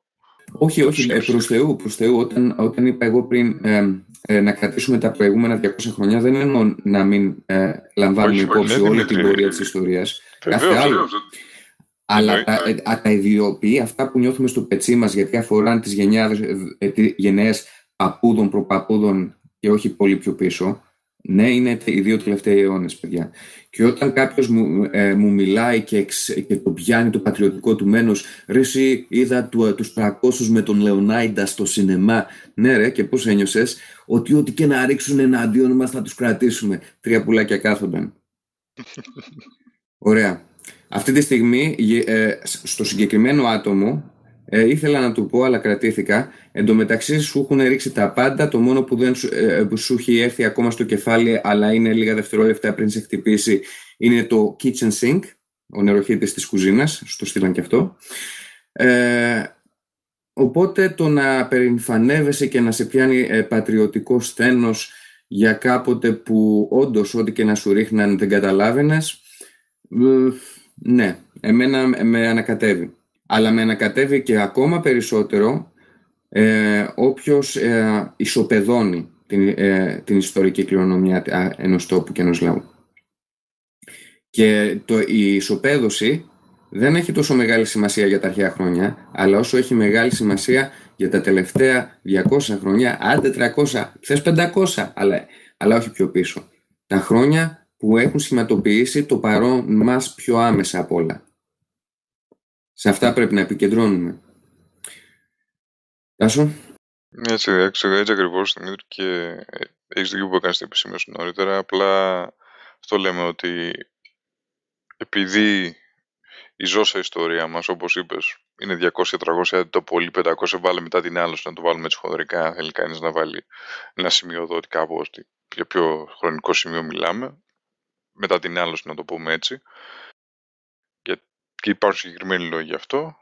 Όχι, όχι, προς Θεού, προς Θεού. Όταν, όταν είπα εγώ πριν ε, ε, να κρατήσουμε τα προηγούμενα διακόσια χρόνια, δεν εννοώ να μην ε, λαμβάνουμε όχι, υπόψη όχι, όλη ναι, την πορεία της ιστορίας. Κάθε άλλο. Αλλά ναι, τα, ναι. τα, τα ιδιοποιεί αυτά που νιώθουμε στο πετσί μας, γιατί αφορά τις γενναίες παππούδων, προπαππούδων και όχι πολύ πιο πίσω. Ναι, είναι οι δύο τελευταίοι αιώνες, παιδιά. Και όταν κάποιος μου, ε, μου μιλάει και, εξ, και το πιάνει το πατριωτικό του μένος, ρε εσύ είδα του, τους τριακόσιους με τον Λεωνάιντα στο σινεμά. Ναι ρε, και πώς ένιωσες? Ότι ό,τι και να ρίξουν εναντίον μας θα τους κρατήσουμε. Τρία πουλάκια κάθονταν. Ωραία. Αυτή τη στιγμή ε, στο συγκεκριμένο άτομο Ε, ήθελα να του πω, αλλά κρατήθηκα. Εν τω μεταξύ σου έχουν ρίξει τα πάντα. Το μόνο που δεν σου, ε, που σου έχει έρθει ακόμα στο κεφάλι, αλλά είναι λίγα δευτερόλεπτα πριν σε χτυπήσει, είναι το kitchen sink, ο νεροχύτης της κουζίνας. Στο στείλαν και αυτό. Ε, οπότε το να περιμφανεύεσαι και να σε πιάνει ε, πατριωτικό σθένος για κάποτε που όντως ό,τι και να σου ρίχναν δεν καταλάβαινες, ε, ναι, εμένα με ανακατεύει. Αλλά με ανακατεύει και ακόμα περισσότερο ε, όποιος ε, ισοπεδώνει την, ε, την ιστορική κληρονομιά ενός τόπου και ενός λαού. Και το, η ισοπαίδωση δεν έχει τόσο μεγάλη σημασία για τα αρχαία χρόνια, αλλά όσο έχει μεγάλη σημασία για τα τελευταία διακόσια χρόνια, άντε τριακόσια, θες πεντακόσια, αλλά, αλλά όχι πιο πίσω. Τα χρόνια που έχουν σχηματοποιήσει το παρόν μας πιο άμεσα απ' όλα. Σε αυτά πρέπει να επικεντρώνουμε. Τάσο. Έτσι, έτσι, έτσι ακριβώς, Δημήτρη, και έχεις δίκιο που έκανες την επισήμωση νωρίτερα. Απλά αυτό λέμε ότι επειδή η ζώσα ιστορία μας, όπως είπες, είναι διακόσια με τριακόσια, το πολύ πεντακόσια, βάλε μετά την άλλη, να το βάλουμε έτσι χοντρικά, αν θέλει κανείς να βάλει ένα σημείο εδώ, ότι κάπως, για ποιο χρονικό σημείο μιλάμε, μετά την άλλη, να το πούμε έτσι. Και υπάρχουν συγκεκριμένοι λόγοι γι' αυτό,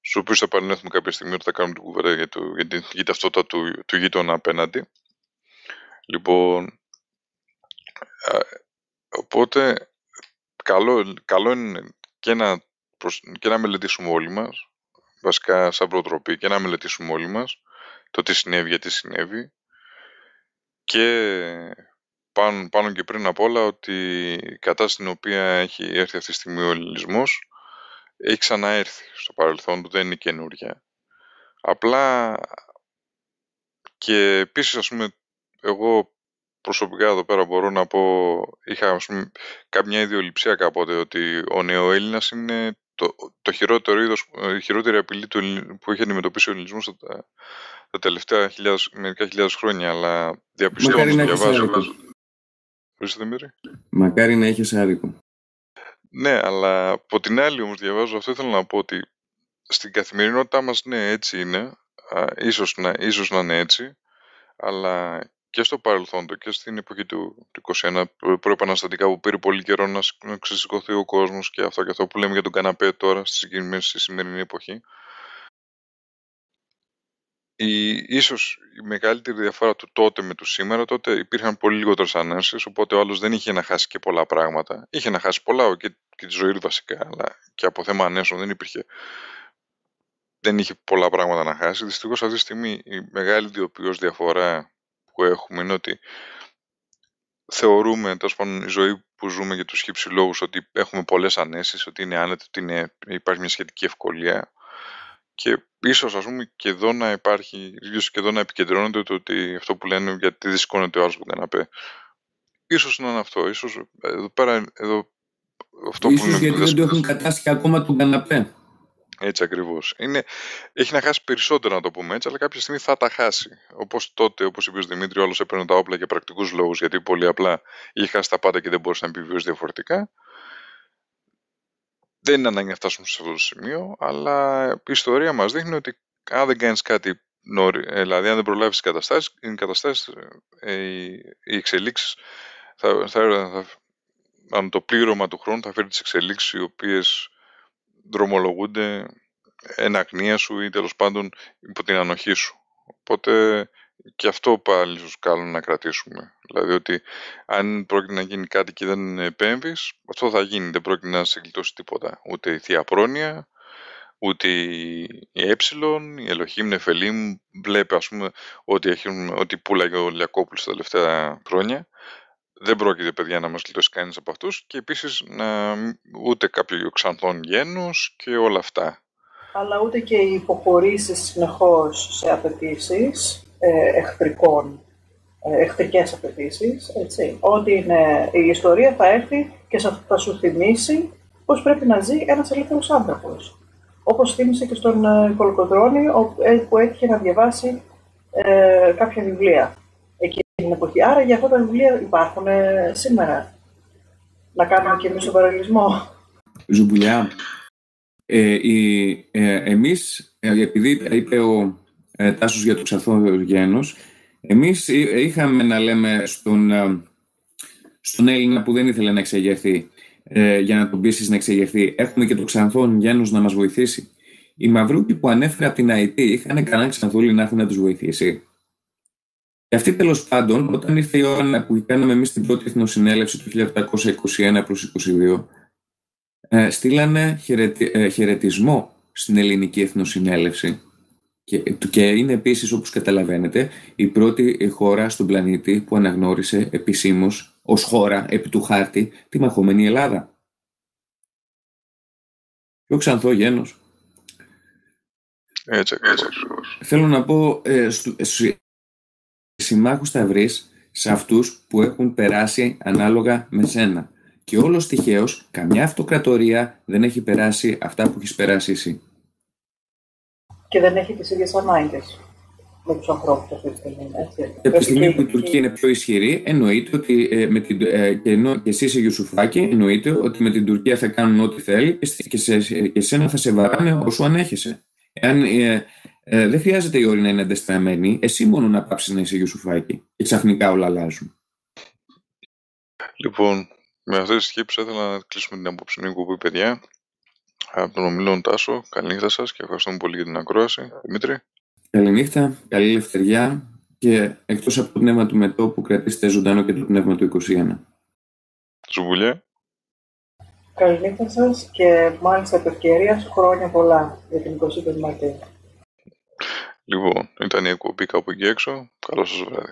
στου οποίου θα επανέλθουμε κάποια στιγμή όταν θα κάνουμε την κουβέντα για, το, για την ταυτότητα του, του γείτονα απέναντι. Λοιπόν, α, οπότε, καλό, καλό είναι και να, προσ, και να μελετήσουμε όλοι μας, βασικά σαν προτροπή, και να μελετήσουμε όλοι μας το τι συνέβη, γιατί συνέβη, και πάνω, πάνω και πριν απ' όλα ότι η κατάσταση στην οποία έχει έρθει αυτή τη στιγμή ο ελληνισμός έχει ξαναέρθει στο παρελθόν του, δεν είναι καινούρια. Απλά και επίσης, ας πούμε, εγώ προσωπικά εδώ πέρα μπορώ να πω, είχα ας πούμε, καμιά ιδεολειψία κάποτε ότι ο νεοέλληνας είναι το, το χειρότερο είδος, η χειρότερη απειλή του, που έχει αντιμετωπίσει ο ελληνισμός τα, τα τελευταία χιλιάδες, μερικά χιλιάδες χρόνια, αλλά διαπιστώνω, διαβάζω. Ορίστε, Δημήτρη. Μακάρι να έχεις άδικο. Ναι, αλλά από την άλλη όμως διαβάζω αυτό, ήθελα να πω ότι στην καθημερινότητά μας, ναι, έτσι είναι, α, ίσως, να, ίσως να είναι έτσι, αλλά και στο παρελθόν του και στην εποχή του, του είκοσι ένα, προεπαναστατικά, που πήρε πολύ καιρό να ξεσηκωθεί ο κόσμος και αυτό και αυτό που λέμε για τον καναπέ τώρα στη, στη σημερινή εποχή. Η, ίσως η μεγαλύτερη διαφορά του τότε με του σήμερα, τότε υπήρχαν πολύ λιγότερες ανάσες, οπότε ο άλλος δεν είχε να χάσει και πολλά πράγματα. Είχε να χάσει πολλά και, και τη ζωή του βασικά, αλλά και από θέμα ανέσεων δεν υπήρχε, δεν είχε πολλά πράγματα να χάσει. Δυστυχώς αυτή τη στιγμή η μεγάλη ιδιοποιώς διαφορά που έχουμε είναι ότι θεωρούμε, τέλος πάντων, η ζωή που ζούμε για τους χυψηλόγους, ότι έχουμε πολλές ανέσεις, ότι είναι άνετη, ότι είναι, υπάρχει μια σχετική ευκολία. Και ίσως, ας πούμε, και εδώ να υπάρχει, ίσως και εδώ να επικεντρώνεται το ότι αυτό που λένε γιατί δυσκώνεται ο άλλος που καναπέ. Ίσως να είναι αυτό, ίσως εδώ πέρα, εδώ, αυτό ίσως που λένε. Ίσως γιατί δεν το έχουν κατάστηκε ακόμα τον καναπέ. Έτσι ακριβώς. Είναι, έχει να χάσει περισσότερο, να το πούμε έτσι, αλλά κάποια στιγμή θα τα χάσει. Όπως τότε, όπως είπε ο Δημήτρη, ο άλλος έπαιρνε τα όπλα για πρακτικούς λόγους, γιατί πολύ απλά είχε χάσει τα πάντα και δεν μπορούσε να επιβιώσει διαφορετικά. Δεν είναι ανάγκη να φτάσουμε σε αυτό το σημείο, αλλά η ιστορία μας δείχνει ότι αν δεν κάνεις κάτι νωρί, δηλαδή αν δεν προλάβεις τις καταστάσεις, οι, καταστάσεις, οι, οι εξελίξεις, θα, θα, θα, αν το πλήρωμα του χρόνου θα φέρει τις εξελίξεις οι οποίες δρομολογούνται εν αγνία σου ή τέλος πάντων υπό την ανοχή σου. Οπότε και αυτό πάλι σου καλούν να κρατήσουμε. Δηλαδή ότι αν πρόκειται να γίνει κάτι και δεν επέμβεις, αυτό θα γίνει. Δεν πρόκειται να σε γλιτώσει τίποτα. Ούτε η θεία πρόνοια, ούτε η ε, η ελοχή νεφελήμ, βλέπει ας πούμε ότι, έχουν, ότι πουλάγε ο Λιακόπουλος τα τελευταία χρόνια. Δεν πρόκειται, παιδιά, να μας γλιτώσει κανείς από αυτούς και επίσης να, ούτε κάποιο ξανθόν γένος και όλα αυτά. Αλλά ούτε και οι υποχωρήσεις συνεχώς σε απαιτήσεις ε, εχθρικών, ε, εχθρικές απαιτήσεις, έτσι. Ό,τι είναι, η ιστορία θα έρθει και θα σου θυμίσει πώς πρέπει να ζει ένας ελεύθερος άνθρωπος. Όπως θύμισε και στον Κολοκοτρώνη που έτυχε να διαβάσει ε, κάποια βιβλία. Την εποχή. Άρα για αυτά τα βιβλία υπάρχουν σήμερα. Να κάνουμε και εμείς τον παραλληλισμό. Ζουμπουλιά, ε, ε, εμείς, επειδή είπε ο ε, Τάσος για το ξαθόδιο γένος, εμείς είχαμε να λέμε στον, στον Έλληνα που δεν ήθελε να εξεγερθεί, ε, για να τον πείσεις να εξεγερθεί, έχουμε και το ξανθόν γένος να μας βοηθήσει. Οι μαυρούκοι που ανέφερα από την Αϊτή είχαν κανένα ξανθούλη να έχουν να τους βοηθήσει. Και αυτή τέλος πάντων, όταν ήρθε η ώρα που κάναμε εμείς την πρώτη εθνοσυνέλευση του χίλια οκτακόσια είκοσι ένα προς είκοσι δύο, ε, στείλανε χαιρετι, ε, χαιρετισμό στην ελληνική εθνοσυνέλευση. Και, και είναι επίσης, όπως καταλαβαίνετε, η πρώτη χώρα στον πλανήτη που αναγνώρισε επισήμως ως χώρα επί του χάρτη τη μαχωμένη Ελλάδα. Και ο ξανθό γένος. Έτσι, έτσι. Θέλω να πω... Ε, στου, ε, συμμάχους θα βρεις σε αυτούς που έχουν περάσει ανάλογα με σένα. Και όλος τυχαίως, καμιά αυτοκρατορία δεν έχει περάσει αυτά που έχεις περάσει εσύ. Και δεν έχει τις ίδιες ανάγκες με τους ανθρώπους αυτή τη στιγμή. Από τη στιγμή που η Τουρκία είναι πιο ισχυρή, εννοείται ότι ε, με την, ε, και, ενώ, και εσύ είσαι Γιουσουφάκη, εννοείται ότι με την Τουρκία θα κάνουν ό,τι θέλει και, σε, και σένα θα σε βαράνε όσο ανέχεσαι. Εάν, ε, Ε, δεν χρειάζεται η όρη να είναι αντεστραμμένη. Εσύ μόνο να πάψεις να είσαι Γιουσουφάκη. Και ξαφνικά όλα αλλάζουν. Λοιπόν, με αυτές τις σκέψεις ήθελα να κλείσουμε την απόψινή κουβέντα, παιδιά. Από τον ομιλόν Τάσο, καληνύχτα σας και ευχαριστούμε πολύ για την ακρόαση. Δημήτρη. Καληνύχτα, καλή ελευθεριά και εκτός από το πνεύμα του μετώπου, κρατήστε ζωντανό και το πνεύμα του είκοσι ένα. Σουμπουλιά. Καληνύχτα σας και μάλιστα επ' ευκαιρίας χρόνια πολλά για την εικοστή πέμπτη Μαρτίου. Λοιπόν, ήταν η εκπομπή Κάπου Εκεί Έξω. Καλό σας βράδυ.